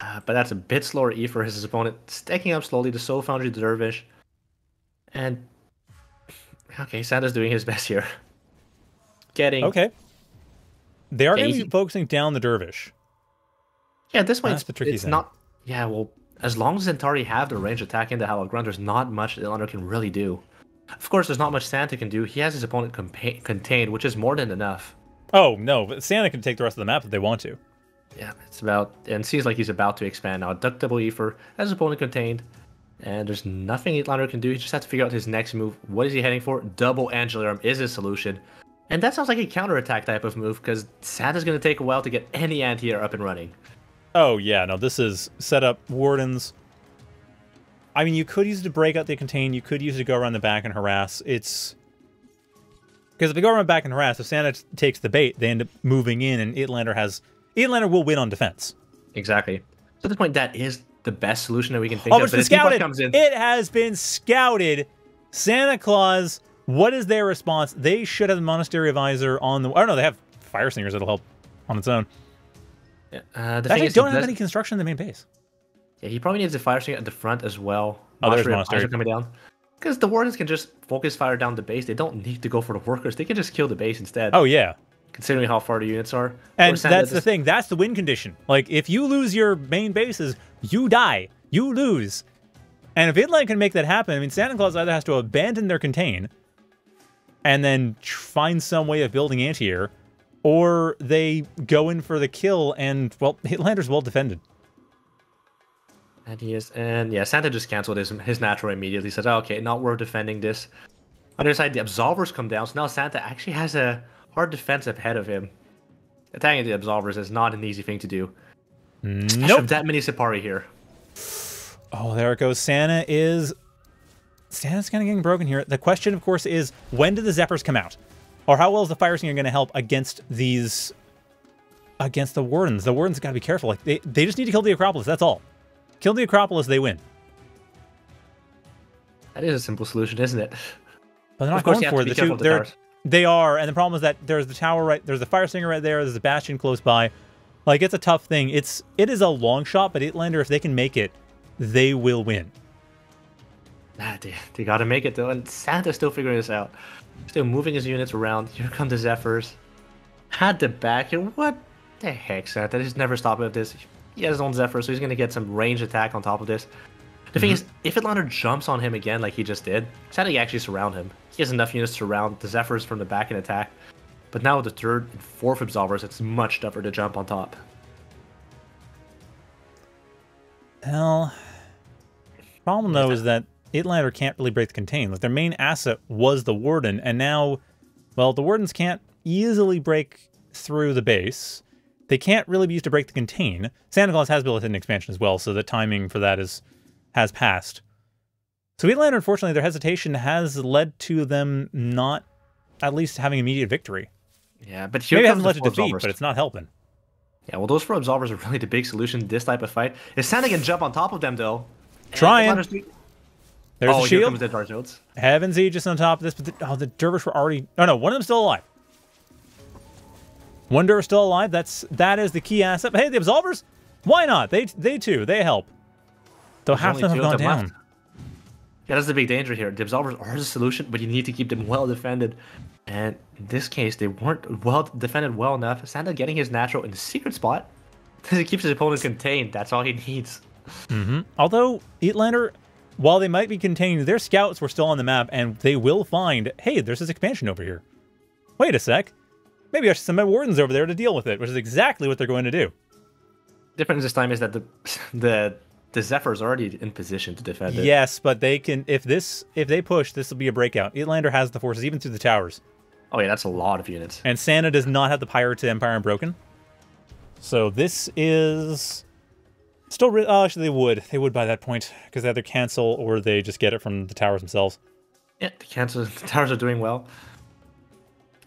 Uh, but that's a bit slower Aether as his opponent. Stacking up slowly to Soul Foundry the Dervish. And... Okay, Santa's doing his best here. Getting... Okay. They are going to be focusing down the Dervish. Yeah, this one, it's, the tricky it's thing. not... Yeah, well, as long as Centauri have the range attack into Hallowed Ground, there's not much Ytlander can really do. Of course, there's not much Santa can do. He has his opponent contained, which is more than enough. Oh, no, but Santa can take the rest of the map if they want to. Yeah, it's about... And seems like he's about to expand now. Duck double Aether, has his opponent contained, and there's nothing Ytlander can do. He just has to figure out his next move. What is he heading for? Double Angelirum is his solution. And that sounds like a counterattack type of move, because Santa's going to take a while to get any ant here up and running. Oh, yeah, no, this is set up Wardens. I mean, you could use it to break out the contain. You could use it to go around the back and harass. It's... Because if they go around the back and harass, if Santa takes the bait, they end up moving in, and Ytlander has... Ytlander will win on defense. Exactly. So at this point, that is the best solution that we can think oh, of. But it's been comes in. It has been scouted. SantaClaws, what is their response? They should have the Monastery Advisor on the... Oh, no, they have Fire Singers that'll help on its own. Yeah. Uh, the Actually, thing is, don't have does... any construction in the main base. Yeah, he probably needs the fire stinger at the front as well. Oh, there's Monastery coming down. Because the Wardens can just focus fire down the base. They don't need to go for the workers. They can just kill the base instead. Oh, yeah. Considering how far the units are. And that's the thing. That's the win condition. Like, if you lose your main bases, you die. You lose. And if Ytlander can make that happen, I mean, SantaClaws either has to abandon their contain and then find some way of building anti-air, or they go in for the kill, and, well, Ytlander's well defended. And he is, and yeah, Santa just canceled his, his natural immediately. He says, oh, okay, not worth defending this. On the other side, the Absolvers come down, so now Santa actually has a hard defense ahead of him. Attacking the Absolvers is not an easy thing to do. Nope. That many Sipari here. Oh, there it goes. Santa is... Santa's kind of getting broken here. The question, of course, is when do the Zephyrs come out? Or how well is the Fire Singer going to help against these, against the Wardens? The Wardens got to be careful. Like they, they just need to kill the Acropolis. That's all. Kill the Acropolis, they win. That is a simple solution, isn't it? But they're not going for it. The two, they're, they are, and the problem is that there's the tower right, there's the Fire Singer right there, there's the Bastion close by. Like it's a tough thing. It's it is a long shot, but Ytlander, if they can make it, they will win. Nah, they, they got to make it though, and Santa's still figuring this out. Still moving his units around. Here come the Zephyrs. Had the back here. What the heck, Santa? He's never stopping at this. He has his own Zephyr, so he's going to get some range attack on top of this. The mm-hmm. thing is, if Ytlander jumps on him again like he just did, Santa can actually surround him. He has enough units to surround the Zephyrs from the back and attack. But now with the third and fourth Absolvers, it's much tougher to jump on top. Well, problem though is that Ytlander can't really break the contain. Like, their main asset was the Warden, and now, well, the Wardens can't easily break through the base. They can't really be used to break the contain. SantaClaws has built an expansion as well, so the timing for that is has passed. So Ytlander, unfortunately, their hesitation has led to them not at least having immediate victory. Yeah, but here Maybe comes it hasn't led to defeat, but it's not helping. Yeah, well, those four Absolvers are really the big solution to this type of fight. If Santa can jump on top of them, though... Trying! There's oh, the shield. Here comes the Heaven's Aegis on top of this. But the, oh, the Dervish were already... Oh, no, one of them's still alive. Wonder is still alive. That's that is the key asset. Hey, the Absolvers? Why not? They they too. They help. Though half of them have gone down. Left. Yeah, that's the big danger here. The Absolvers are the solution, but you need to keep them well defended. And in this case, they weren't well defended well enough. Santa getting his natural in the secret spot. He keeps his opponent contained. That's all he needs. Mm-hmm. Although, Ytlander, while they might be contained, their scouts were still on the map, and they will find, hey, there's this expansion over here. Wait a sec. Maybe I should send my Wardens over there to deal with it, which is exactly what they're going to do. The difference this time is that the... the The Zephyr's already in position to defend it. Yes, but they can. If this, if they push, this will be a breakout. Ytlander has the forces, even through the towers. Oh yeah, that's a lot of units. And Santa does not have the Pyre to Empire Unbroken. So this is still. Oh, actually, they would. They would by that point because they either cancel or they just get it from the towers themselves. Yeah, the cancel. The towers are doing well.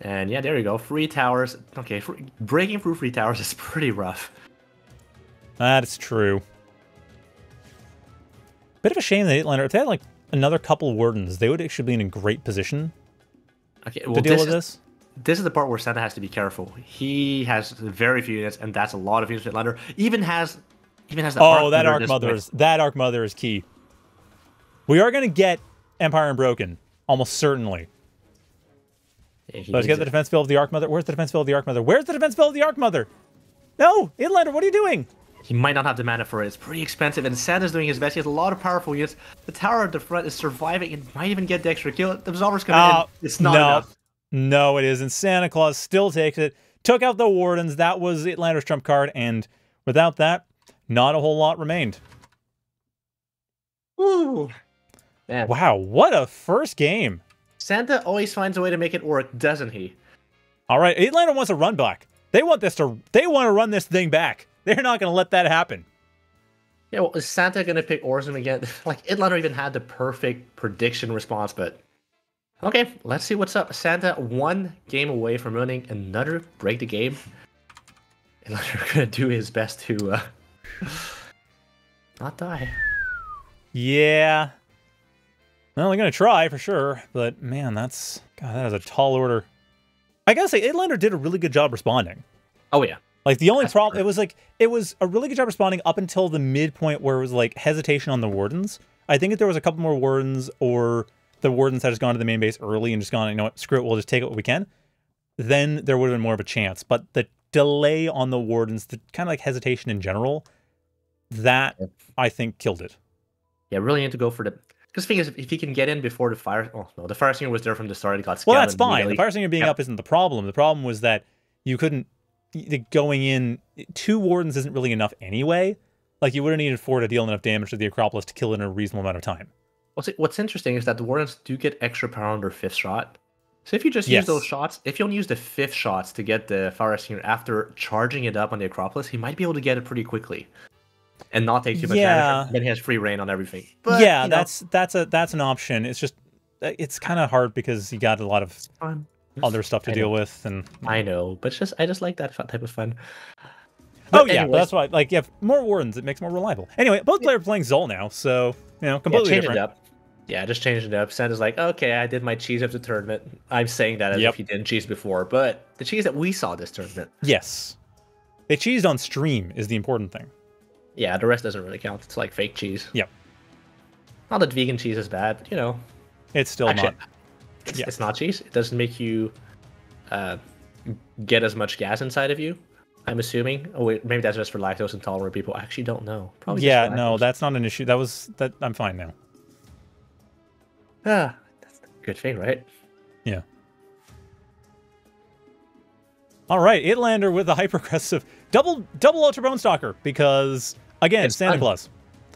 And yeah, there you go. Free towers. Okay, free, breaking through free towers is pretty rough. That's true. Bit of a shame that Ytlander, if they had like another couple Wardens, they would actually be in a great position okay, well, to deal this with this. Is, this is the part where Santa has to be careful. He has very few units, and that's a lot of units. Ytlander even has, even has the. Oh, that Arc Mother is that Arc Mother is key. We are going to get Empire Unbroken almost certainly. Yeah, so let's get it. The defense build of the Arc Mother. Where's the defense build of the Arc Mother? Where's the defense build of the Arc Mother? No, Ytlander, what are you doing? He might not have the mana for it. It's pretty expensive, and Santa's doing his best. He has a lot of powerful units. The tower at the front is surviving. It might even get the extra kill. The Absolver's coming uh, in. It's not no. enough. No, it isn't. SantaClaws still takes it. Took out the Wardens. That was Ytlander's trump card, and without that, not a whole lot remained. Ooh. Man. Wow, what a first game. Santa always finds a way to make it work, doesn't he? All right, Ytlander wants a run back. They want this to. They want to run this thing back. They're not going to let that happen. Yeah, well, is Santa going to pick Orson again? Like, Ytlander even had the perfect prediction response, but... Okay, let's see what's up. Santa, one game away from running another break the game. Ytlander going to do his best to uh, not die. Yeah. Well, they're going to try for sure, but man, that's... God, that is a tall order. I got to say, Ytlander did a really good job responding. Oh, yeah. Like, the only problem, it was like, it was a really good job responding up until the midpoint where it was, like, hesitation on the Wardens. I think if there was a couple more Wardens or the Wardens had just gone to the main base early and just gone, you know what, screw it, we'll just take it what we can, then there would have been more of a chance. But the delay on the Wardens, the kind of, like, hesitation in general, that, I think, killed it. Yeah, really need to go for the... Because the thing is, if he can get in before the fire... Oh, no, the fire singer was there from the start. It got scouted. Well, that's fine. Really... The fire singer being yeah. up isn't the problem. The problem was that you couldn't... Going in, two Wardens isn't really enough anyway. Like, you would have needed four to deal enough damage to the Acropolis to kill it in a reasonable amount of time. What's, what's interesting is that the Wardens do get extra power on their fifth shot. So if you just yes. use those shots, if you only use the fifth shots to get the Fire Singer after charging it up on the Acropolis, he might be able to get it pretty quickly. And not take too much yeah. damage, and then he has free reign on everything. But, yeah, you know. that's that's a that's an option. It's just, it's kind of hard because you got a lot of... Um, other stuff to I deal know. with, and I know, but it's just I just like that type of fun. But oh yeah, anyways, that's why. Like, you have more Wardens, it makes more reliable. Anyway, both yeah. players are playing Xol now, so you know, completely yeah, change different. It up. Yeah, just change it up. Santa's like, okay, I did my cheese up the tournament. I'm saying that as yep. if he didn't cheese before, but the cheese that we saw this tournament. Yes, they cheesed on stream is the important thing. Yeah, the rest doesn't really count. It's like fake cheese. Yep. Not that vegan cheese is bad, but you know, it's still actually, not. It's, yes. it's not cheese. It doesn't make you uh, get as much gas inside of you, I'm assuming. Oh, wait, maybe that's just for lactose intolerant people. I actually don't know. Probably. Yeah, no, that's not an issue. That was that. I'm fine now. Ah, that's a good thing, right? Yeah. All right, Ytlander with the hyperaggressive double double ultra bone stalker because again, it's SantaClaws.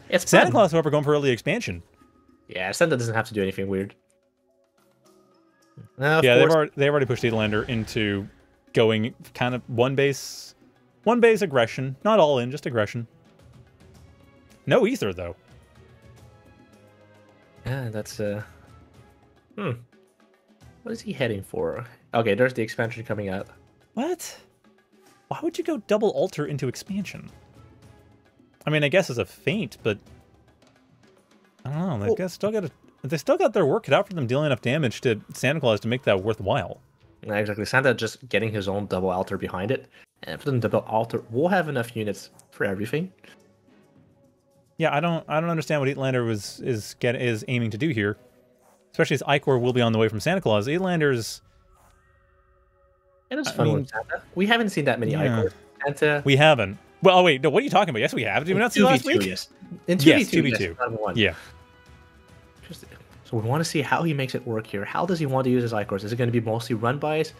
It's SantaClaws, however, going for early expansion. Yeah, Santa doesn't have to do anything weird. Uh, yeah, they've already, they've already pushed Ytlander into going kind of one base, one base aggression. Not all in, just aggression. No ether though. Yeah, that's uh. Hmm. What is he heading for? Okay, there's the expansion coming up. What? Why would you go double alter into expansion? I mean, I guess as a feint, but I don't know. They well, guess still got a. They still got their work cut out for them, dealing enough damage to SantaClaws to make that worthwhile. Yeah, exactly. Santa just getting his own double altar behind it. And for the double altar, we'll have enough units for everything. Yeah, I don't I don't understand what Ytlander was is get is aiming to do here. Especially as Ichor will be on the way from Santa Claus. Ytlander's It is funny with Santa. We haven't seen that many yeah. Ichor. Santa We haven't. Well oh wait, no, what are you talking about? Yes, we have. Did we not see last week? Yes. In two V two, yes, two V two. Yes, yeah. Just So we want to see how he makes it work here. How does he want to use his Ichors? Is it going to be mostly run-bys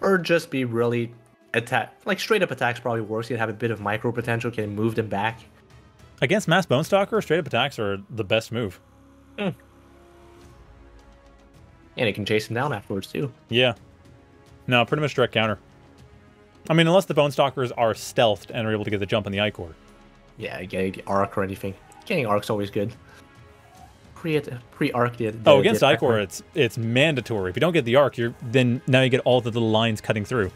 or just be really attack? Like straight-up attacks probably works. He'd have a bit of micro potential. Can move them back. Against Masked Bone Stalker, straight-up attacks are the best move. Mm. And it can chase him down afterwards, too. Yeah. No, pretty much direct counter. I mean, unless the Bone Stalkers are stealthed and are able to get the jump on the Ichor. Yeah, getting arc or anything. Getting arc's always good. Pre-arc the, the oh against the Ichor it's it's mandatory. If you don't get the arc, you're then now you get all the little lines cutting through.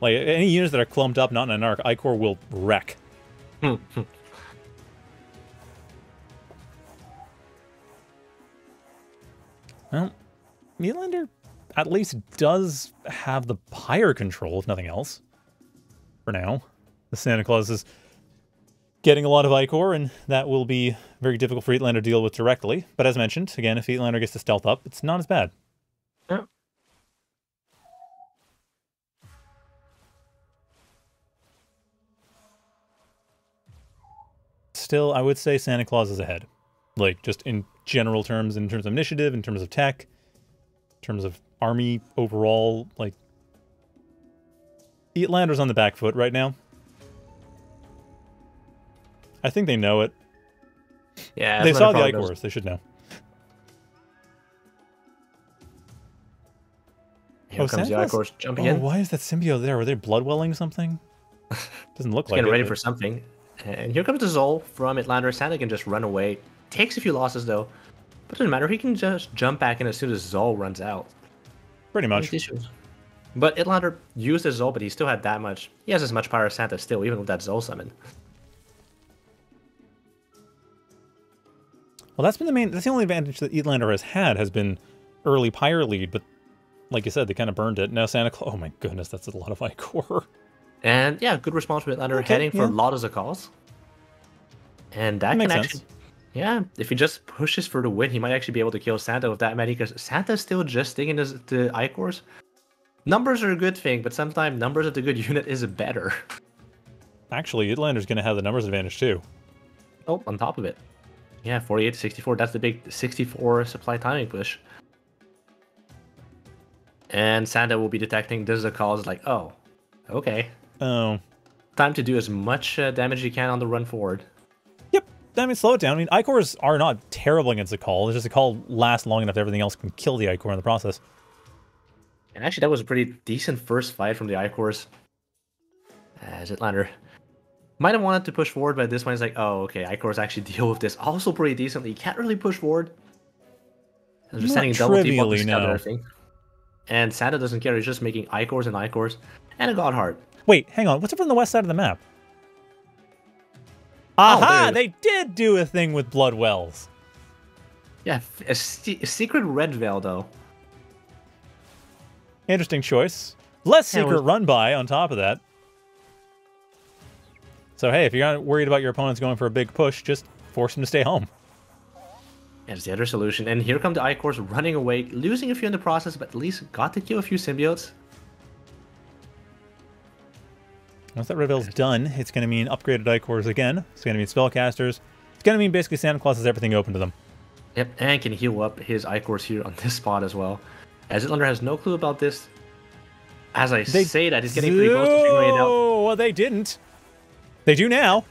Like any units that are clumped up not in an arc, Ichor will wreck. Hmm. Well, Ytlander at least does have the pyre control, if nothing else. For now. The Santa Claus is getting a lot of Ichor, and that will be very difficult for Ytlander to deal with directly. But as mentioned, again, if Ytlander gets to stealth up, it's not as bad. Yeah. Still, I would say Santa Claus is ahead. Like, just in general terms, in terms of initiative, in terms of tech, in terms of army overall, like... Ytlander's on the back foot right now. I think they know it. Yeah, they saw the Ichors. They should know. Here oh, comes Santa the Ichors jumping oh, in. Why is that symbiote there? Were they bloodwelling something? Doesn't look like it. Getting ready for something. And here comes the Xol from Ytlander. Santa can just run away. Takes a few losses though, but doesn't matter. He can just jump back in as soon as Xol runs out. Pretty much. But Ytlander used his Xol, but he still had that much. He has as much power as Santa still, even with that Xol summon. Well, that's been the main, that's the only advantage that Ytlander has had, has been early pyre lead, but like you said, they kind of burned it. Now Santa Claus, oh my goodness, that's a lot of Ichor. And yeah, good response from Ytlander, okay, heading yeah. for a lot of Zakals. And that, that can actually, sense. yeah, if he just pushes for the win, he might actually be able to kill Santa with that many, because Santa's still just sticking to the Ichors. Numbers are a good thing, but sometimes numbers of the good unit is better. Actually, Ytlander's going to have the numbers advantage too. Oh, on top of it. Yeah, forty-eight to sixty-four. That's the big sixty-four supply timing push. And Santa will be detecting this is a cause like, oh, okay. Oh. Time to do as much uh, damage as you can on the run forward. Yep. I mean, slow it down. I mean, Ichors are not terrible against a call. It's just a call lasts long enough that everything else can kill the Ichor in the process. And actually, that was a pretty decent first fight from the Ichors. As Ytlander might have wanted to push forward, but this one's like, oh, okay, Ichors actually deal with this also pretty decently. You can't really push forward. They're sending double deep on this other thing. And Santa doesn't care, he's just making Ichors and Ichors and a Godheart. Wait, hang on, what's up on the west side of the map? Aha, oh, they did do a thing with blood wells. Yeah, a, se a secret red veil, though. Interesting choice. Less secret run by on top of that. So hey, if you're not worried about your opponents going for a big push, just force them to stay home. That's the other solution. And here come the Ichors running away, losing a few in the process, but at least got to kill a few symbiotes. Once that reveal's done, it's going to mean upgraded Ichors again. It's going to mean spellcasters. It's going to mean basically Santa Claus has everything open to them. Yep, and can heal up his Ichors here on this spot as well. As Ytlander has no clue about this. As I they say that, he's getting pretty close to figuring it out. Oh, well, they didn't. They do now.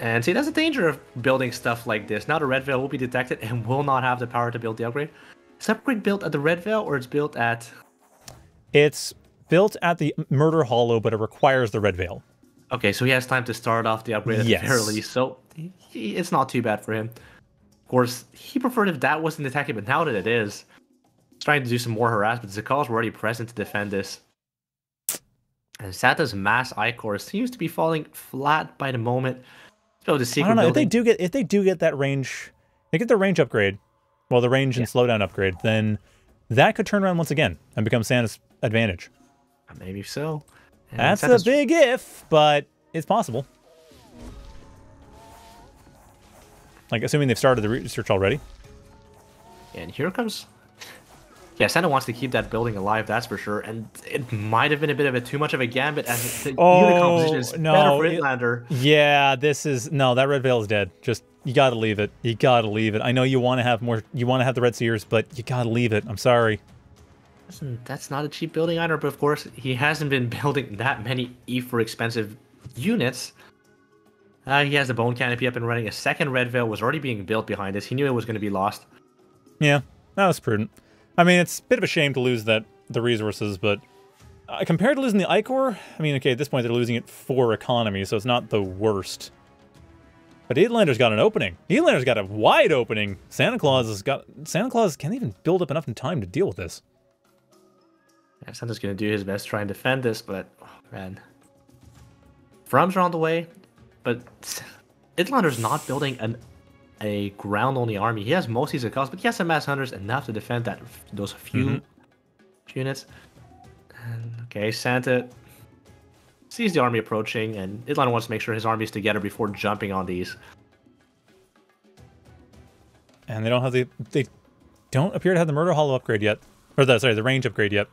And see, that's the danger of building stuff like this. Now the Red Veil will be detected and will not have the power to build the upgrade. Is the upgrade built at the Red Veil or it's built at... It's built at the Murder Hollow, but it requires the Red Veil. Okay, so he has time to start off the upgrade at yes. the very least, so he, it's not too bad for him. Of course, he preferred if that wasn't detected, but now that it is, he's trying to do some more harassment. Zakal's were already present to defend this. And Santa's mass Ichor seems to be falling flat by the moment. So the secret I don't know building... if they do get if they do get that range, they get the range upgrade, well the range yeah. and slowdown upgrade. Then that could turn around once again and become Santa's advantage. Maybe so. And That's Santa's... a big if, but it's possible. Like, assuming they've started the research already. And here it comes. Yeah, Santa wants to keep that building alive, that's for sure. And it might have been a bit of a too much of a gambit, as the oh, unit composition is no, better for it, Ytlander. Yeah, this is no, that Red Veil is dead. Just you gotta leave it. You gotta leave it. I know you wanna have more you wanna have the Red Seers, but you gotta leave it. I'm sorry. Listen, that's not a cheap building either, but of course he hasn't been building that many E for expensive units. Uh, he has the Bone Canopy up and running. A second Red Veil was already being built behind this. He knew it was gonna be lost. Yeah, that was prudent. I mean, it's a bit of a shame to lose that the resources, but uh, compared to losing the Ichor, I mean, okay, at this point they're losing it for economy, so it's not the worst. But Ytlander's got an opening. Ytlander's got a wide opening. SantaClaws has got SantaClaws can't even build up enough in time to deal with this. Yeah, Santa's gonna do his best to try and defend this, but oh, man, Thrums are on the way, but Ytlander's not building an. A ground-only army. He has mostly Zakals, but he has some Masked Hunters enough to defend that those few mm-hmm. units. And, okay, Santa sees the army approaching, and Ytlander wants to make sure his army is together before jumping on these. And they don't have the they don't appear to have the Murder Hollow upgrade yet, or the, sorry, the range upgrade yet.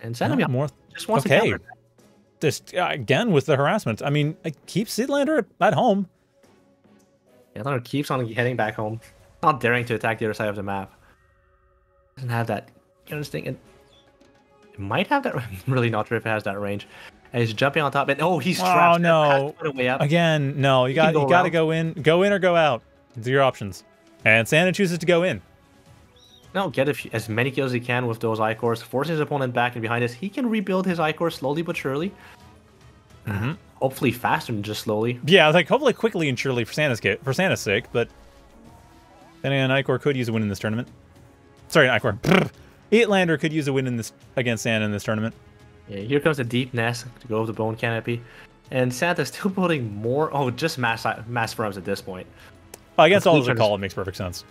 And Santa no, more just wants okay. to counter. Just, again, with the harassment. I mean, it keeps Ytlander at home. Ytlander keeps on heading back home, not daring to attack the other side of the map. Doesn't have that, you know, thing. It might have that. I'm really not sure if it has that range. And he's jumping on top. And oh, he's trapped. Oh no! Way up. Again, no. You got you, you got to go in, go in or go out. These are your options. And Santa chooses to go in. Now get a few, as many kills as he can with those Ichors, forcing his opponent back and behind us. He can rebuild his Ichor slowly but surely. Mm-hmm. Hopefully faster than just slowly. Yeah, like hopefully quickly and surely for Santa's case, for Santa's sake, but then again, Ichor could use a win in this tournament. Sorry, Ichor. Brr. Ytlander could use a win in this against Santa in this tournament. Yeah, here comes the deep nest to go with the Bone Canopy. And Santa's still building more oh just mass mass Thrums at this point. Uh, against all of the call, it makes perfect sense.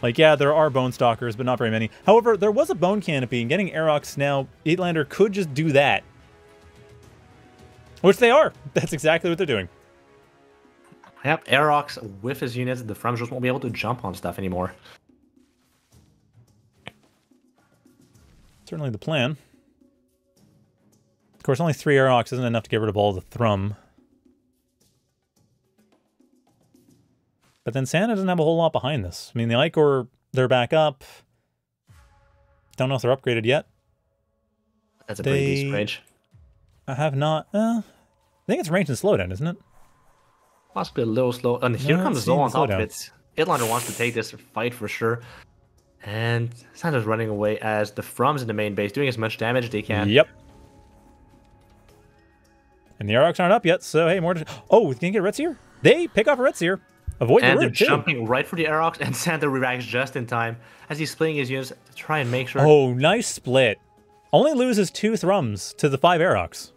Like, yeah, there are Bone Stalkers, but not very many. However, there was a Bone Canopy, and getting Aerox now, Ytlander could just do that. Which they are. That's exactly what they're doing. Yep, Aerox with his units, the Thrums just won't be able to jump on stuff anymore. Certainly the plan. Of course, only three Aerox isn't enough to get rid of all the Thrum. But then Santa doesn't have a whole lot behind this. I mean, the Ichor, they're back up. Don't know if they're upgraded yet. That's a pretty they... decent range. I have not. Uh, I think it's range and slowdown, isn't it? Possibly a little slow. And here no, comes Xol on top of it. Ytlander wants to take this fight for sure. And Santa's running away as the Thrums in the main base, doing as much damage as they can. Yep. And the Aerox aren't up yet, so hey, more. To... Oh, we can get a Red Seer? They pick off a Red Seer. Avoid and the they're too. Jumping right for the Aerox, and Santa reacts just in time as he's splitting his units to try and make sure. Oh, nice split. Only loses two Thrums to the five Aerox.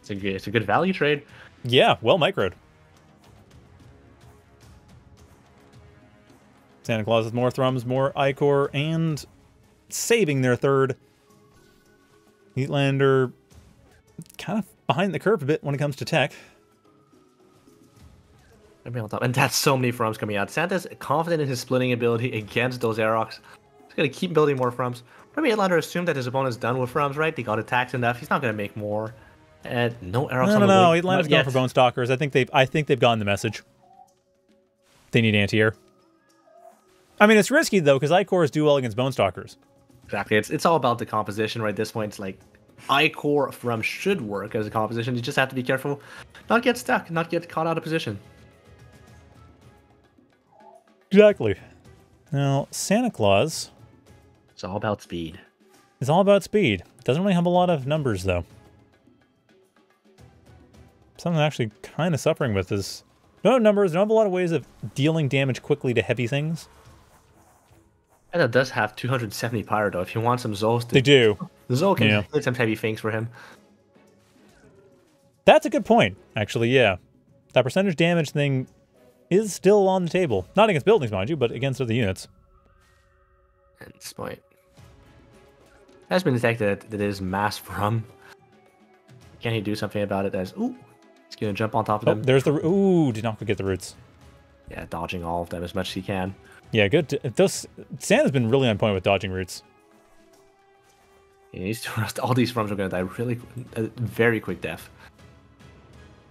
It's a good, it's a good value trade. Yeah, well microed. SantaClaws with more Thrums, more Ichor, and saving their third. Ytlander kind of behind the curve a bit when it comes to tech. On top. And that's so many Thrums coming out. Santa's confident in his splitting ability against those Aerox. He's going to keep building more Thrums. Maybe Ytlander assumed that his opponent's done with Thrums, right? They got attacked enough. He's not going to make more. And no Aerox no, on no, the no. way. No, no, no. Ytlander's going for Bone Stalkers. I think they've. I think they've gotten the message. They need anti-air. I mean, it's risky though because Ichors do well against Bone Stalkers. Exactly. It's it's all about the composition, right? At this point, it's like Ichor Thrums should work as a composition. You just have to be careful, not get stuck, not get caught out of position. Exactly. Now, SantaClaws. It's all about speed. It's all about speed. Doesn't really have a lot of numbers, though. Something I'm actually kind of suffering with is no numbers, don't have a lot of ways of dealing damage quickly to heavy things. Santa does have two hundred seventy power, though, if he wants some Zols to. They do. The Zol can yeah. hit some heavy things for him. That's a good point, actually, yeah. That percentage damage thing is still on the table. Not against buildings, mind you, but against other units. At this point, it has been detected that it is mass from. Can he do something about it? As ooh, he's gonna jump on top of oh, them. There's the ooh. Did not go get the roots. Yeah, dodging all of them as much as he can. Yeah, good. Those Sam has been really on point with dodging roots. He needs to rest. All these Thrums are gonna die really, uh, very quick death.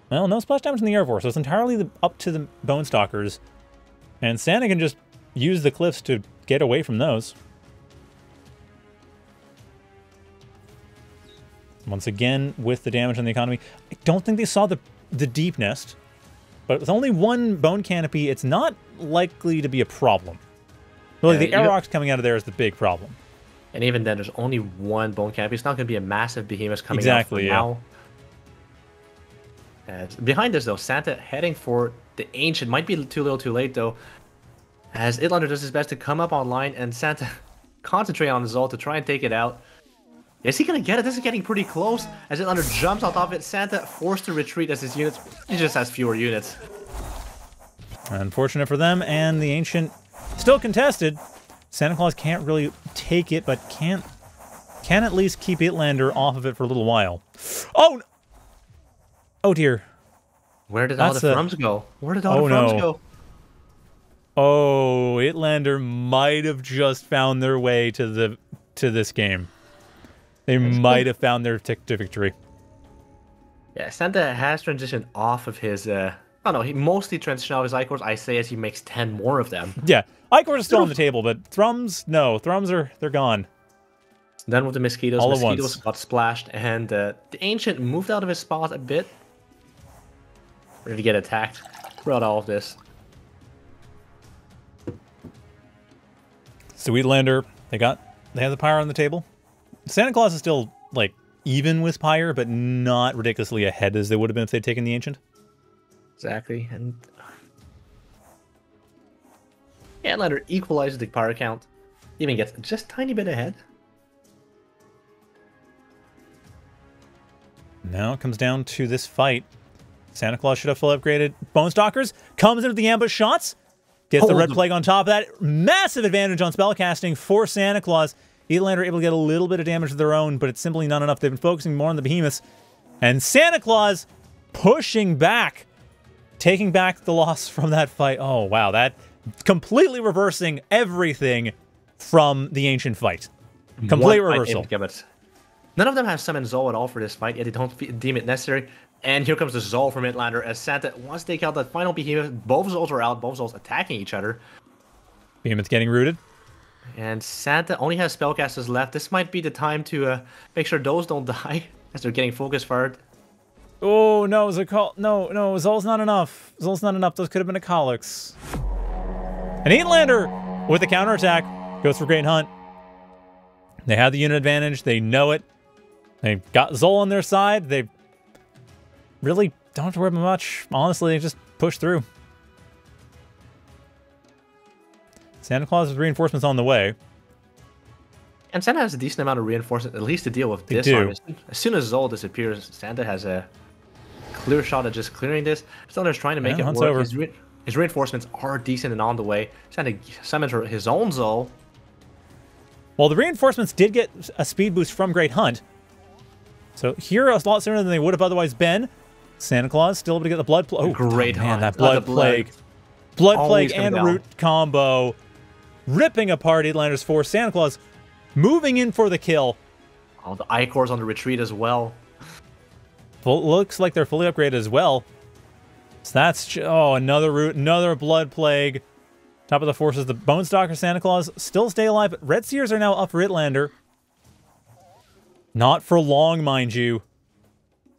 Well, no splash damage in the air force, so it's entirely the, up to the Bone Stalkers, and Santa can just use the cliffs to get away from those. Once again, with the damage on the economy, I don't think they saw the the deep nest, but with only one Bone Canopy, it's not likely to be a problem. Really, yeah, the Aerox coming out of there is the big problem. And even then, there's only one Bone Canopy. It's not going to be a massive Behemoth coming exactly, out for yeah. now. As behind us, though, Santa heading for the Ancient. Might be too little too late, though, as Ytlander does his best to come up online and Santa concentrate on Xol to try and take it out. Is he going to get it? This is getting pretty close. As Ytlander jumps on top of it, Santa forced to retreat as his units. He just has fewer units. Unfortunate for them, and the Ancient still contested. SantaClaws can't really take it, but can't, can at least keep Ytlander off of it for a little while. Oh, no. Oh dear. Where did all That's the Thrums a... go? Where did all oh, the Thrums no. go? Oh, Ytlander might have just found their way to the to this game. They That's might cool. have found their ticket to victory. Yeah, Santa has transitioned off of his uh oh no, he mostly transitioned out of his Ichors, I say as he makes ten more of them. Yeah. Ichors are still on the table, but Thrums, no, Thrums are they're gone. Done with the mosquitoes. All mosquitoes at once. Got splashed, and uh, the Ancient moved out of his spot a bit. Ready to get attacked throughout all of this. So Ytlander, they got, they have the pyre on the table. SantaClaws is still like even with pyre, but not ridiculously ahead as they would have been if they'd taken the Ancient. Exactly, and yeah, Ytlander equalizes the pyre count, even gets just a tiny bit ahead. Now it comes down to this fight. SantaClaws should have fully upgraded. Bone Stalkers comes into the ambush shots. Gets Hold the Red Plague on top of that. Massive advantage on spellcasting for SantaClaws. Ytlander able to get a little bit of damage of their own, but it's simply not enough. They've been focusing more on the Behemoths. And SantaClaws pushing back. Taking back the loss from that fight. Oh, wow. That completely reversing everything from the Ancient fight. Complete what reversal. None of them have summoned Xol at all for this fight, yet they don't deem it necessary. And here comes the Xol from Ytlander as Santa wants to take out that final Behemoth. Both Zols are out, both Zols attacking each other. Behemoth's getting rooted. And Santa only has spellcasters left. This might be the time to uh, make sure those don't die as they're getting focus fired. Oh, no, Zakal. No, no, Zol's not enough. Zol's not enough. Those could have been a Colix. And Ytlander, with a counterattack, goes for Great Hunt. They have the unit advantage. They know it. They've got Xol on their side. They really don't have to worry about much. Honestly, they just push through. SantaClaws with reinforcements on the way. And Santa has a decent amount of reinforcements, at least to deal with this. As soon as Xol disappears, Santa has a clear shot at just clearing this. Santa's trying to make yeah, it work. His, re his reinforcements are decent and on the way. Santa summons his own Xol. Well, the reinforcements did get a speed boost from Great Hunt. So here a lot sooner than they would have otherwise been. SantaClaws still able to get the blood plague. Oh, Great oh, man, Hunt. That blood, oh, the blood plague. Blood Always plague and down. Root combo. Ripping apart Ytlander's force. SantaClaws moving in for the kill. Oh, the Ichors on the retreat as well. Full, looks like they're fully upgraded as well. So that's, oh, another root, another blood plague. Top of the forces, the Bone Stalker SantaClaws still stay alive, but Red Seers are now up for Ytlander. Not for long, mind you.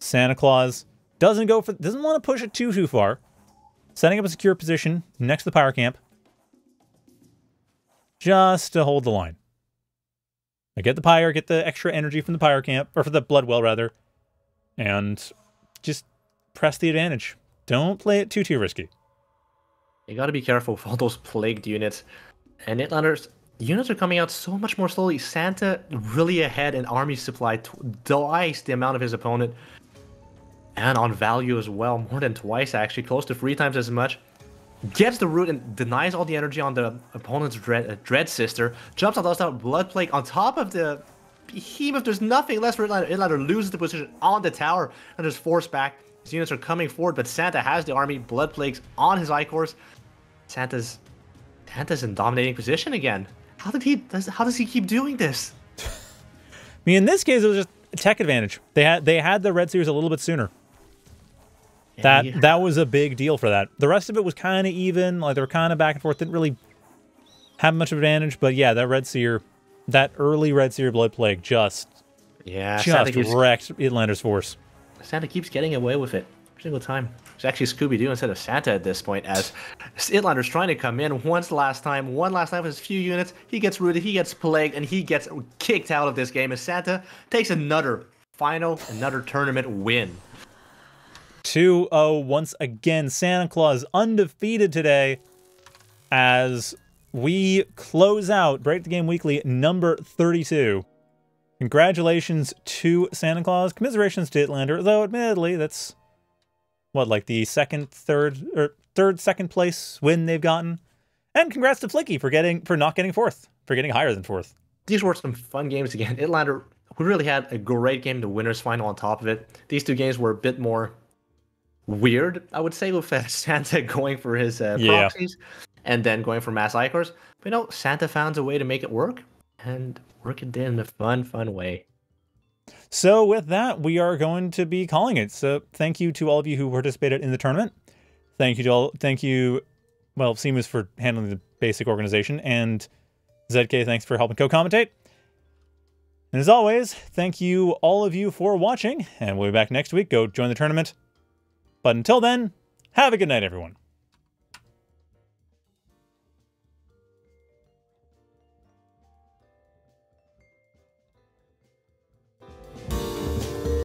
SantaClaws doesn't go for doesn't want to push it too too far. Setting up a secure position next to the power camp. Just to hold the line. I get the pyre, get the extra energy from the pyre camp, or for the blood well rather, and just press the advantage. Don't play it too too risky. You gotta be careful with all those plagued units. And Ytlander's units are coming out so much more slowly. Santa really ahead in army supply, twice the amount of his opponent. and on value as well, more than twice actually, close to three times as much. Gets the root and denies all the energy on the opponent's Dread, uh, Dread Sister. Jumps on those out Blood Plague on top of the Behemoth. There's nothing left for Ytlander. Ytlander loses the position on the tower and is forced back. His units are coming forward, but Santa has the army. Blood Plague's on his Ichors. Santa's Santa's in dominating position again. How did he? Does, how does he keep doing this? I mean, in this case, it was just tech advantage. They had they had the Red Seers a little bit sooner. That yeah. that was a big deal for that. The rest of it was kind of even, like they were kind of back and forth. Didn't really have much of an advantage, but yeah, that Red Seer, that early Red Seer Blood Plague just yeah just keeps, wrecked Ytlander's force. Santa keeps getting away with it every single time. It's actually Scooby-Doo instead of Santa at this point, as Ytlander's trying to come in once last time, one last time with his few units. He gets rooted, he gets plagued, and he gets kicked out of this game as Santa takes another final, another tournament win. two oh once again. SantaClaws undefeated today as we close out Break the Game Weekly number thirty-two. Congratulations to SantaClaws. Commiserations to Ytlander, though admittedly that's what, like the second, third, or third, second place win they've gotten. And congrats to FLiCKY for getting for not getting fourth, for getting higher than fourth. These were some fun games again. Ytlander, who really had a great game, the winners final on top of it. These two games were a bit more weird, I would say, with uh, Santa going for his uh, proxies yeah. and then going for mass Ichors. But you know, Santa found a way to make it work, and work it did in a fun, fun way. So with that, we are going to be calling it. So thank you to all of you who participated in the tournament. Thank you to all. Thank you, well, Seamus for handling the basic organization, and Z K, thanks for helping co-commentate. And as always, thank you all of you for watching, and we'll be back next week. Go join the tournament. But until then, have a good night, everyone.